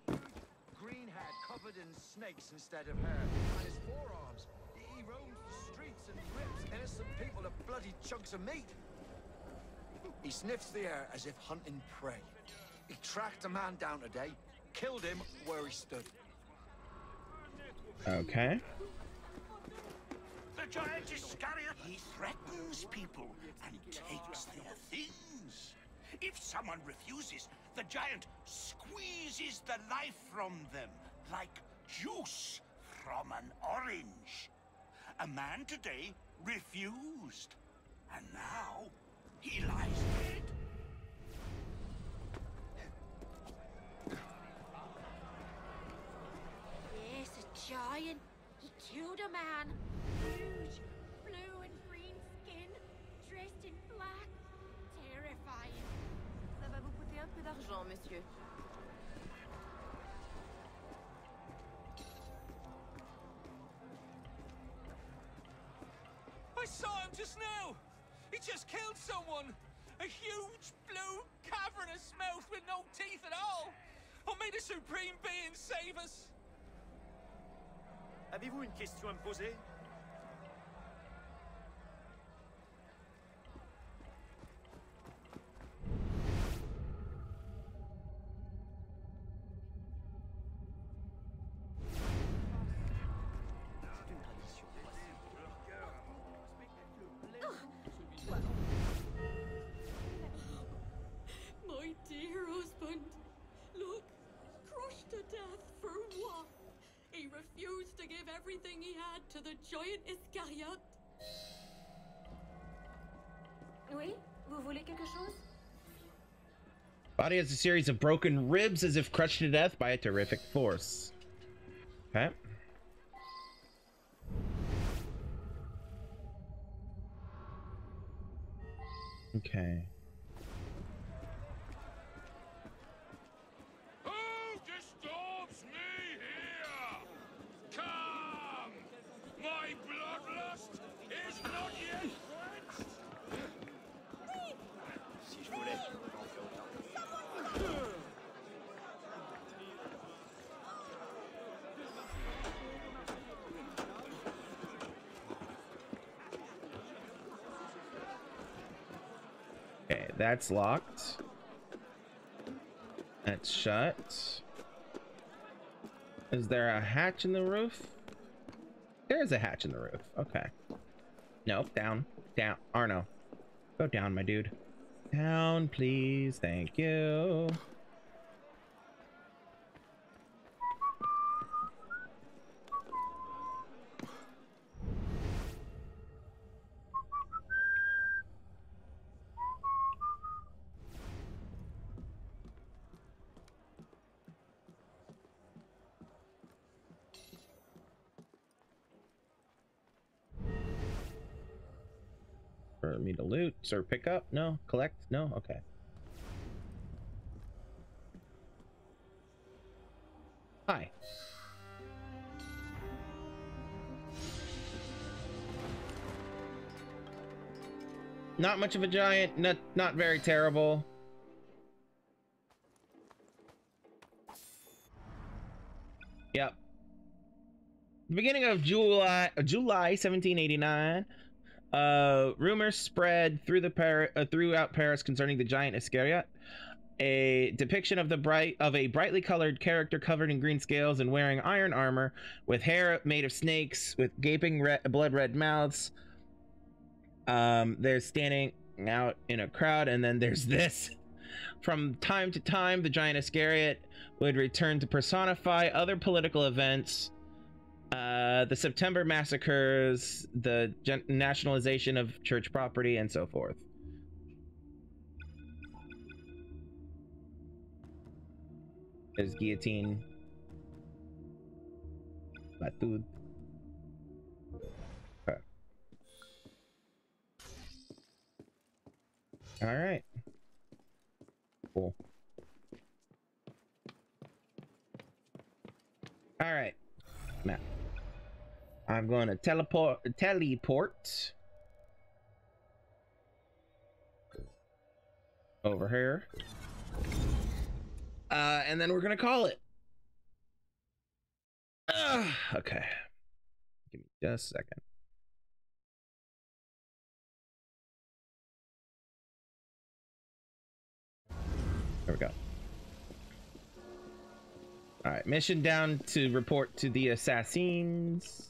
Green hat covered in snakes instead of hair, and his forearms. He roams the streets and rips innocent people to bloody chunks of meat. He sniffs the air as if hunting prey. He tracked a man down today, killed him where he stood. Okay. The giant Iscariot. He threatens people and takes their things. If someone refuses, the giant squeezes the life from them, like juice from an orange. A man today refused, and now he lies dead. Yes, a giant. He killed a man. Huge, blue and green skin, dressed in black. Terrifying. I saw him just now. He just killed someone. A huge, blue, cavernous mouth with no teeth at all. Oh, may the supreme being save us. Avez-vous une question à me poser? Everything he had to the giant Iscariot. Oui, vous voulez quelque chose? Body has a series of broken ribs as if crushed to death by a terrific force. Okay. Okay. That's locked. That's shut. Is there a hatch in the roof? There is a hatch in the roof. Okay. Nope. Down. Down. Arno. Go down, my dude. Down, please. Thank you. me to loot or pick up? No? Collect? No? Okay. Hi. Not much of a giant, not very terrible. Yep. The beginning of July 1789, rumors spread through the throughout Paris concerning the giant Iscariot, a depiction of a brightly colored character covered in green scales and wearing iron armor, with hair made of snakes, with gaping blood-red mouths. They're standing out in a crowd, and then there's this. From time to time, the giant Iscariot would return to personify other political events. The September massacres, the nationalization of church property, and so forth. There's guillotine. Batud. Huh. All right. Cool. All right. Map. I'm going to teleport over here, and then we're going to call it. Okay, give me just a second. There we go. All right, mission down to report to the assassins.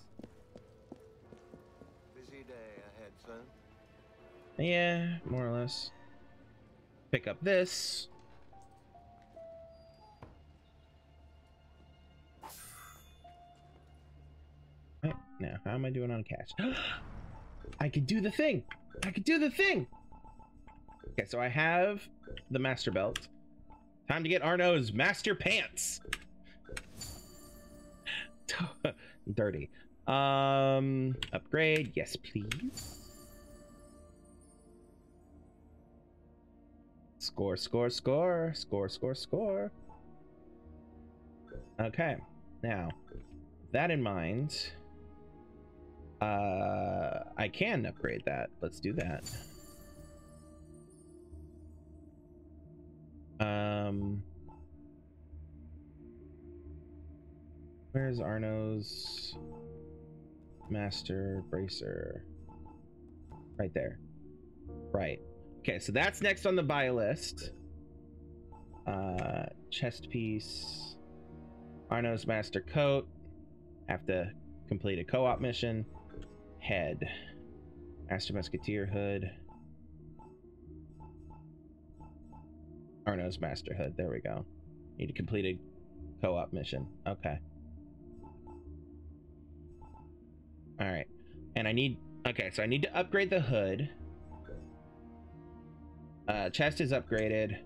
Yeah, more or less. Pick up this. Right, now, how am I doing on cash? I could do the thing. I could do the thing. Okay, so I have the master belt. Time to get Arno's master pants. Dirty. Upgrade. Yes, please. Score, score, score, score, score, score. Okay, now that in mind, I can upgrade that. Let's do that. Where's Arno's master bracer? Right there. Right. Okay, so that's next on the buy list. Chest piece. Arno's master coat. Have to complete a co-op mission. Head. Master musketeer hood. Arno's master hood. There we go. Need to complete a co-op mission. Okay. All right. And I need... Okay, so I need to upgrade the hood. Chest is upgraded.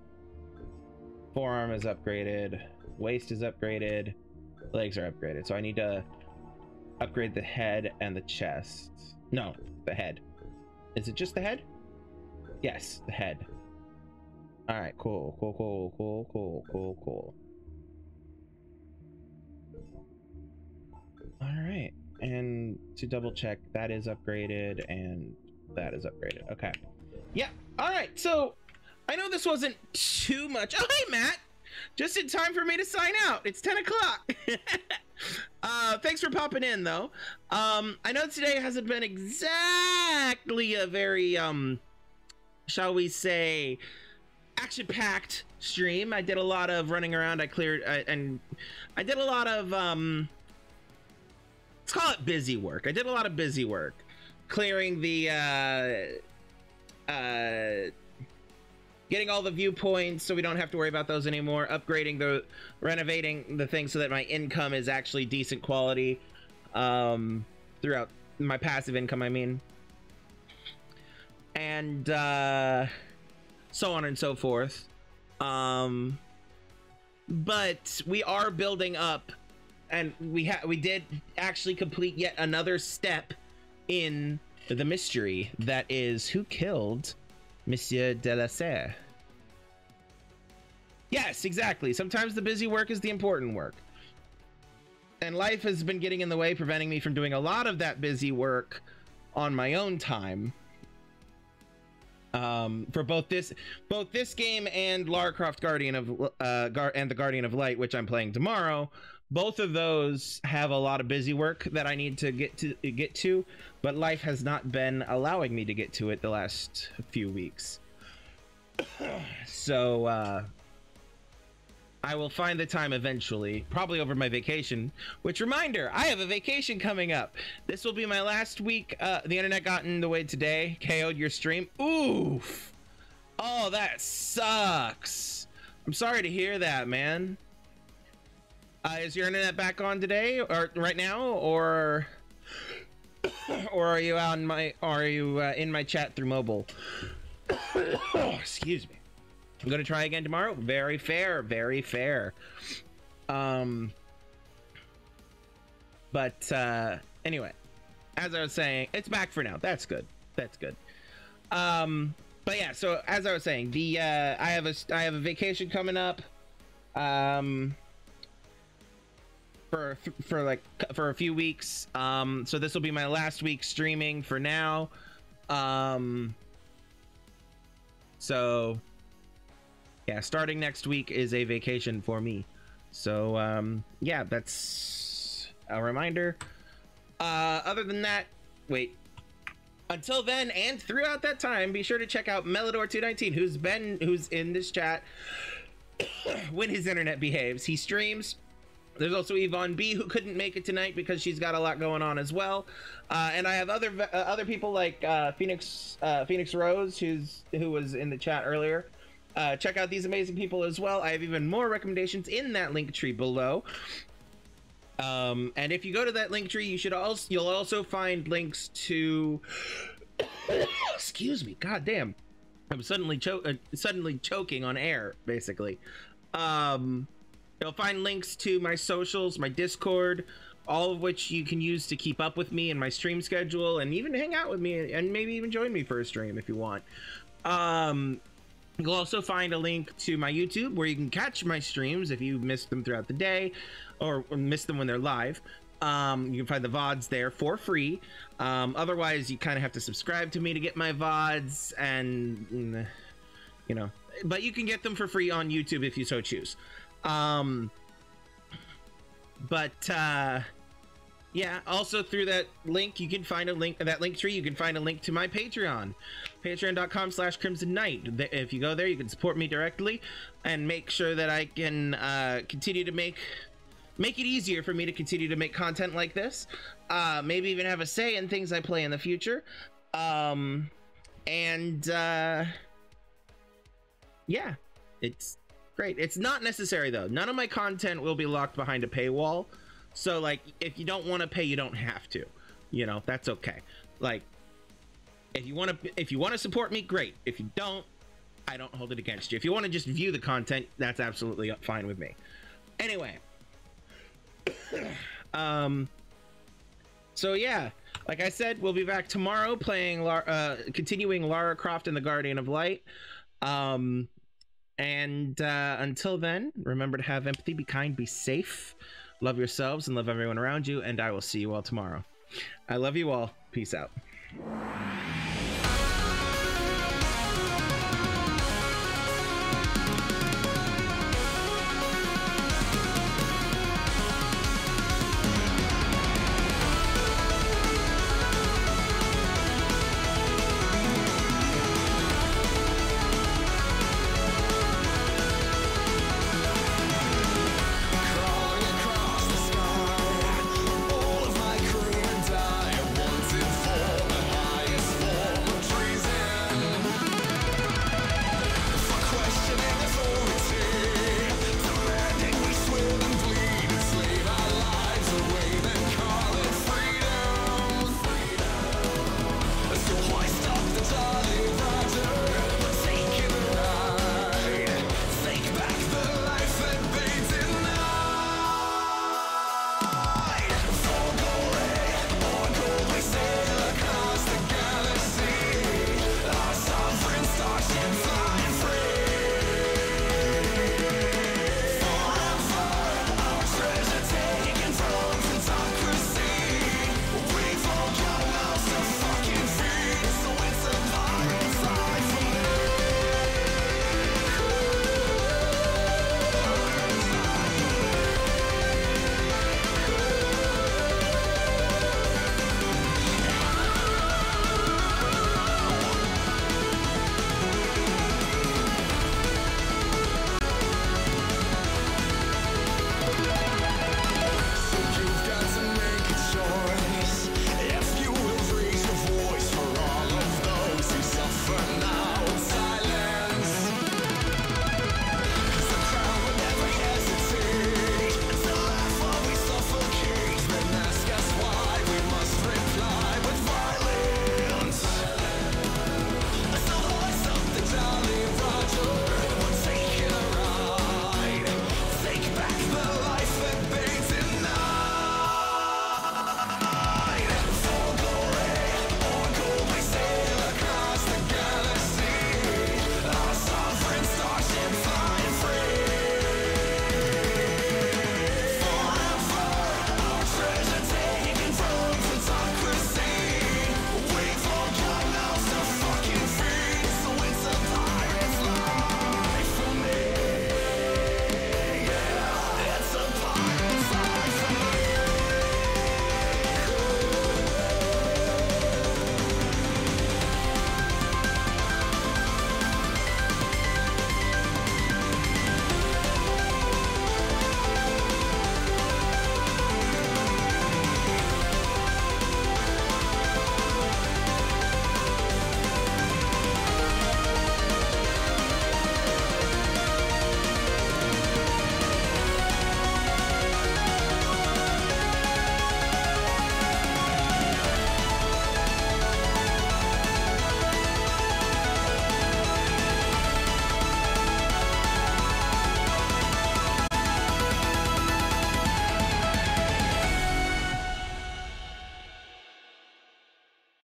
Forearm is upgraded. Waist is upgraded. Legs are upgraded. So I need to upgrade the head and the chest. No, the head. Is it just the head? Yes, the head. All right, cool, cool, cool, cool, cool, cool, cool. All right, and to double check, that is upgraded and that is upgraded. Okay, yeah. All right, so I know this wasn't too much. Oh, hey, Matt. Just in time for me to sign out. It's 10 o'clock. Thanks for popping in, though. I know today hasn't been exactly a very, shall we say, action-packed stream. I did a lot of running around. I cleared and I did a lot of let's call it busy work. I did a lot of busy work, clearing the getting all the viewpoints so we don't have to worry about those anymore, upgrading the renovating the thing so that my income is actually decent quality throughout my passive income, I mean, and so on and so forth. But we are building up, and we did actually complete yet another step in the mystery that is who killed Monsieur de La Serre. Yes, exactly. Sometimes the busy work is the important work. And life has been getting in the way, preventing me from doing a lot of that busy work on my own time. For both this game and Lara Croft Guardian of and the Guardian of Light, which I'm playing tomorrow. Both of those have a lot of busy work that I need to get to, but life has not been allowing me to get to it the last few weeks. So I will find the time eventually, probably over my vacation, which, reminder, I have a vacation coming up. This will be my last week. The internet got in the way today, KO'd your stream. Oof. Oh, that sucks. I'm sorry to hear that, man. Is your internet back on today or right now, or are you out in my, are you in my chat through mobile? Oh, excuse me. I'm gonna try again tomorrow. Very fair, very fair. Anyway, as I was saying, it's back for now. That's good. That's good. But yeah, so as I was saying, the I have a vacation coming up. For a few weeks. So this will be my last week streaming for now. So yeah, starting next week is a vacation for me. So yeah, that's a reminder. Other than that, wait. Until then and throughout that time, be sure to check out Melador219, who's in this chat when his internet behaves. He streams. There's also Yvonne B, who couldn't make it tonight because she's got a lot going on as well. And I have other people like Phoenix Rose, who was in the chat earlier. Check out these amazing people as well. I have even more recommendations in that link tree below. And if you go to that link tree, you'll also find links to excuse me, goddamn, I'm suddenly choking on air, basically. You'll find links to my socials, my Discord, all of which you can use to keep up with me and my stream schedule, and even hang out with me, and maybe even join me for a stream if you want. You'll also find a link to my YouTube, where you can catch my streams if you missed them throughout the day, or miss them when they're live. You can find the VODs there for free. Otherwise, you kind of have to subscribe to me to get my VODs, and, you know. But you can get them for free on YouTube if you so choose. Yeah, also through that link, you can find a link, that link tree, you can find a link to my Patreon, patreon.com/KrimzonKnight. If you go there, you can support me directly and make sure that I can, continue to make it easier for me to continue to make content like this. Maybe even have a say in things I play in the future. Yeah, it's great. It's not necessary, though. None of my content will be locked behind a paywall. So, like, if you don't want to pay, you don't have to. You know, that's okay. Like, if you want to support me, great. If you don't, I don't hold it against you. If you want to just view the content, that's absolutely fine with me. Anyway. So, yeah. Like I said, we'll be back tomorrow playing, continuing Lara Croft and the Guardian of Light. Until then, remember to have empathy, be kind, be safe, love yourselves, and love everyone around you, and I will see you all tomorrow. I love you all. Peace out.